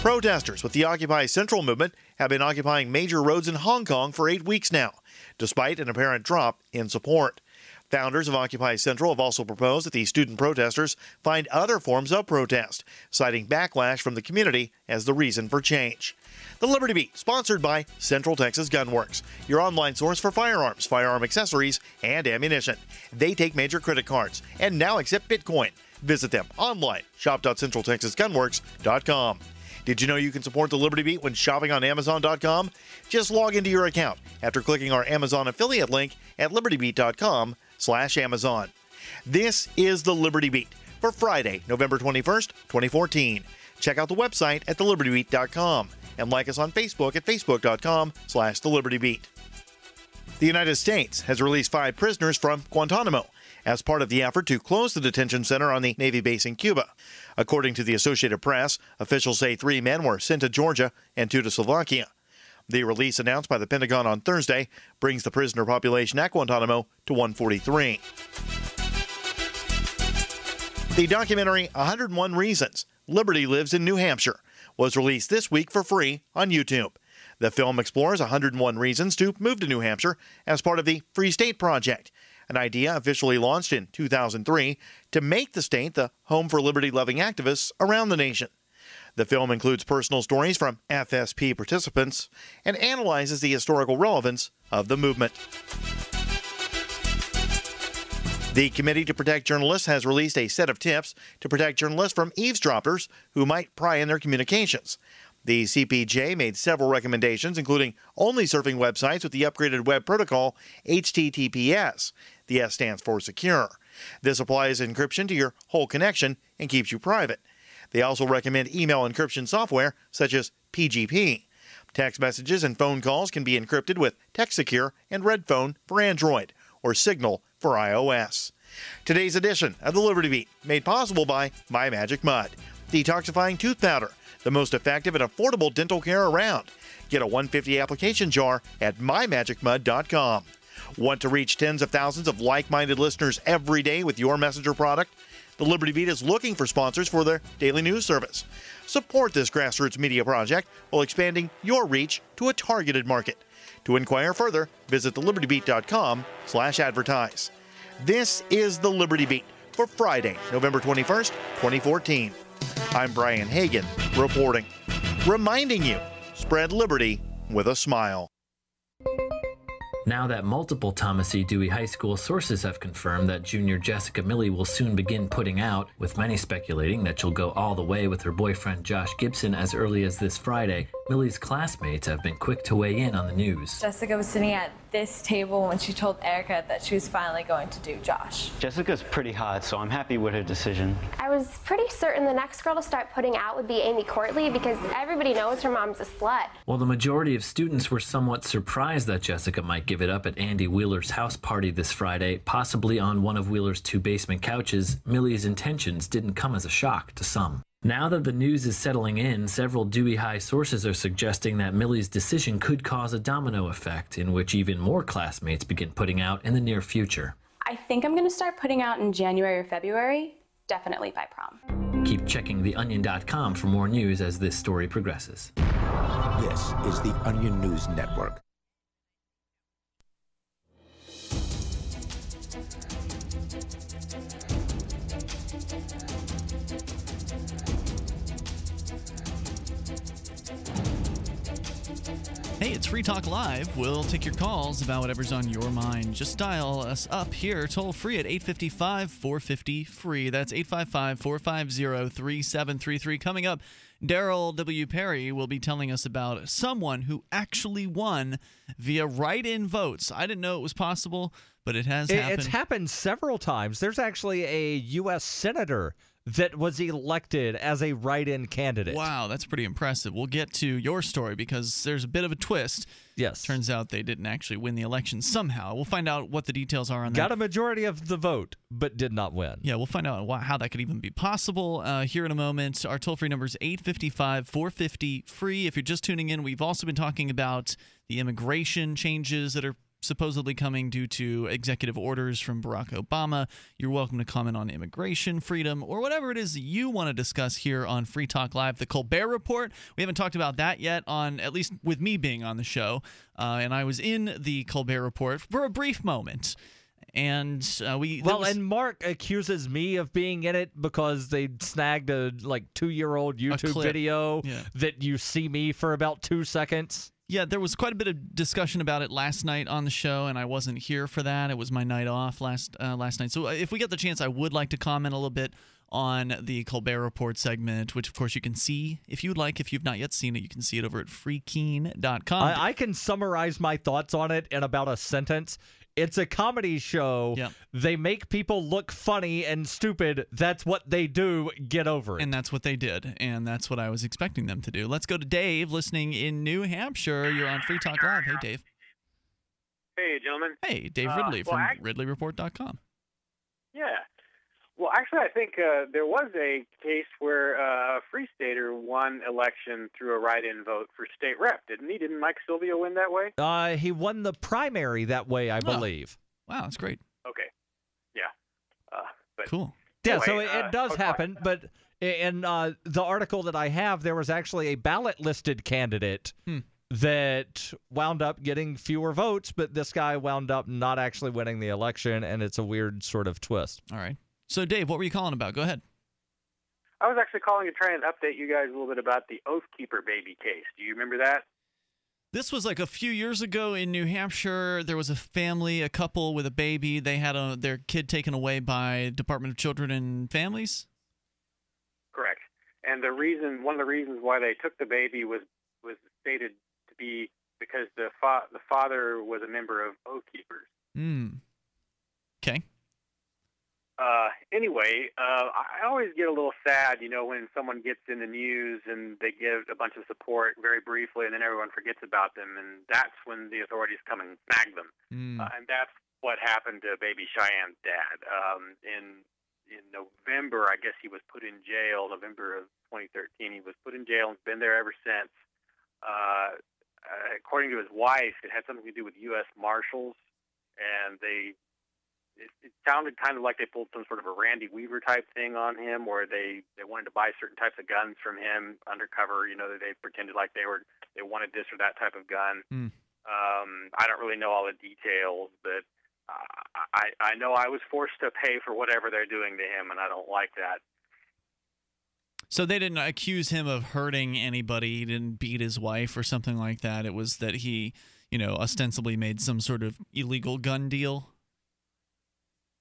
Protesters with the Occupy Central movement have been occupying major roads in Hong Kong for eight weeks now, despite an apparent drop in support. Founders of Occupy Central have also proposed that the student protesters find other forms of protest, citing backlash from the community as the reason for change. The Liberty Beat, sponsored by Central Texas Gunworks, your online source for firearms, firearm accessories, and ammunition. They take major credit cards and now accept Bitcoin. Visit them online, shop dot central texas gunworks dot com. Did you know you can support the Liberty Beat when shopping on amazon dot com? Just log into your account after clicking our Amazon affiliate link at liberty beat dot com slash amazon. This is the Liberty Beat for Friday, November twenty-first, twenty fourteen. Check out the website at the liberty beat dot com. And like us on Facebook at facebook dot com slash the liberty beat. The United States has released five prisoners from Guantanamo as part of the effort to close the detention center on the Navy base in Cuba. According to the Associated Press, officials say three men were sent to Georgia and two to Slovakia. The release announced by the Pentagon on Thursday brings the prisoner population at Guantanamo to one forty-three. The documentary one oh one Reasons, Liberty Lives in New Hampshire, was released this week for free on YouTube. The film explores one hundred one reasons to move to New Hampshire as part of the Free State Project, an idea officially launched in two thousand three to make the state the home for liberty-loving activists around the nation. The film includes personal stories from F S P participants and analyzes the historical relevance of the movement. The Committee to Protect Journalists has released a set of tips to protect journalists from eavesdroppers who might pry in their communications. The C P J made several recommendations, including only surfing websites with the upgraded web protocol H T T P S. The S stands for secure. This applies encryption to your whole connection and keeps you private. They also recommend email encryption software such as P G P. Text messages and phone calls can be encrypted with TextSecure and Redphone for Android, or Signal for iOS. Today's edition of the Liberty Beat, made possible by My Magic Mud, detoxifying tooth powder, the most effective and affordable dental care around. Get a one hundred fifty application jar at my magic mud dot com. Want to reach tens of thousands of like-minded listeners every day with your messenger product? The Liberty Beat is looking for sponsors for their daily news service. Support this grassroots media project while expanding your reach to a targeted market. To inquire further, visit the liberty beat dot com slash advertise. This is the Liberty Beat for Friday, November twenty-first, twenty fourteen. I'm Brian Hagan reporting, reminding you, spread liberty with a smile. Now that multiple Thomas E. Dewey High School sources have confirmed that junior Jessica Milley will soon begin putting out, with many speculating that she'll go all the way with her boyfriend Josh Gibson as early as this Friday, Milley's classmates have been quick to weigh in on the news. Jessica was sitting at this table when she told Erica that she was finally going to do Josh. Jessica's pretty hot, so I'm happy with her decision. I was pretty certain the next girl to start putting out would be Amy Courtley because everybody knows her mom's a slut. While the majority of students were somewhat surprised that Jessica might give it up at Andy Wheeler's house party this Friday, possibly on one of Wheeler's two basement couches, Millie's intentions didn't come as a shock to some. Now that the news is settling in, several Dewey High sources are suggesting that Millie's decision could cause a domino effect in which even more classmates begin putting out in the near future. I think I'm going to start putting out in January or February, definitely by prom. Keep checking the onion dot com for more news as this story progresses. This is the Onion News Network. Hey, it's Free Talk Live. We'll take your calls about whatever's on your mind. Just dial us up here, toll free at eight five five, four five zero, F R E E. That's eight five five, four five zero, three seven three three. Coming up, Darrell W. Perry will be telling us about someone who actually won via write-in votes. I didn't know it was possible, but it has it, happened. It's happened several times. There's actually a U S senator that was elected as a write-in candidate. Wow, that's pretty impressive. We'll get to your story because there's a bit of a twist. Yes. Turns out they didn't actually win the election somehow. We'll find out what the details are on that. Got a majority of the vote, but did not win. Yeah, we'll find out how that could even be possible uh, here in a moment. Our toll-free number is eight five five, four five zero, F R E E. If you're just tuning in, we've also been talking about the immigration changes that are supposedly coming due to executive orders from Barack Obama. You're welcome to comment on immigration, freedom, or whatever it is you want to discuss here on Free Talk Live. The Colbert Report, we haven't talked about that yet, on at least with me being on the show. Uh, and I was in the Colbert Report for a brief moment. And uh, we well, was, and Mark accuses me of being in it because they snagged a like two-year-old YouTube video yeah. that you see me for about two seconds. Yeah, there was quite a bit of discussion about it last night on the show, and I wasn't here for that. It was my night off last uh, last night. So if we get the chance, I would like to comment a little bit on the Colbert Report segment, which, of course, you can see if you'd like. If you've not yet seen it, you can see it over at free keene dot com. I, I can summarize my thoughts on it in about a sentence. It's a comedy show. Yep. They make people look funny and stupid. That's what they do. Get over it. And that's what they did. And that's what I was expecting them to do. Let's go to Dave, listening in New Hampshire. You're on Free Talk Live. Hey, Dave. Hey, gentlemen. Hey, Dave Ridley uh, well, from Ridley Report dot com. Yeah. Well, actually, I think uh, there was a case where uh, a free stater won election through a write-in vote for state rep, didn't he? Didn't Mike Silvio win that way? Uh, he won the primary that way, I oh. believe. Wow, that's great. Okay. Yeah. Uh, but cool. Anyway, yeah, so it, uh, it does happen, but in uh, the article that I have, there was actually a ballot-listed candidate hmm. that wound up getting fewer votes, but this guy wound up not actually winning the election, and it's a weird sort of twist. All right. So, Dave, what were you calling about? Go ahead. I was actually calling to try and update you guys a little bit about the Oath Keeper baby case. Do you remember that? This was like a few years ago in New Hampshire. There was a family, a couple with a baby. They had a, their kid taken away by Department of Children and Families? Correct. And the reason, one of the reasons why they took the baby was, was stated to be because the, fa the father was a member of Oath Keepers. Hmm. Okay. Uh, anyway, uh, I always get a little sad, you know, when someone gets in the news and they give a bunch of support very briefly and then everyone forgets about them, and that's when the authorities come and snag them. Mm. Uh, and that's what happened to Baby Cheyenne's dad. Um, in in November, I guess he was put in jail, November of twenty thirteen. He was put in jail and been there ever since. Uh, according to his wife, it had something to do with U S Marshals, and they it, it sounded kind of like they pulled some sort of a Randy Weaver type thing on him, or they, they wanted to buy certain types of guns from him undercover. You know, that they pretended like they were they wanted this or that type of gun. Mm. Um, I don't really know all the details, but uh, I, I know I was forced to pay for whatever they're doing to him, and I don't like that. So they didn't accuse him of hurting anybody. He didn't beat his wife or something like that. It was that he, you know, ostensibly made some sort of illegal gun deal.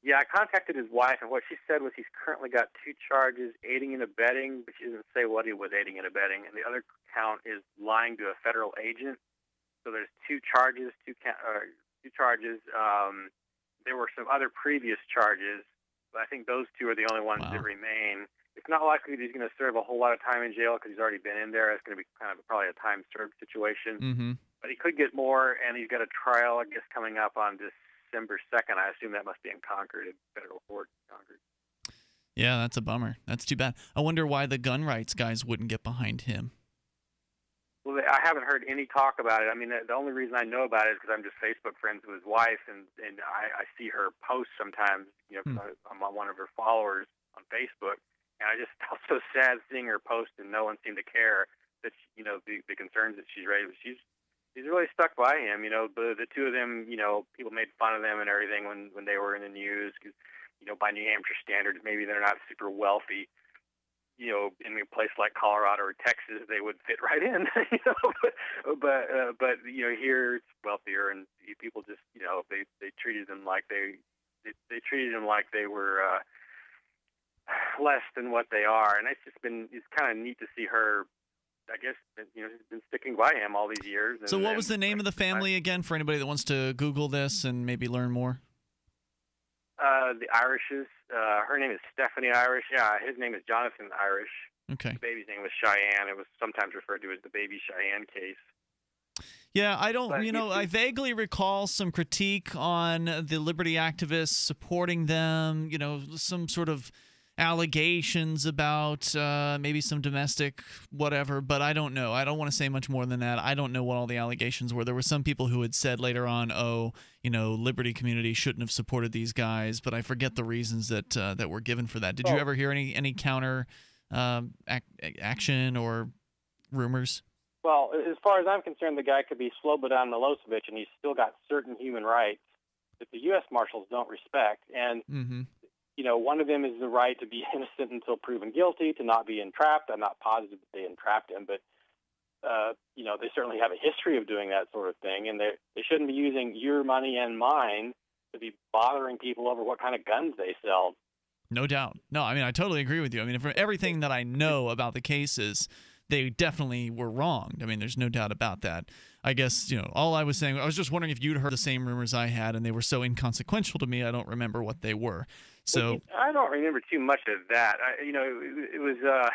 Yeah, I contacted his wife, and what she said was he's currently got two charges, aiding and abetting, but she doesn't say what he was aiding and abetting, and the other count is lying to a federal agent. So there's two charges, two, uh, two charges. Um, there were some other previous charges, but I think those two are the only ones wow. that remain. It's not likely that he's going to serve a whole lot of time in jail because he's already been in there. It's going to be kind of probably a time-served situation. Mm-hmm. But he could get more, and he's got a trial, I guess, coming up on December second. I assume that must be in Concord, in federal court in Concord. Yeah, that's a bummer. That's too bad. I wonder why the gun rights guys wouldn't get behind him. Well, I haven't heard any talk about it. I mean, the only reason I know about it is because I'm just Facebook friends with his wife, and, and I, I see her posts sometimes. You know, hmm. 'cause I'm one of her followers on Facebook, and I just felt so sad seeing her post, and no one seemed to care that she, you know, the, the concerns that she's raised. She's she's really stuck by him. You know, the the two of them. You know, people made fun of them and everything when when they were in the news. 'Cause, you know, by New Hampshire standards, maybe they're not super wealthy. You know, in a place like Colorado or Texas, they would fit right in. You know, but but, uh, but you know, here it's wealthier, and people just, you know, they they treated them like they they, they treated them like they were uh, less than what they are, and it's just been it's kind of neat to see her. I guess, you know, she's been sticking by him all these years. And so, what was the name of the family again for anybody that wants to Google this and maybe learn more? Uh, the Irishes. Uh, her name is Stephanie Irish. Yeah, his name is Jonathan Irish. Okay. The baby's name was Cheyenne. It was sometimes referred to as the Baby Cheyenne case. Yeah, I don't, but you know, I vaguely recall some critique on the liberty activists supporting them, you know, some sort of allegations about uh, maybe some domestic whatever, but I don't know. I don't want to say much more than that. I don't know what all the allegations were. There were some people who had said later on, oh, you know, liberty community shouldn't have supported these guys, but I forget the reasons that uh, that were given for that. Did oh. you ever hear any, any counter um, ac action or rumors? Well, as far as I'm concerned, the guy could be Slobodan Milosevic, and he's still got certain human rights that the U S Marshals don't respect. And, mm-hmm. you know, one of them is the right to be innocent until proven guilty, to not be entrapped. I'm not positive that they entrapped him, but, uh, you know, they certainly have a history of doing that sort of thing, and they shouldn't be using your money and mine to be bothering people over what kind of guns they sell. No doubt. No, I mean, I totally agree with you. I mean, from everything that I know about the cases, they definitely were wronged. I mean, there's no doubt about that. I guess, you know, all I was saying, I was just wondering if you'd heard the same rumors I had, and they were so inconsequential to me, I don't remember what they were. So I don't remember too much of that. I, you know, it, it was uh,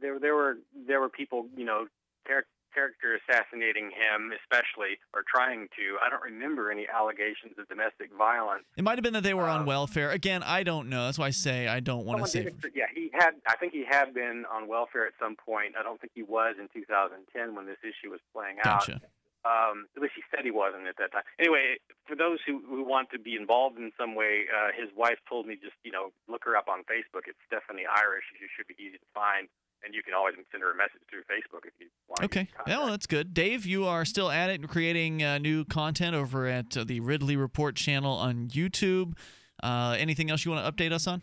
there. There were there were people, you know, char character assassinating him, especially, or trying to. I don't remember any allegations of domestic violence. It might have been that they were um, on welfare. Again, I don't know. That's why I say I don't want to say. It, yeah, he had. I think he had been on welfare at some point. I don't think he was in two thousand ten when this issue was playing gotcha. out. Um, at least he said he wasn't at that time. Anyway, for those who, who want to be involved in some way, uh, his wife told me just, you know, look her up on Facebook. It's Stephanie Irish. She should be easy to find, and you can always send her a message through Facebook if you want. Okay. Yeah, well, that's good. Dave, you are still at it and creating uh, new content over at uh, the Ridley Report channel on YouTube. Uh, anything else you want to update us on?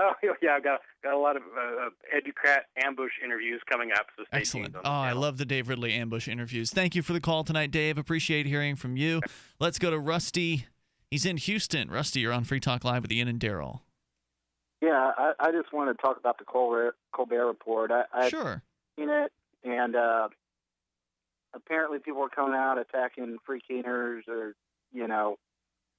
Oh, yeah, I've got, got a lot of uh, Educrat ambush interviews coming up, so stay Excellent. tuned on the channel. Oh, I love the Dave Ridley ambush interviews. Thank you for the call tonight, Dave. Appreciate hearing from you. Let's go to Rusty. He's in Houston. Rusty, you're on Free Talk Live with Ian and Daryl. Yeah, I, I just want to talk about the Colbert, Colbert Report. I, I've sure. seen it, and uh, apparently people are coming out attacking free Keeners or, you know,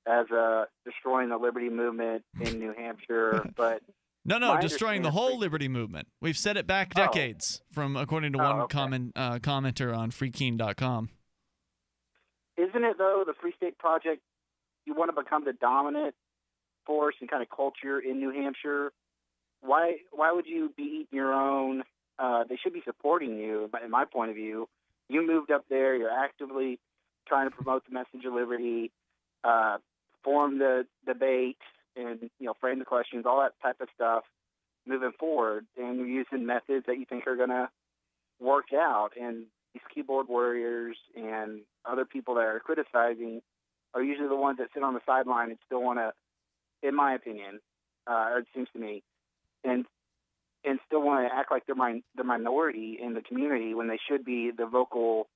as uh, destroying the liberty movement in New Hampshire, but no, no, destroying the whole liberty movement. We've said it back decades, oh. from according to oh, one okay. common uh, commenter on free Keene dot com. Isn't it though the Free State Project you want to become the dominant force and kind of culture in New Hampshire, why why would you be eating your own? Uh, they should be supporting you, in my point of view. You moved up there. You're actively trying to promote the message of liberty, uh, form the debate, and you know, frame the questions, all that type of stuff moving forward. And you're using methods that you think are going to work out. And these keyboard warriors and other people that are criticizing are usually the ones that sit on the sideline and still want to, in my opinion, uh, or it seems to me, and and still want to act like they're min- the minority in the community when they should be the vocal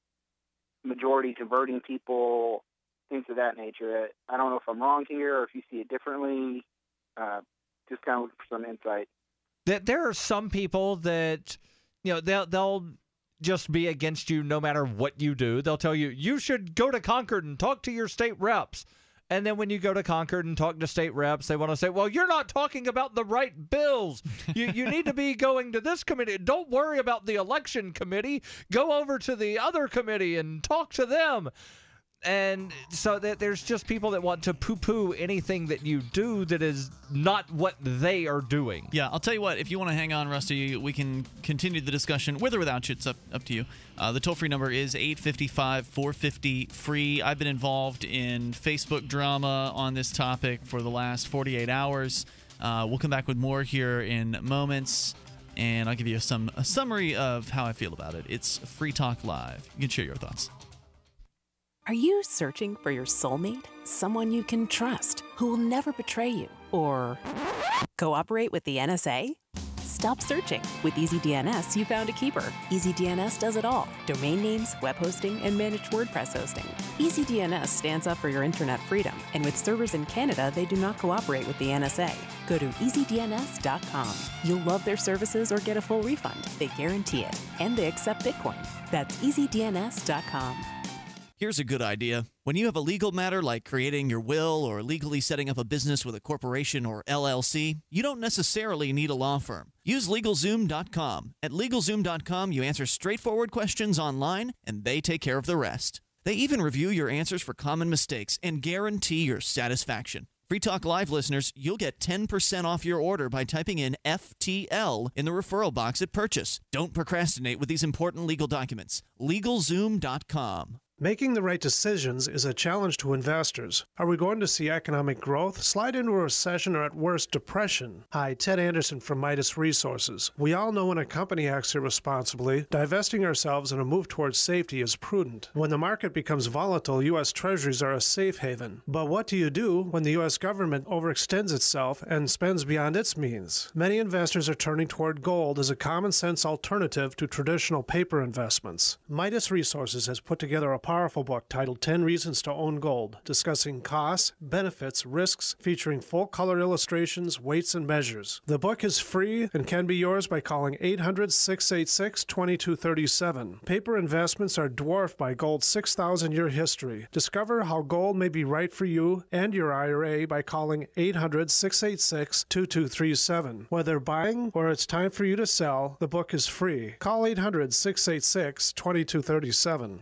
majority, converting people, things of that nature. I don't know if I'm wrong here or if you see it differently. Uh, just kind of looking for some insight. That there are some people that, you know, they'll they'll just be against you no matter what you do. They'll tell you, you should go to Concord and talk to your state reps. And then when you go to Concord and talk to state reps, they want to say, well, you're not talking about the right bills. You you need to be going to this committee. Don't worry about the election committee. Go over to the other committee and talk to them. And so that there's just people that want to poo-poo anything that you do that is not what they are doing. Yeah, I'll tell you what. If you want to hang on, Rusty, we can continue the discussion with or without you. It's up, up to you. Uh, the toll-free number is eight five five, four five zero, F R E E. I've been involved in Facebook drama on this topic for the last forty-eight hours. Uh, we'll come back with more here in moments, and I'll give you some a summary of how I feel about it. It's Free Talk Live. You can share your thoughts. Are you searching for your soulmate? Someone you can trust, who will never betray you or cooperate with the N S A? Stop searching. With EasyDNS, you found a keeper. EasyDNS does it all. Domain names, web hosting, and managed WordPress hosting. EasyDNS stands up for your internet freedom. And with servers in Canada, they do not cooperate with the N S A. Go to easy D N S dot com. You'll love their services or get a full refund. They guarantee it. And they accept Bitcoin. That's easy D N S dot com. Here's a good idea. When you have a legal matter like creating your will or legally setting up a business with a corporation or L L C, you don't necessarily need a law firm. Use LegalZoom dot com. At LegalZoom dot com, you answer straightforward questions online, and they take care of the rest. They even review your answers for common mistakes and guarantee your satisfaction. Free Talk Live listeners, you'll get ten percent off your order by typing in F T L in the referral box at purchase. Don't procrastinate with these important legal documents. LegalZoom dot com. Making the right decisions is a challenge to investors. Are we going to see economic growth, slide into a recession, or at worst, depression? Hi, Ted Anderson from Midas Resources. We all know when a company acts irresponsibly, divesting ourselves in a move towards safety is prudent. When the market becomes volatile, U S Treasuries are a safe haven. But what do you do when the U S government overextends itself and spends beyond its means? Many investors are turning toward gold as a common sense alternative to traditional paper investments. Midas Resources has put together a powerful book titled ten reasons to Own Gold, discussing costs, benefits, risks, featuring full-color illustrations, weights, and measures. The book is free and can be yours by calling eight hundred, six eight six, two two three seven. Paper investments are dwarfed by gold's six thousand year history. Discover how gold may be right for you and your I R A by calling eight hundred, six eight six, two two three seven. Whether buying or it's time for you to sell, the book is free. Call eight hundred, six eight six, two two three seven.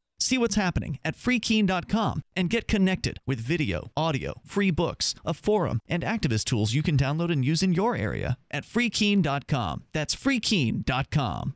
See what's happening at free keene dot com and get connected with video, audio, free books, a forum, and activist tools you can download and use in your area at free keene dot com. That's free keene dot com.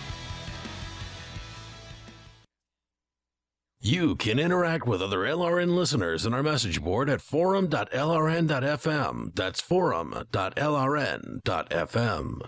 You can interact with other L R N listeners in our message board at forum dot L R N dot F M. That's forum dot L R N dot F M.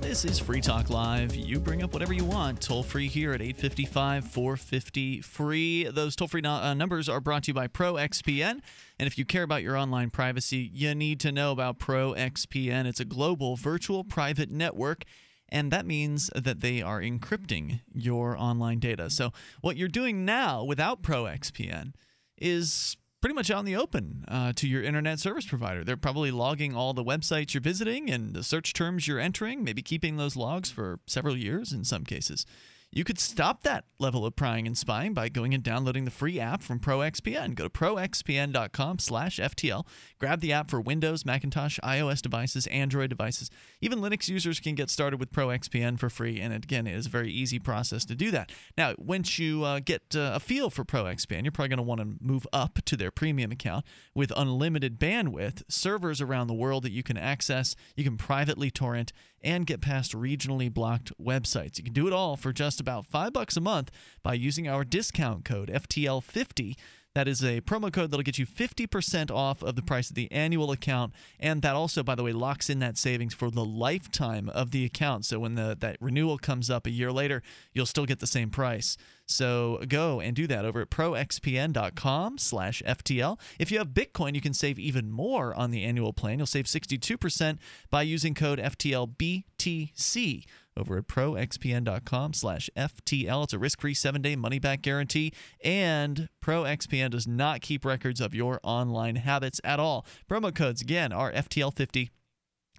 This is Free Talk Live. You bring up whatever you want. Toll free here at eight five five, four five zero, free. Those toll-free no uh, numbers are brought to you by Pro X P N. And if you care about your online privacy, you need to know about Pro X P N. It's a global virtual private network, and that means that they are encrypting your online data. So what you're doing now without Pro X P N is pretty much out in the open uh, to your internet service provider. They're probably logging all the websites you're visiting and the search terms you're entering, maybe keeping those logs for several years in some cases. You could stop that level of prying and spying by going and downloading the free app from Pro X P N. Go to pro X P N dot com slash F T L. Grab the app for Windows, Macintosh, iOS devices, Android devices. Even Linux users can get started with Pro X P N for free. And again, it is a very easy process to do that. Now, once you uh, get uh, a feel for Pro X P N, you're probably going to want to move up to their premium account with unlimited bandwidth, servers around the world that you can access, you can privately torrent, and get past regionally blocked websites. You can do it all for just about five bucks a month by using our discount code F T L fifty. That is a promo code that'll get you fifty percent off of the price of the annual account, and that also, by the way, locks in that savings for the lifetime of the account. So when the that renewal comes up a year later, you'll still get the same price. So go and do that over at pro X P N dot com slash F T L. If you have Bitcoin, you can save even more on the annual plan. You'll save sixty-two percent by using code F T L B T C over at pro X P N dot com slash F T L. It's a risk-free seven-day money-back guarantee, and Pro X P N does not keep records of your online habits at all. Promo codes, again, are F T L fifty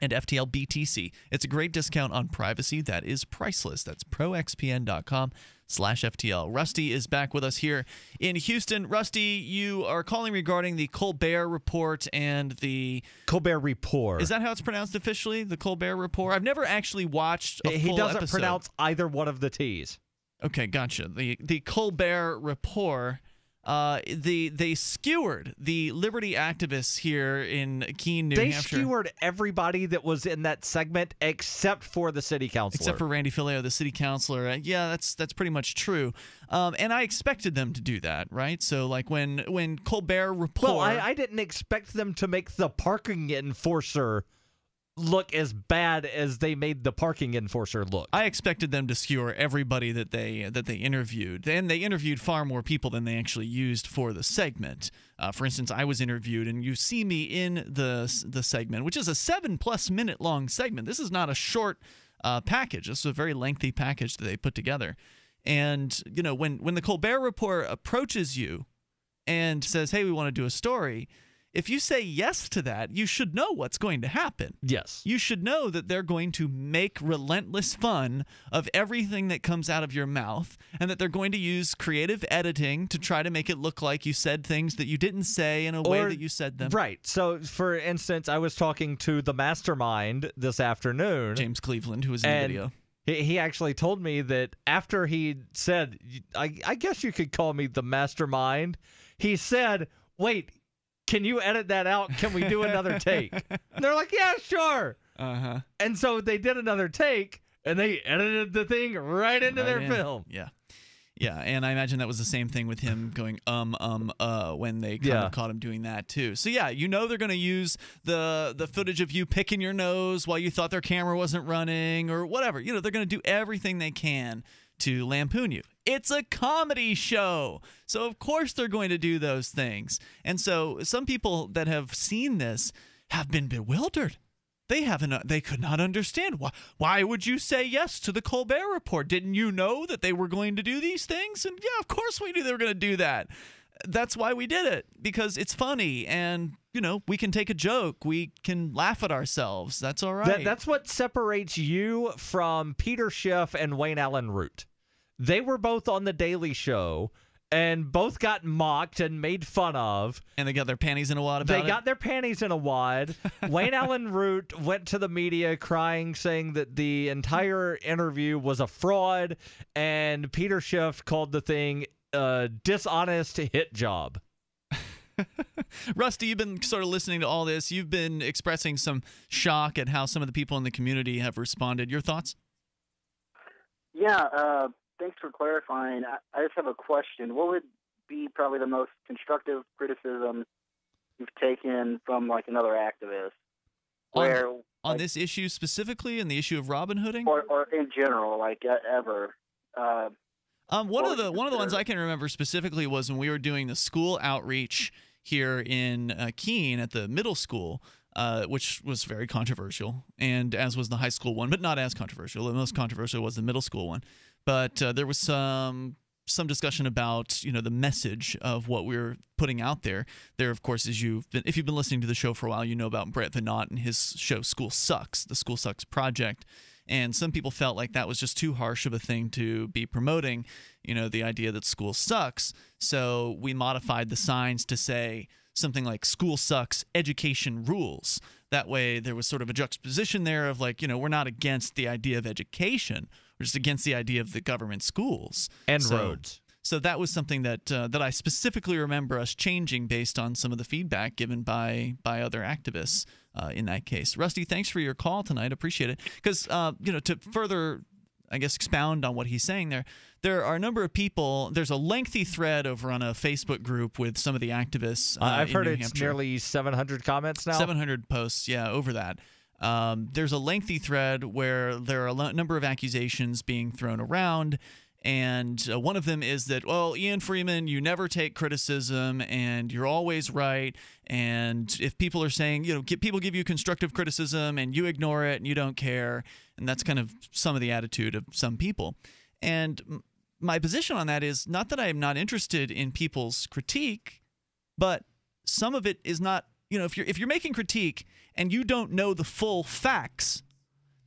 and F T L B T C. It's a great discount on privacy that is priceless. That's pro X P N dot com slash F T L. Rusty is back with us here in Houston. Rusty, you are calling regarding the Colbert Report and the... Colbert Report. Is that how it's pronounced officially, the Colbert Report? I've never actually watched a He full doesn't episode. pronounce either one of the T's. Okay, gotcha. The, the Colbert Report... Uh, the they skewered the liberty activists here in Keene, New they Hampshire. They skewered everybody that was in that segment except for the city councilor. Except for Randy Fileo, the city councilor. Yeah, that's that's pretty much true. Um, and I expected them to do that, right? So like when when Colbert Report. Well, I, I didn't expect them to make the parking enforcer look as bad as they made the parking enforcer look. I expected them to skewer everybody that they that they interviewed, and they interviewed far more people than they actually used for the segment. Uh, for instance, I was interviewed, and you see me in the the segment, which is a seven plus minute long segment. This is not a short uh, package. This is a very lengthy package that they put together. And you know, when when the Colbert Report approaches you and says, "Hey, we want to do a story." If you say yes to that, you should know what's going to happen. Yes. You should know that they're going to make relentless fun of everything that comes out of your mouth, and that they're going to use creative editing to try to make it look like you said things that you didn't say in a or, way that you said them. Right. So, for instance, I was talking to the mastermind this afternoon. James Cleveland, who was in the video. He actually told me that after he said, I, I guess you could call me the mastermind, he said, wait, can you edit that out? Can we do another take? And they're like, yeah, sure. Uh-huh. And so they did another take, and they edited the thing right into right their in. film. Yeah. Yeah, and I imagine that was the same thing with him going um um uh when they kind yeah. of caught him doing that too. So yeah, you know they're going to use the the footage of you picking your nose while you thought their camera wasn't running or whatever. You know, they're going to do everything they can to lampoon you. It's a comedy show, so of course they're going to do those things. And so some people that have seen this have been bewildered. They haven't. They could not understand why. Why would you say yes to the Colbert Report? Didn't you know that they were going to do these things? And yeah, of course we knew they were going to do that. That's why we did it, because it's funny, and you know we can take a joke. We can laugh at ourselves. That's all right. That, that's what separates you from Peter Schiff and Wayne Allen Root. They were both on The Daily Show. And both got mocked and made fun of. And they got their panties in a wad about it? They got their panties in a wad. Wayne Allen Root went to the media crying, saying that the entire interview was a fraud. And Peter Schiff called the thing a dishonest hit job. Rusty, you've been sort of listening to all this. You've been expressing some shock at how some of the people in the community have responded. Your thoughts? Yeah, uh... thanks for clarifying. I, I just have a question. What would be probably the most constructive criticism you've taken from, like, another activist? Where, on on like, this issue specifically and the issue of Robin Hooding? Or, or in general, like, uh, ever. Uh, um, one of the one of the ones I can remember specifically was when we were doing the school outreach here in uh, Keene at the middle school, Uh, which was very controversial, and as was the high school one, but not as controversial. The most controversial was the middle school one. But uh, there was some some discussion about you know the message of what we were putting out there. There, of course, is you've been, if you've been listening to the show for a while, you know about Brett Vannott and his show School Sucks, the School Sucks Project. And some people felt like that was just too harsh of a thing to be promoting, you know, the idea that school sucks. So we modified the signs to say something like "School Sucks, Education Rules." That way there was sort of a juxtaposition there of like, you know, we're not against the idea of education. We're just against the idea of the government schools. And so, roads. So that was something that uh, that I specifically remember us changing based on some of the feedback given by by other activists uh, in that case. Rusty, thanks for your call tonight. Appreciate it. Because, uh, you know, to further, I guess, expound on what he's saying there, there are a number of people. There's a lengthy thread over on a Facebook group with some of the activists. Uh, I've heard it's nearly seven hundred comments now. seven hundred posts, yeah, over that. Um, there's a lengthy thread where there are a number of accusations being thrown around. And uh, one of them is that, well, Ian Freeman, you never take criticism and you're always right. And if people are saying, you know, get, people give you constructive criticism and you ignore it and you don't care. And that's kind of some of the attitude of some people. And m my position on that is not that I am not interested in people's critique, but some of it is not, you know, if you're, if you're making critique and you don't know the full facts,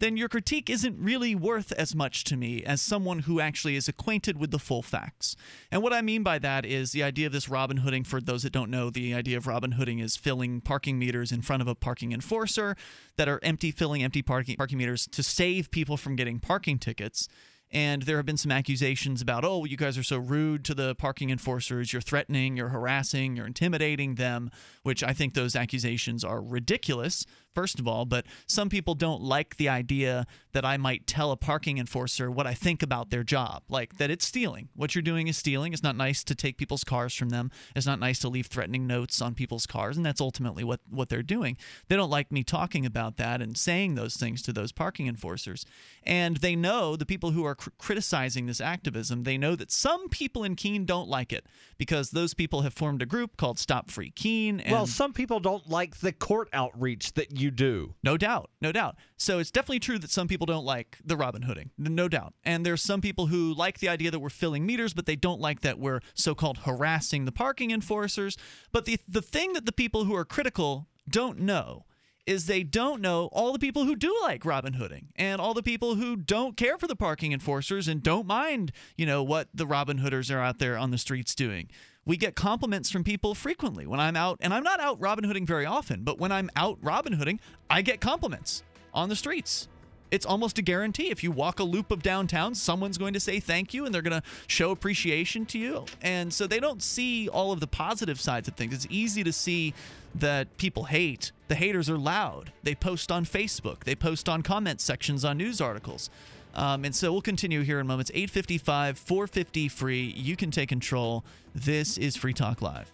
then your critique isn't really worth as much to me as someone who actually is acquainted with the full facts. And what I mean by that is the idea of this Robin Hooding. For those that don't know, the idea of Robin Hooding is filling parking meters in front of a parking enforcer that are empty, filling empty parking, parking meters to save people from getting parking tickets. And there have been some accusations about, oh, you guys are so rude to the parking enforcers. You're threatening, you're harassing, you're intimidating them, which I think those accusations are ridiculous, first of all. But some people don't like the idea that I might tell a parking enforcer what I think about their job, like that it's stealing. What you're doing is stealing. It's not nice to take people's cars from them. It's not nice to leave threatening notes on people's cars. And that's ultimately what, what they're doing. They don't like me talking about that and saying those things to those parking enforcers. And they know, the people who are criticizing this activism, they know that some people in Keene don't like it because those people have formed a group called Stop Free Keene. And well, some people don't like the court outreach that you do. No doubt. No doubt. So it's definitely true that some people don't like the Robin Hooding. No doubt. And there's some people who like the idea that we're filling meters, but they don't like that we're so-called harassing the parking enforcers. But the, the thing that the people who are critical don't know is they don't know all the people who do like Robin Hooding and all the people who don't care for the parking enforcers and don't mind, you know, what the Robin Hooders are out there on the streets doing. We get compliments from people frequently when I'm out, and I'm not out Robin Hooding very often, but when I'm out Robin Hooding, I get compliments on the streets. It's almost a guarantee. If you walk a loop of downtown, someone's going to say thank you, and they're going to show appreciation to you. And so they don't see all of the positive sides of things. It's easy to see that people hate. The haters are loud. They post on Facebook. They post on comment sections on news articles. Um, and so we'll continue here in moments. eight fifty-five, four fifty, free. You can take control. This is Free Talk Live.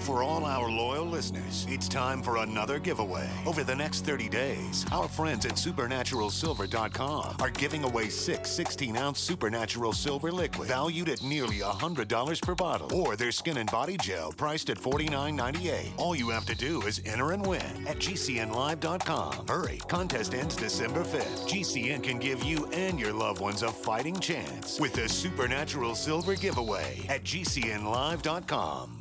For all our loyal listeners, it's time for another giveaway. Over the next thirty days, our friends at supernatural silver dot com are giving away six sixteen ounce Supernatural Silver liquid valued at nearly one hundred dollars per bottle, or their skin and body gel priced at forty-nine ninety-eight. All you have to do is enter and win at G C N live dot com. Hurry, contest ends December fifth. G C N can give you and your loved ones a fighting chance with the Supernatural Silver giveaway at G C N live dot com.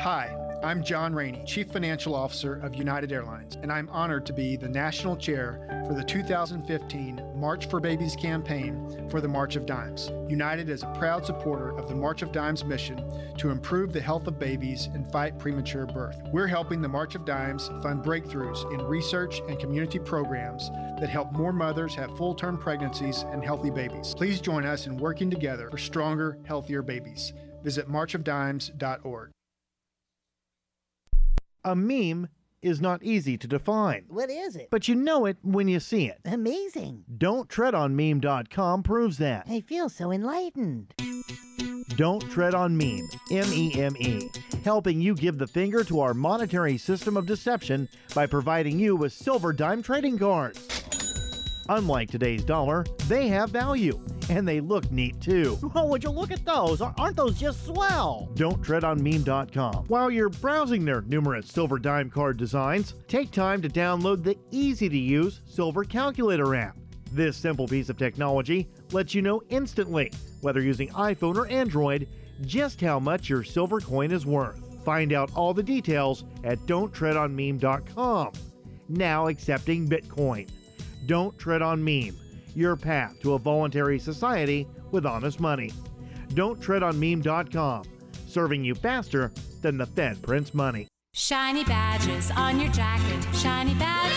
Hi, I'm John Rainey, Chief Financial Officer of United Airlines, and I'm honored to be the National Chair for the two thousand fifteen March for Babies campaign for the March of Dimes. United is a proud supporter of the March of Dimes mission to improve the health of babies and fight premature birth. We're helping the March of Dimes fund breakthroughs in research and community programs that help more mothers have full-term pregnancies and healthy babies. Please join us in working together for stronger, healthier babies. Visit march of dimes dot org. A meme is not easy to define. What is it? But you know it when you see it. Amazing. Don't Tread on meme dot com proves that. I feel so enlightened. Don't Tread on Meme, M E M E, helping you give the finger to our monetary system of deception by providing you with silver dime trading cards. Unlike today's dollar, they have value. And they look neat, too. Oh, would you look at those? Aren't those just swell? Don't Tread on meme dot com. While you're browsing their numerous silver dime card designs, take time to download the easy-to-use Silver Calculator app. This simple piece of technology lets you know instantly, whether using iPhone or Android, just how much your silver coin is worth. Find out all the details at don't tread on meme dot com. Now accepting Bitcoin. Don't Tread on Meme. Your path to a voluntary society with honest money. Don't tread on meme dot com, serving you faster than the Fed prints money. Shiny badges on your jacket, shiny badges.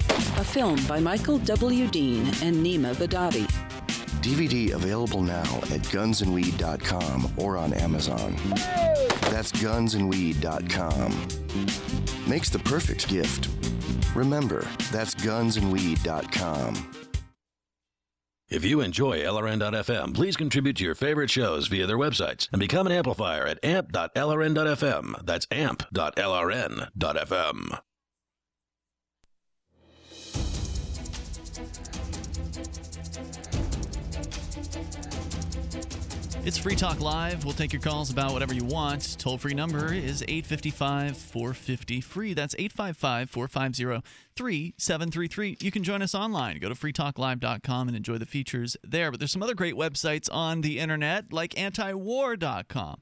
A film by Michael W. Dean and Nima Vadavi. D V D available now at guns and weed dot com or on Amazon. Hey! That's guns and weed dot com. Makes the perfect gift. Remember, that's guns and weed dot com. If you enjoy L R N dot F M, please contribute to your favorite shows via their websites and become an amplifier at amp dot L R N dot F M. That's amp dot L R N dot F M. It's Free Talk Live. We'll take your calls about whatever you want. Toll-free number is eight five five, four five zero, free. That's eight five five, four five zero, three seven three three. You can join us online. Go to free talk live dot com and enjoy the features there. But there's some other great websites on the internet, like antiwar dot com.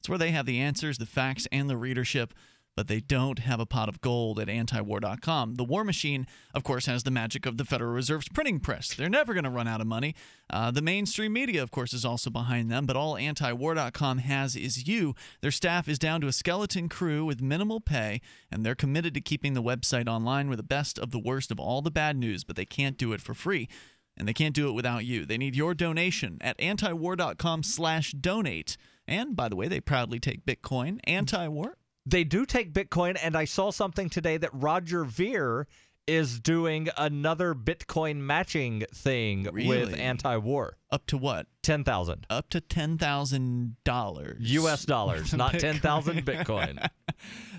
It's where they have the answers, the facts, and the readership but they don't have a pot of gold at antiwar dot com. The war machine, of course, has the magic of the Federal Reserve's printing press. They're never going to run out of money. Uh, the mainstream media, of course, is also behind them, but all antiwar dot com has is you. Their staff is down to a skeleton crew with minimal pay, and they're committed to keeping the website online with the best of the worst of all the bad news, but they can't do it for free. And they can't do it without you. They need your donation at antiwar dot com slash donate. And, by the way, they proudly take Bitcoin. Antiwar? They do take Bitcoin, and I saw something today that Roger Ver is doing another Bitcoin matching thing really? with anti-war. Up to what? ten thousand dollars. Up to ten thousand dollars. U S dollars, not ten thousand Bitcoin.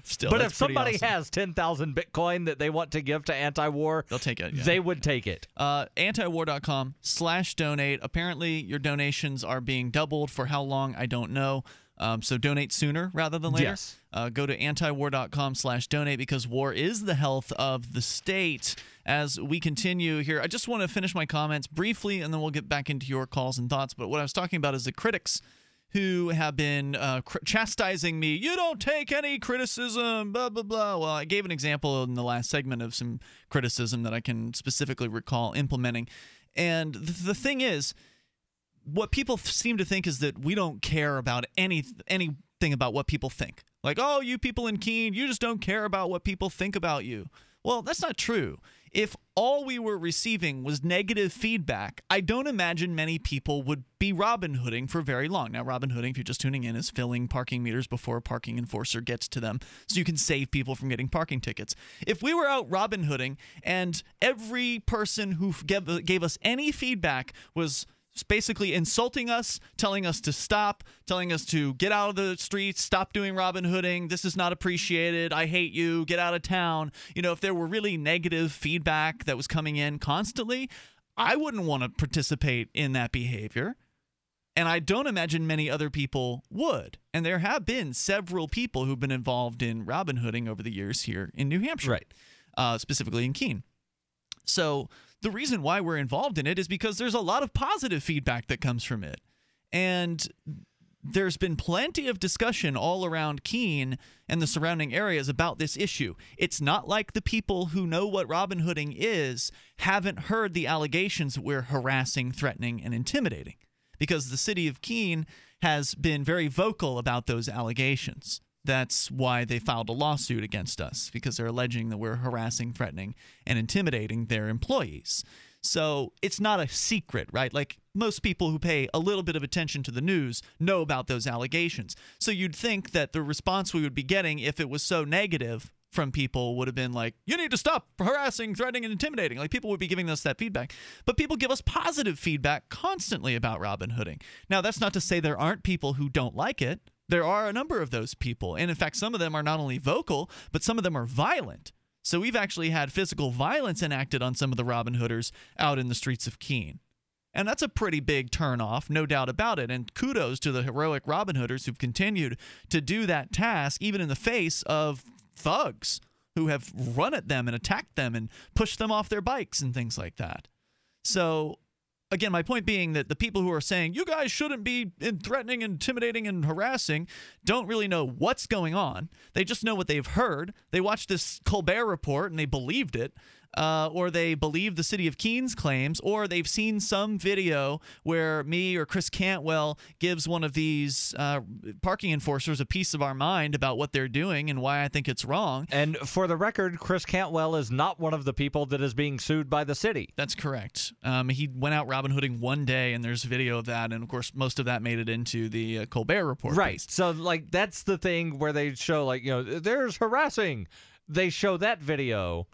Still, but if somebody awesome. has ten thousand Bitcoin that they want to give to anti-war, they'll take it. Yeah. They would take it. Uh, antiwar dot com slash donate. Apparently, your donations are being doubled for how long, I don't know. Um, so donate sooner rather than later. Yes. Uh, go to antiwar dot com slash donate because war is the health of the state. As we continue here, I just want to finish my comments briefly, and then we'll get back into your calls and thoughts. But what I was talking about is the critics who have been uh, cr chastising me. You don't take any criticism, blah, blah, blah. Well, I gave an example in the last segment of some criticism that I can specifically recall implementing. And th the thing is, what people seem to think is that we don't care about any anything about what people think. Like, oh, you people in Keene, you just don't care about what people think about you. Well, that's not true. If all we were receiving was negative feedback, I don't imagine many people would be Robin Hooding for very long. Now, Robin Hooding, if you're just tuning in, is filling parking meters before a parking enforcer gets to them so you can save people from getting parking tickets. If we were out Robin Hooding and every person who gave, gave us any feedback was basically insulting us, telling us to stop, telling us to get out of the streets, stop doing Robin Hooding, this is not appreciated, I hate you, get out of town. You know, if there were really negative feedback that was coming in constantly, I wouldn't want to participate in that behavior. And I don't imagine many other people would. And there have been several people who've been involved in Robin Hooding over the years here in New Hampshire, right? Uh, specifically in Keene. So the reason why we're involved in it is because there's a lot of positive feedback that comes from it. And there's been plenty of discussion all around Keene and the surrounding areas about this issue. It's not like the people who know what Robin Hooding is haven't heard the allegations that we're harassing, threatening, and intimidating, because the city of Keene has been very vocal about those allegations. That's why they filed a lawsuit against us, because they're alleging that we're harassing, threatening, and intimidating their employees. So it's not a secret, right? Like, most people who pay a little bit of attention to the news know about those allegations. So you'd think that the response we would be getting, if it was so negative from people, would have been like, you need to stop harassing, threatening, and intimidating. Like, people would be giving us that feedback. But people give us positive feedback constantly about Robin Hooding. Now, that's not to say there aren't people who don't like it. There are a number of those people, and in fact, some of them are not only vocal, but some of them are violent. So we've actually had physical violence enacted on some of the Robin Hooders out in the streets of Keene. And that's a pretty big turnoff, no doubt about it, and kudos to the heroic Robin Hooders who've continued to do that task, even in the face of thugs who have run at them and attacked them and pushed them off their bikes and things like that. So again, my point being that the people who are saying, you guys shouldn't be threatening, intimidating, and harassing, don't really know what's going on. They just know what they've heard. They watched this Colbert Report and they believed it, uh, or they believed the city of Keene's claims, or they've seen some video where me or Chris Cantwell gives one of these uh, parking enforcers a piece of our mind about what they're doing and why I think it's wrong. And for the record, Chris Cantwell is not one of the people that is being sued by the city. That's correct. Um, he went out Robin Robin Hooding one day, and there's video of that, and of course most of that made it into the uh, Colbert Report. Right. Piece. So like, that's the thing where they show, like, you know, there's harassing. They show that video,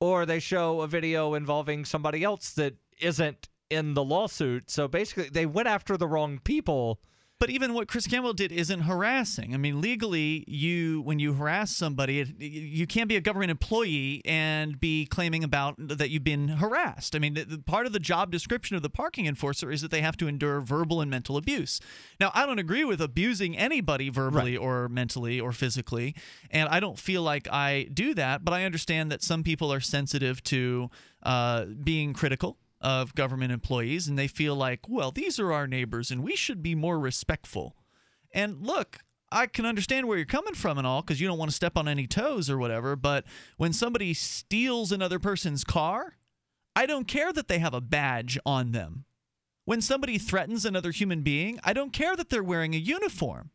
or they show a video involving somebody else that isn't in the lawsuit. So basically they went after the wrong people. But even what Chris Cantwell did isn't harassing. I mean, legally, you when you harass somebody, it, you can't be a government employee and be claiming about that you've been harassed. I mean, the, the part of the job description of the parking enforcer is that they have to endure verbal and mental abuse. Now, I don't agree with abusing anybody verbally, right, or mentally or physically, and I don't feel like I do that, but I understand that some people are sensitive to uh, being critical of government employees, and they feel like, well, these are our neighbors and we should be more respectful. And look, I can understand where you're coming from and all, because you don't want to step on any toes or whatever, but when somebody steals another person's car, I don't care that they have a badge on them. When somebody threatens another human being, I don't care that they're wearing a uniform.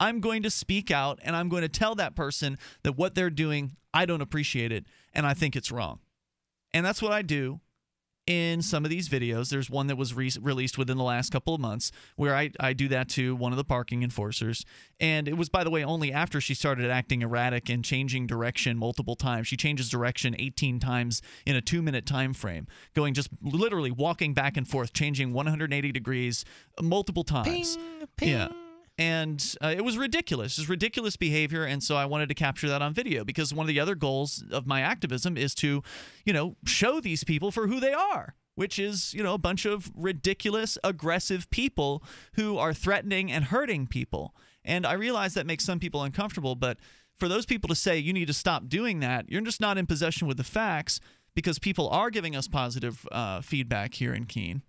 I'm going to speak out, and I'm going to tell that person that what they're doing, I don't appreciate it, and I think it's wrong. And that's what I do in some of these videos. There's one that was re released within the last couple of months where I, I do that to one of the parking enforcers. And it was, by the way, only after she started acting erratic and changing direction multiple times. She changes direction eighteen times in a two-minute time frame, going just literally walking back and forth, changing one hundred eighty degrees multiple times. Ping, ping. Yeah. And uh, it was ridiculous. It's ridiculous behavior, and so I wanted to capture that on video, because one of the other goals of my activism is to, you know, show these people for who they are, which is, you know, a bunch of ridiculous, aggressive people who are threatening and hurting people. And I realize that makes some people uncomfortable, but for those people to say, you need to stop doing that, you're just not in possession with the facts, because people are giving us positive uh, feedback here in Keene.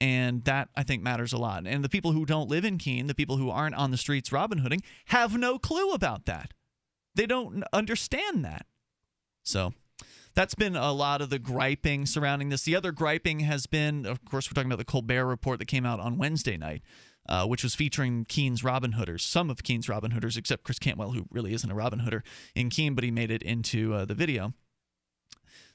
And that, I think, matters a lot. And the people who don't live in Keene, the people who aren't on the streets Robin Hooding, have no clue about that. They don't understand that. So that's been a lot of the griping surrounding this. The other griping has been, of course, we're talking about the Colbert Report that came out on Wednesday night, uh, which was featuring Keene's Robin Hooders, some of Keene's Robin Hooders, except Chris Cantwell, who really isn't a Robin Hooder in Keene, but he made it into uh, the video.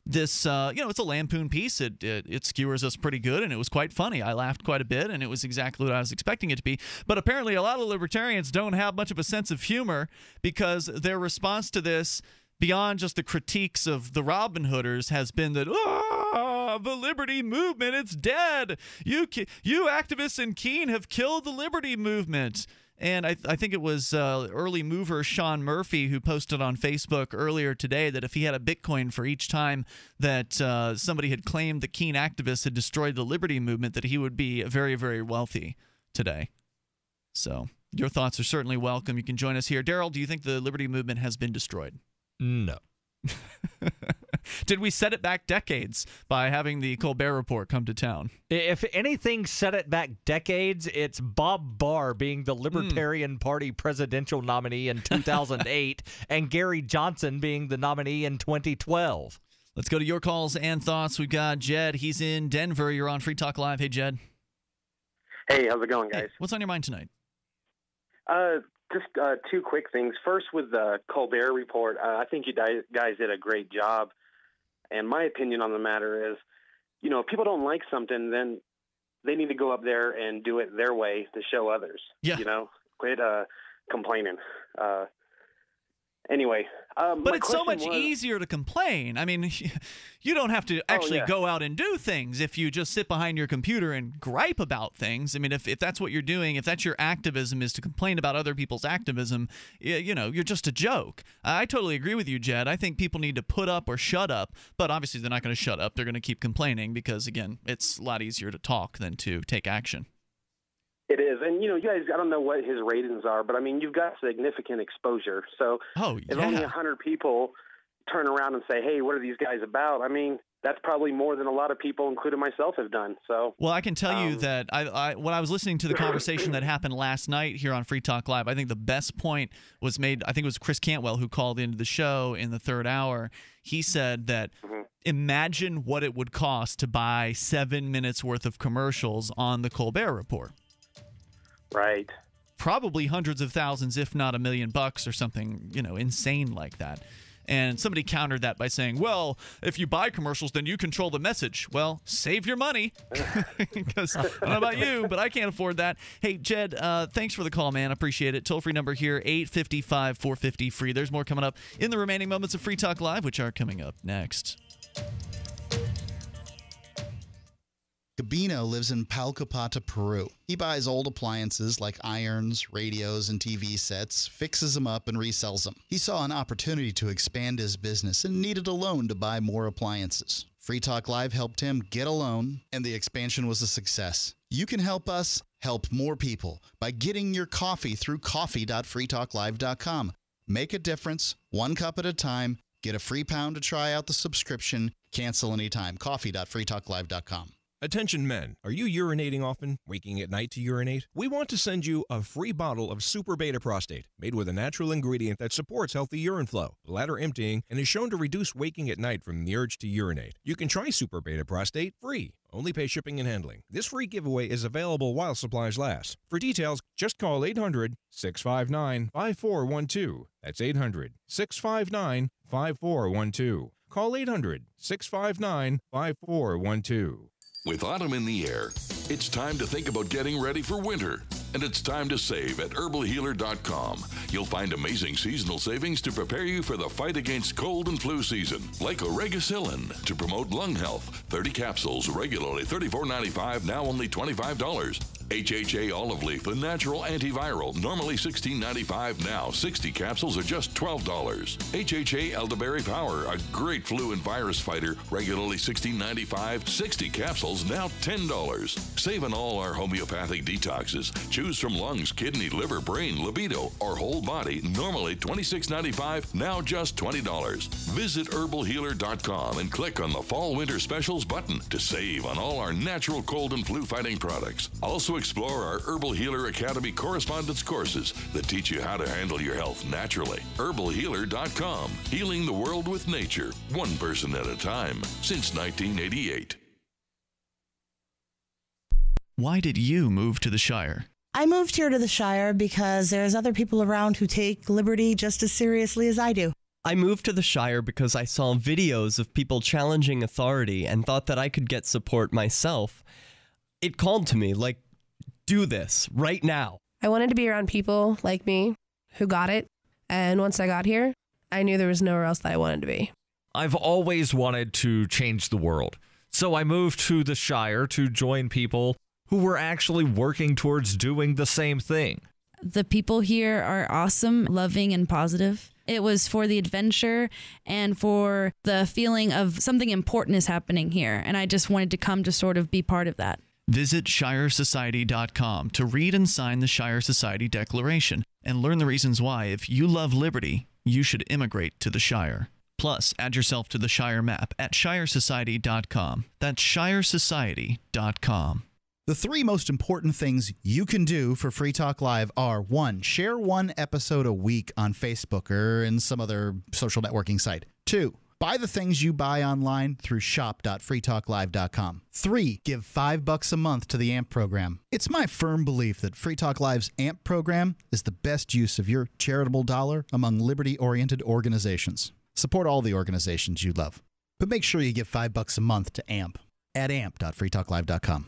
This, uh, you know, it's a lampoon piece. It, it it skewers us pretty good, and it was quite funny. I laughed quite a bit, and it was exactly what I was expecting it to be. But apparently a lot of libertarians don't have much of a sense of humor, because their response to this, beyond just the critiques of the Robin Hooders, has been that, oh, the liberty movement, it's dead. You, you activists in Keene have killed the liberty movement. And I, th I think it was uh, early mover Sean Murphy who posted on Facebook earlier today that if he had a Bitcoin for each time that uh, somebody had claimed the Keene activists had destroyed the liberty movement, that he would be very, very wealthy today. So your thoughts are certainly welcome. You can join us here. Daryl, do you think the liberty movement has been destroyed? No. Did we set it back decades by having the Colbert Report come to town? If anything set it back decades, it's Bob Barr being the Libertarian mm. Party presidential nominee in two thousand eight and Gary Johnson being the nominee in twenty twelve. Let's go to your calls and thoughts. We've got Jed. He's in Denver. You're on Free Talk Live. Hey, Jed. Hey, how's it going, guys? Hey, what's on your mind tonight? Uh... Just uh, two quick things. First, with the Colbert Report, uh, I think you guys did a great job. And my opinion on the matter is, you know, if people don't like something, then they need to go up there and do it their way to show others. Yeah. You know, quit uh, complaining. Uh, anyway. Um, but it's so much was, easier to complain. I mean, you don't have to actually oh, yeah. go out and do things if you just sit behind your computer and gripe about things. I mean, if, if that's what you're doing, if that's your activism, is to complain about other people's activism, you know, you're just a joke. I totally agree with you, Jed. I think people need to put up or shut up, but obviously they're not going to shut up. They're going to keep complaining because, again, it's a lot easier to talk than to take action. It is. And, you know, you guys, I don't know what his ratings are, but, I mean, you've got significant exposure. So oh, yeah. if only a hundred people turn around and say, hey, what are these guys about? I mean, that's probably more than a lot of people, including myself, have done. So, well, I can tell um, you that I, I, when I was listening to the conversation that happened last night here on Free Talk Live, I think the best point was made. I think it was Chris Cantwell who called into the show in the third hour. He said that mm-hmm. imagine what it would cost to buy seven minutes worth of commercials on the Colbert Report. Right. Probably hundreds of thousands, if not a million bucks or something, you know, insane like that. And somebody countered that by saying, well, if you buy commercials, then you control the message. Well, save your money, because I don't know about you, but I can't afford that. Hey, Jed, uh, thanks for the call, man. Appreciate it. Toll-free number here, eight five five, four five zero, free. There's more coming up in the remaining moments of Free Talk Live, which are coming up next. Gabino lives in Palcapata, Peru. He buys old appliances like irons, radios, and T V sets, fixes them up, and resells them. He saw an opportunity to expand his business and needed a loan to buy more appliances. Free Talk Live helped him get a loan, and the expansion was a success. You can help us help more people by getting your coffee through coffee dot free talk live dot com. Make a difference, one cup at a time. Get a free pound to try out the subscription. Cancel anytime. coffee dot free talk live dot com. Attention men, are you urinating often? Waking at night to urinate? We want to send you a free bottle of Super Beta Prostate, made with a natural ingredient that supports healthy urine flow, bladder emptying, and is shown to reduce waking at night from the urge to urinate. You can try Super Beta Prostate free. Only pay shipping and handling. This free giveaway is available while supplies last. For details, just call eight hundred, six five nine, five four one two. That's eight hundred, six five nine, five four one two. Call eight hundred, six five nine, five four one two. With autumn in the air, it's time to think about getting ready for winter. And it's time to save at herbal healer dot com. You'll find amazing seasonal savings to prepare you for the fight against cold and flu season, like oregacillin to promote lung health. thirty capsules, regularly thirty-four ninety-five, now only twenty-five dollars. H H A olive leaf, the natural antiviral, normally sixteen ninety-five, now sixty capsules are just twelve dollars. H H A elderberry power, a great flu and virus fighter, regularly sixteen ninety-five, sixty capsules, now ten dollars. Save on all our homeopathic detoxes. Choose from lungs, kidney, liver, brain, libido, or whole body, normally twenty-six ninety-five, now just twenty dollars. Visit herbal healer dot com and click on the Fall Winter Specials button to save on all our natural cold and flu fighting products. Also explore our Herbal Healer Academy correspondence courses that teach you how to handle your health naturally. herbal healer dot com, healing the world with nature, one person at a time, since nineteen eighty-eight. Why did you move to the Shire? I moved here to the Shire because there's other people around who take liberty just as seriously as I do. I moved to the Shire because I saw videos of people challenging authority and thought that I could get support myself. It called to me, like, do this right now. I wanted to be around people like me who got it, and once I got here, I knew there was nowhere else that I wanted to be. I've always wanted to change the world, so I moved to the Shire to join people who were actually working towards doing the same thing. The people here are awesome, loving, and positive. It was for the adventure and for the feeling of something important is happening here, and I just wanted to come to sort of be part of that. Visit Shire Society dot com to read and sign the Shire Society Declaration and learn the reasons why, if you love liberty, you should immigrate to the Shire. Plus, add yourself to the Shire map at Shire Society dot com. That's Shire Society dot com. The three most important things you can do for Free Talk Live are, one, share one episode a week on Facebook or in some other social networking site. Two, buy the things you buy online through shop dot free talk live dot com. Three, give five bucks a month to the A M P program. It's my firm belief that Free Talk Live's A M P program is the best use of your charitable dollar among liberty-oriented organizations. Support all the organizations you love, but make sure you give five bucks a month to A M P at A M P dot free talk live dot com.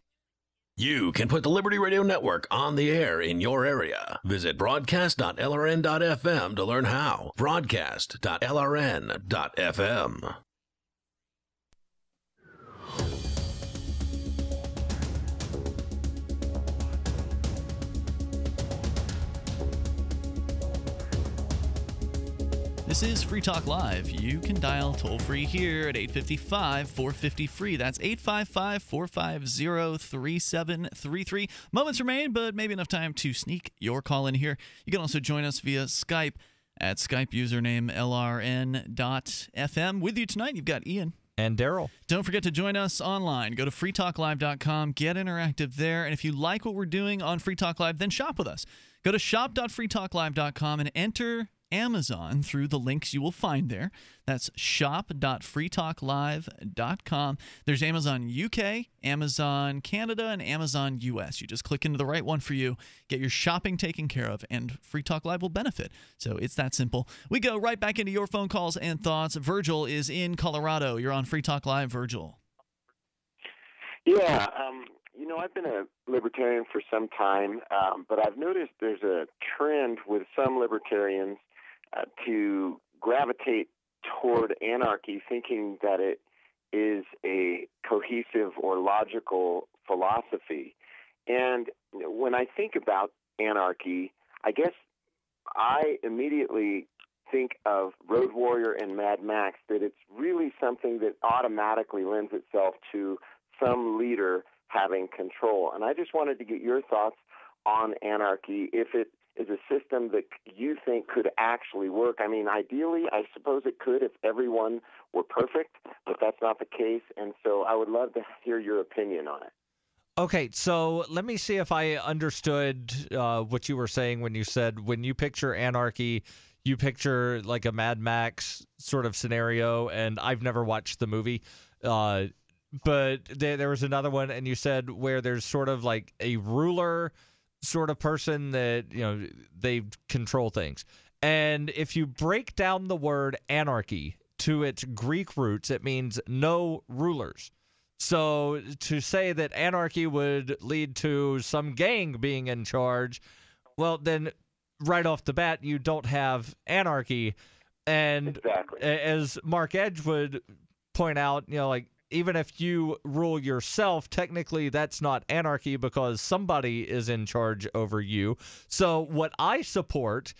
You can put the Liberty Radio Network on the air in your area. Visit broadcast dot L R N dot F M to learn how. broadcast dot L R N dot F M. This is Free Talk Live. You can dial toll-free here at eight five five, four five zero, F R E E. That's eight five five, four five zero, three seven three three. Moments remain, but maybe enough time to sneak your call in here. You can also join us via Skype at Skype username L R N dot F M. With you tonight, you've got Ian. And Daryl. Don't forget to join us online. Go to free talk live dot com, get interactive there, and if you like what we're doing on Free Talk Live, then shop with us. Go to shop dot free talk live dot com and enter Amazon through the links you will find there. That's shop dot free talk live dot com. There's Amazon U K, Amazon Canada, and Amazon U S. You just click into the right one for you, get your shopping taken care of, and Free Talk Live will benefit. So it's that simple. We go right back into your phone calls and thoughts. Virgil is in Colorado. You're on Free Talk Live, Virgil. Yeah, um, you know, I've been a libertarian for some time, um, but I've noticed there's a trend with some libertarians Uh, to gravitate toward anarchy, thinking that it is a cohesive or logical philosophy. And when I think about anarchy, I guess I immediately think of Road Warrior and Mad Max, that it's really something that automatically lends itself to some leader having control. And I just wanted to get your thoughts on anarchy, if it is a system that you think could actually work. I mean, ideally, I suppose it could if everyone were perfect, but that's not the case. And so I would love to hear your opinion on it. Okay, so let me see if I understood uh, what you were saying when you said when you picture anarchy, you picture like a Mad Max sort of scenario, and I've never watched the movie. Uh, but there, there was another one, and you said where there's sort of like a ruler sort of person that, you know, they control things. And if you break down the word anarchy to its Greek roots, it means no rulers. So to say that anarchy would lead to some gang being in charge, well, then right off the bat, you don't have anarchy. And exactly. As Mark Edge would point out, you know, like, even if you rule yourself, technically that's not anarchy because somebody is in charge over you. So what I support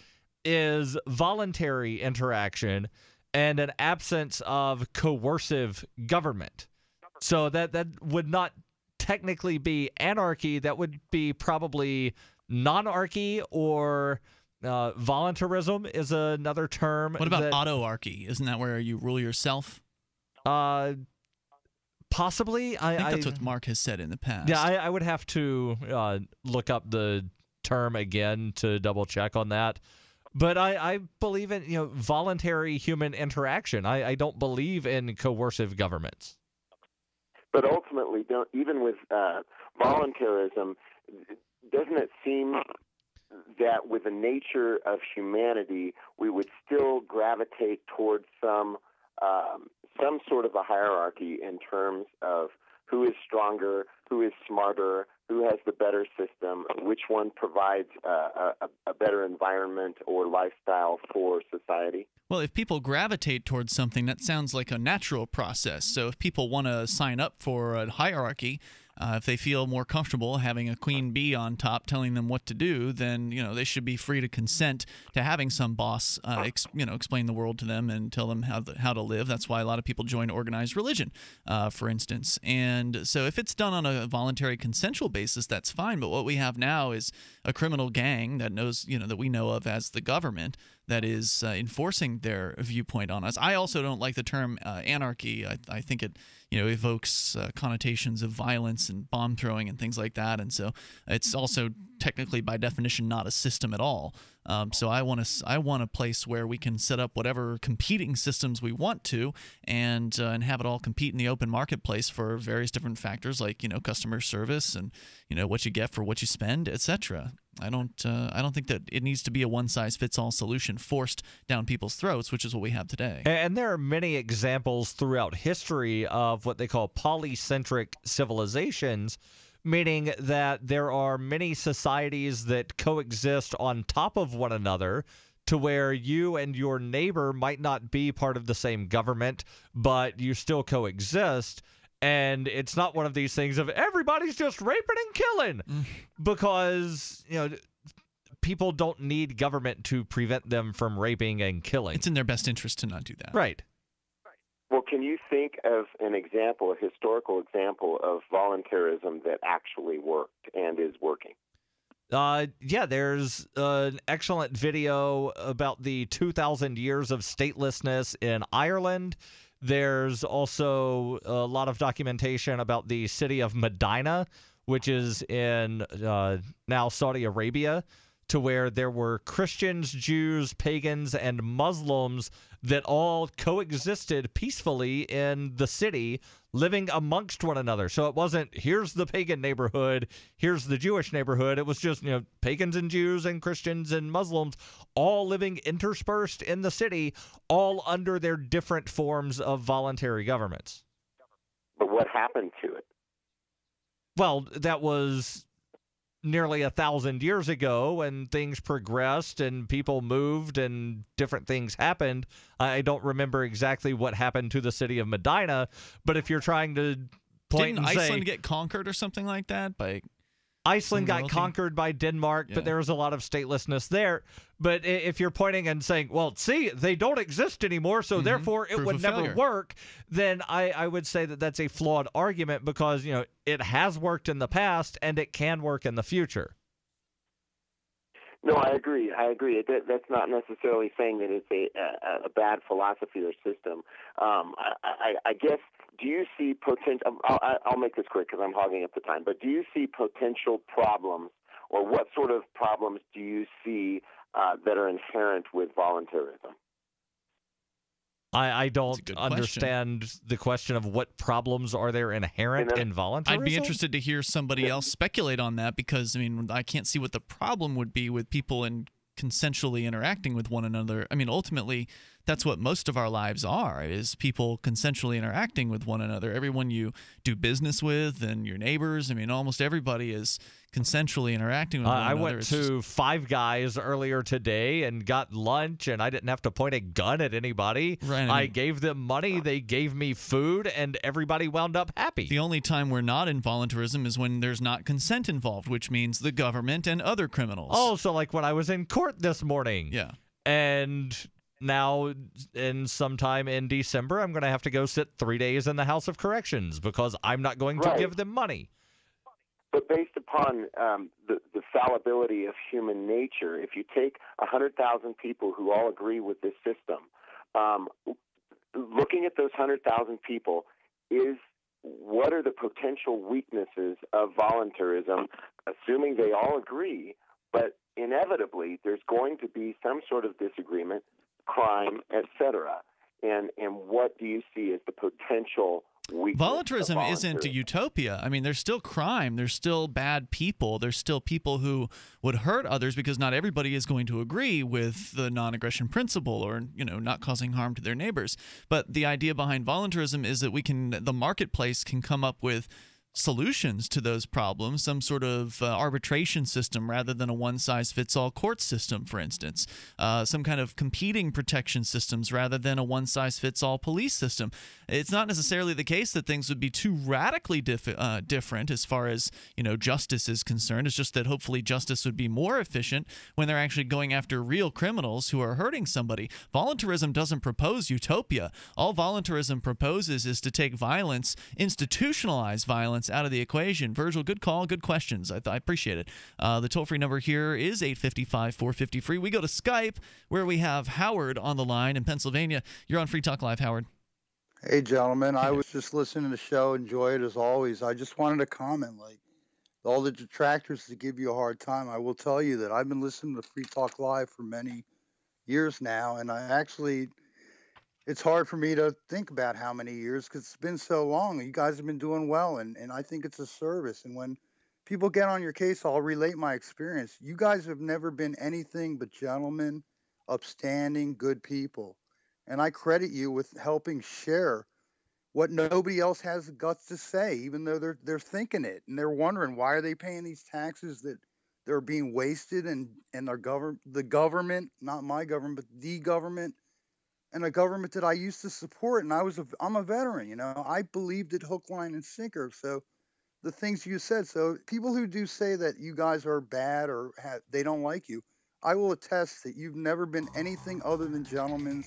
is voluntary interaction and an absence of coercive government. So that, that would not technically be anarchy. That would be probably non-archy, or uh, voluntarism is another term. What about that, auto-archy? Isn't that where you rule yourself? Uh, possibly. I, I think that's I, what Mark has said in the past. Yeah, I, I would have to uh, look up the term again to double-check on that. But I, I believe in, you know, voluntary human interaction. I, I don't believe in coercive governments. But ultimately, don't, even with uh, voluntarism, doesn't it seem that with the nature of humanity, we would still gravitate towards some um, some sort of a hierarchy in terms of who is stronger, who is smarter, who has the better system, which one provides uh, a, a better environment or lifestyle for society? Well, if people gravitate towards something, that sounds like a natural process. So if people want to sign up for a hierarchy, uh, if they feel more comfortable having a queen bee on top telling them what to do, then, you know, they should be free to consent to having some boss, uh, ex you know, explain the world to them and tell them how, the, how to live. That's why a lot of people join organized religion, uh, for instance. And so if it's done on a voluntary consensual basis, that's fine. But what we have now is a criminal gang that knows, you know, that we know of as the government, that is uh, enforcing their viewpoint on us. I also don't like the term uh, anarchy. I, I think it, you know, evokes uh, connotations of violence and bomb throwing and things like that. And so it's also technically, by definition, not a system at all. Um, so I want to I want a place where we can set up whatever competing systems we want to, and uh, and have it all compete in the open marketplace for various different factors like, you know, customer service and, you know, what you get for what you spend, et cetera. I don't uh, I don't think that it needs to be a one size fits all solution forced down people's throats, which is what we have today. And there are many examples throughout history of what they call polycentric civilizations, meaning that there are many societies that coexist on top of one another to where you and your neighbor might not be part of the same government, but you still coexist. And it's not one of these things of everybody's just raping and killing because, you know, people don't need government to prevent them from raping and killing. It's in their best interest to not do that. Right. Well, can you think of an example, a historical example of voluntarism that actually worked and is working? Uh, yeah, there's an excellent video about the two thousand years of statelessness in Ireland. There's also a lot of documentation about the city of Medina, which is in uh, now Saudi Arabia, to where there were Christians, Jews, pagans, and Muslims that all coexisted peacefully in the city, living amongst one another. So it wasn't, here's the pagan neighborhood, here's the Jewish neighborhood. It was just, you know, pagans and Jews and Christians and Muslims all living interspersed in the city, all under their different forms of voluntary governments. But what happened to it? Well, that was nearly a thousand years ago, and things progressed and people moved and different things happened. I don't remember exactly what happened to the city of Medina, but if you're trying to point and say— Didn't Iceland get conquered or something like that? By Iceland got conquered by Denmark, yeah. But there was a lot of statelessness there. But if you're pointing and saying, well, see, they don't exist anymore, so mm-hmm. therefore it Proof would never failure. work, then I, I would say that that's a flawed argument because, you know, it has worked in the past and it can work in the future. No, I agree. I agree. That, that's not necessarily saying that it's a, a, a bad philosophy or system. Um, I, I, I guess, do you see potential – I'll, I'll make this quick because I'm hogging up the time. But do you see potential problems, or what sort of problems do you see uh, that are inherent with voluntarism? I, I don't understand question. the question of what problems are there inherent in voluntarism. I'd be interested to hear somebody yeah. else speculate on that because, I mean, I can't see what the problem would be with people in consensually interacting with one another. I mean, ultimately, that's what most of our lives are, is people consensually interacting with one another. Everyone you do business with and your neighbors, I mean, almost everybody is consensually interacting with uh, one I another. I went it's to just... Five Guys earlier today and got lunch, and I didn't have to point a gun at anybody. Right, I mean, I gave them money, they gave me food, and everybody wound up happy. The only time we're not in voluntarism is when there's not consent involved, which means the government and other criminals. Oh, so like when I was in court this morning. Yeah. And... now, in sometime in December, I'm going to have to go sit three days in the House of Corrections because I'm not going right. to give them money. But based upon um, the, the fallibility of human nature, if you take one hundred thousand people who all agree with this system, um, looking at those one hundred thousand people is what are the potential weaknesses of voluntarism, assuming they all agree, but inevitably there's going to be some sort of disagreement, crime, et cetera, and and what do you see as the potential weakness? Voluntarism isn't a utopia. I mean, there's still crime. There's still bad people. There's still people who would hurt others because not everybody is going to agree with the non-aggression principle or, you know, not causing harm to their neighbors. But the idea behind voluntarism is that we can, the marketplace can come up with solutions to those problems, some sort of uh, arbitration system rather than a one-size-fits-all court system, for instance, uh, some kind of competing protection systems rather than a one-size-fits-all police system. It's not necessarily the case that things would be too radically diff uh, different as far as, you know, justice is concerned. It's just that hopefully justice would be more efficient when they're actually going after real criminals who are hurting somebody. Voluntarism doesn't propose utopia. All voluntarism proposes is to take violence, institutionalize violence, out of the equation. Virgil, good call, good questions. I, I appreciate it. Uh, the toll-free number here is eight five five, four five zero, free. We go to Skype, where we have Howard on the line in Pennsylvania. You're on Free Talk Live, Howard. Hey, gentlemen. Hey. I was just listening to the show. Enjoy it as always. I just wanted to comment, like, all the detractors that give you a hard time, I will tell you that I've been listening to Free Talk Live for many years now, and I actually... it's hard for me to think about how many years because it's been so long. You guys have been doing well, and, and I think it's a service. And when people get on your case, I'll relate my experience. You guys have never been anything but gentlemen, upstanding, good people. And I credit you with helping share what nobody else has the guts to say, even though they're, they're thinking it. And they're wondering, why are they paying these taxes that they're being wasted, and, and our gov- the government, not my government, but the government, and a government that I used to support, and I was a, I'm a veteran, you know. I believed it hook, line, and sinker. So the things you said, so people who do say that you guys are bad or have, they don't like you, I will attest that you've never been anything other than gentlemen.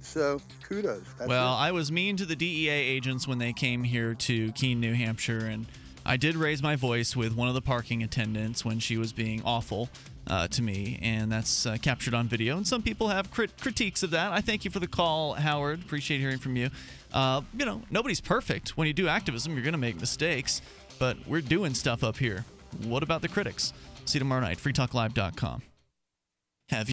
So kudos. That's well, it. I was mean to the D E A agents when they came here to Keene, New Hampshire, and I did raise my voice with one of the parking attendants when she was being awful Uh, to me, and that's uh, captured on video. And some people have crit critiques of that. I thank you for the call, Howard. Appreciate hearing from you. Uh, you know, nobody's perfect. When you do activism, you're going to make mistakes, but we're doing stuff up here. What about the critics? See you tomorrow night, free talk live dot com. Have you?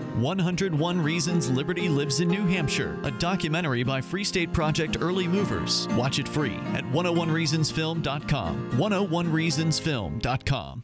one hundred one Reasons Liberty Lives in New Hampshire, a documentary by Free State Project Early Movers. Watch it free at one oh one reasons film dot com. one oh one reasons film dot com.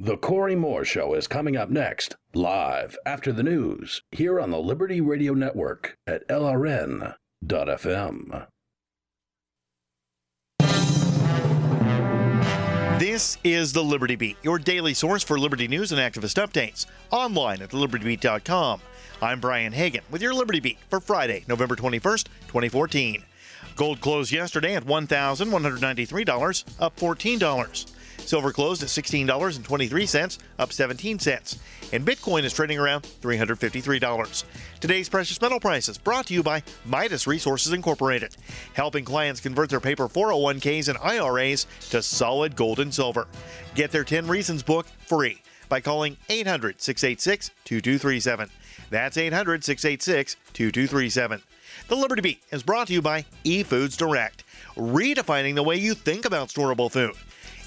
The Corey Moore Show is coming up next, live after the news, here on the Liberty Radio Network at L R N dot F M. This is the Liberty Beat, your daily source for Liberty news and activist updates, online at liberty beat dot com. I'm Brian Hagan with your Liberty Beat for Friday, November twenty-first, twenty fourteen. Gold closed yesterday at one thousand one hundred ninety-three dollars, up fourteen dollars. Silver closed at sixteen dollars and twenty-three cents, up seventeen cents. And Bitcoin is trading around three hundred fifty-three dollars. Today's precious metal prices brought to you by Midas Resources Incorporated, helping clients convert their paper four oh one Ks and I R As to solid gold and silver. Get their ten Reasons book free by calling eight hundred, six eight six, two two three seven. That's eight hundred, six eight six, two two three seven. The Liberty Beat is brought to you by eFoods Direct, redefining the way you think about storable food.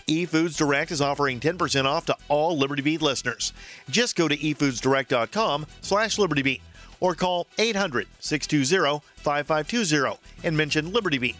eFoods Direct is offering ten percent off to all Liberty Beat listeners. Just go to e foods direct dot com slash liberty beat or call eight hundred, six two zero, five five two zero and mention Liberty Beat